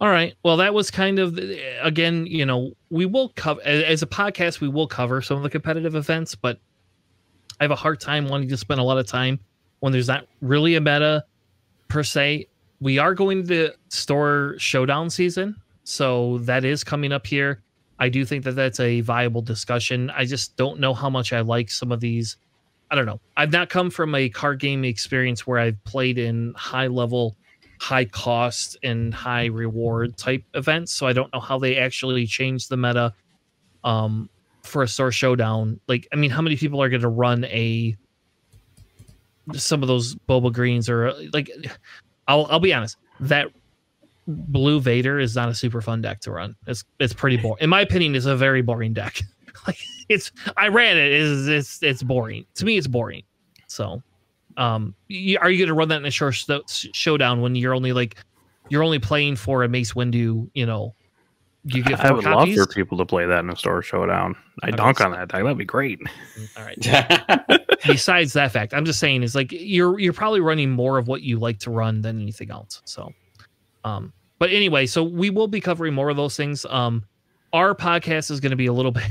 all right. Well, that was kind of, again, you know, we will cover as a podcast. We will cover some of the competitive events, but I have a hard time wanting to spend a lot of time when there's not really a meta per se. We are going to Store Showdown season, so that is coming up here. I do think that that's a viable discussion. I just don't know how much I like some of these. I don't know. I've not come from a card game experience where I've played in high level, high cost and high reward type events. So I don't know how they actually change the meta for a Store Showdown. Like, I mean, how many people are going to run some of those Boba Greens or like, I'll be honest, that Blue Vader is not a super fun deck to run. It's pretty boring. In my opinion, it's a very boring deck. Like I ran it. It's boring. To me, it's boring. So, are you going to run that in a showdown when you're only playing for a Mace Windu? You know, you get four copies? I would love for people to play that in a Store Showdown. I donk on that deck. That'd be great. All right. Besides that fact, I'm just saying is like you're probably running more of what you like to run than anything else. So. But anyway, so we will be covering more of those things. Our podcast is going to be a little bit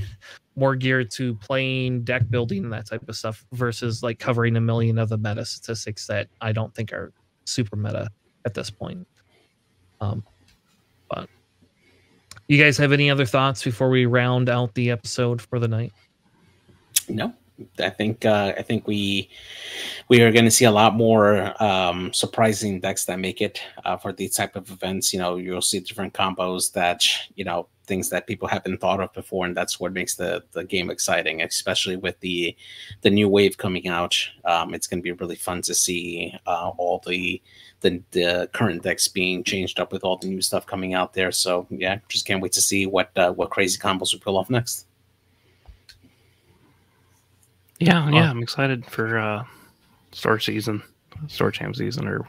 more geared to playing, deck building, and that type of stuff versus like covering a million of the meta statistics that I don't think are super meta at this point. But you guys have any other thoughts before we round out the episode for the night? No. I think we are going to see a lot more surprising decks that make it for these type of events. You know, you'll see different combos that, you know, things that people haven't thought of before, and that's what makes the game exciting, especially with the new wave coming out. It's going to be really fun to see all the current decks being changed up with all the new stuff coming out there. So yeah, just can't wait to see what crazy combos we pull off next. Yeah, I'm excited for Store Showdown season.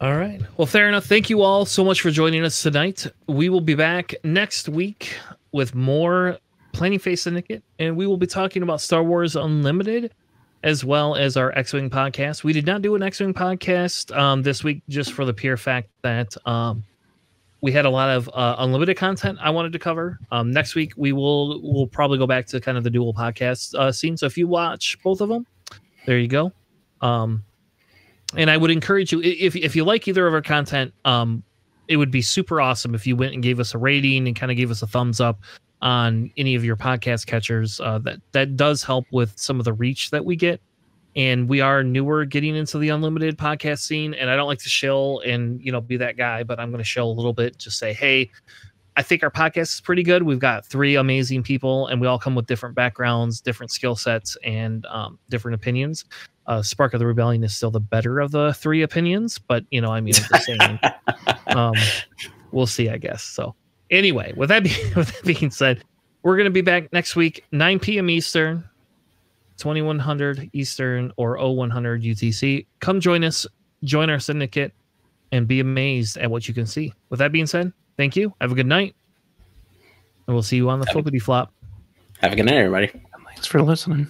All right. Well, fair enough. Thank you all so much for joining us tonight. We will be back next week with more Planning Phase Syndicate, and we will be talking about Star Wars Unlimited as well as our X-Wing podcast. We did not do an X-Wing podcast this week just for the pure fact that we had a lot of unlimited content I wanted to cover. Next week, we'll probably go back to kind of the dual podcast scene. So if you watch both of them, there you go. And I would encourage you, if you like either of our content, it would be super awesome if you went and gave us a rating and kind of gave us a thumbs up on any of your podcast catchers. That does help with some of the reach that we get. And we are newer getting into the unlimited podcast scene, and I don't like to shill and, you know, be that guy, but I'm going to shill a little bit. Just say, hey, I think our podcast is pretty good. We've got three amazing people, and we all come with different backgrounds, different skill sets, and different opinions. Spark of the Rebellion is still the better of the three opinions, but, you know, I mean, I'm saying, we'll see, I guess. So anyway, with that being said, we're going to be back next week, 9 p.m. Eastern. 2100 Eastern or 0100 UTC. Come join us, join our syndicate, and be amazed at what you can see. With that being said, thank you. Have a good night. And we'll see you on the flippity flop. Have a good night, everybody. Thanks for listening.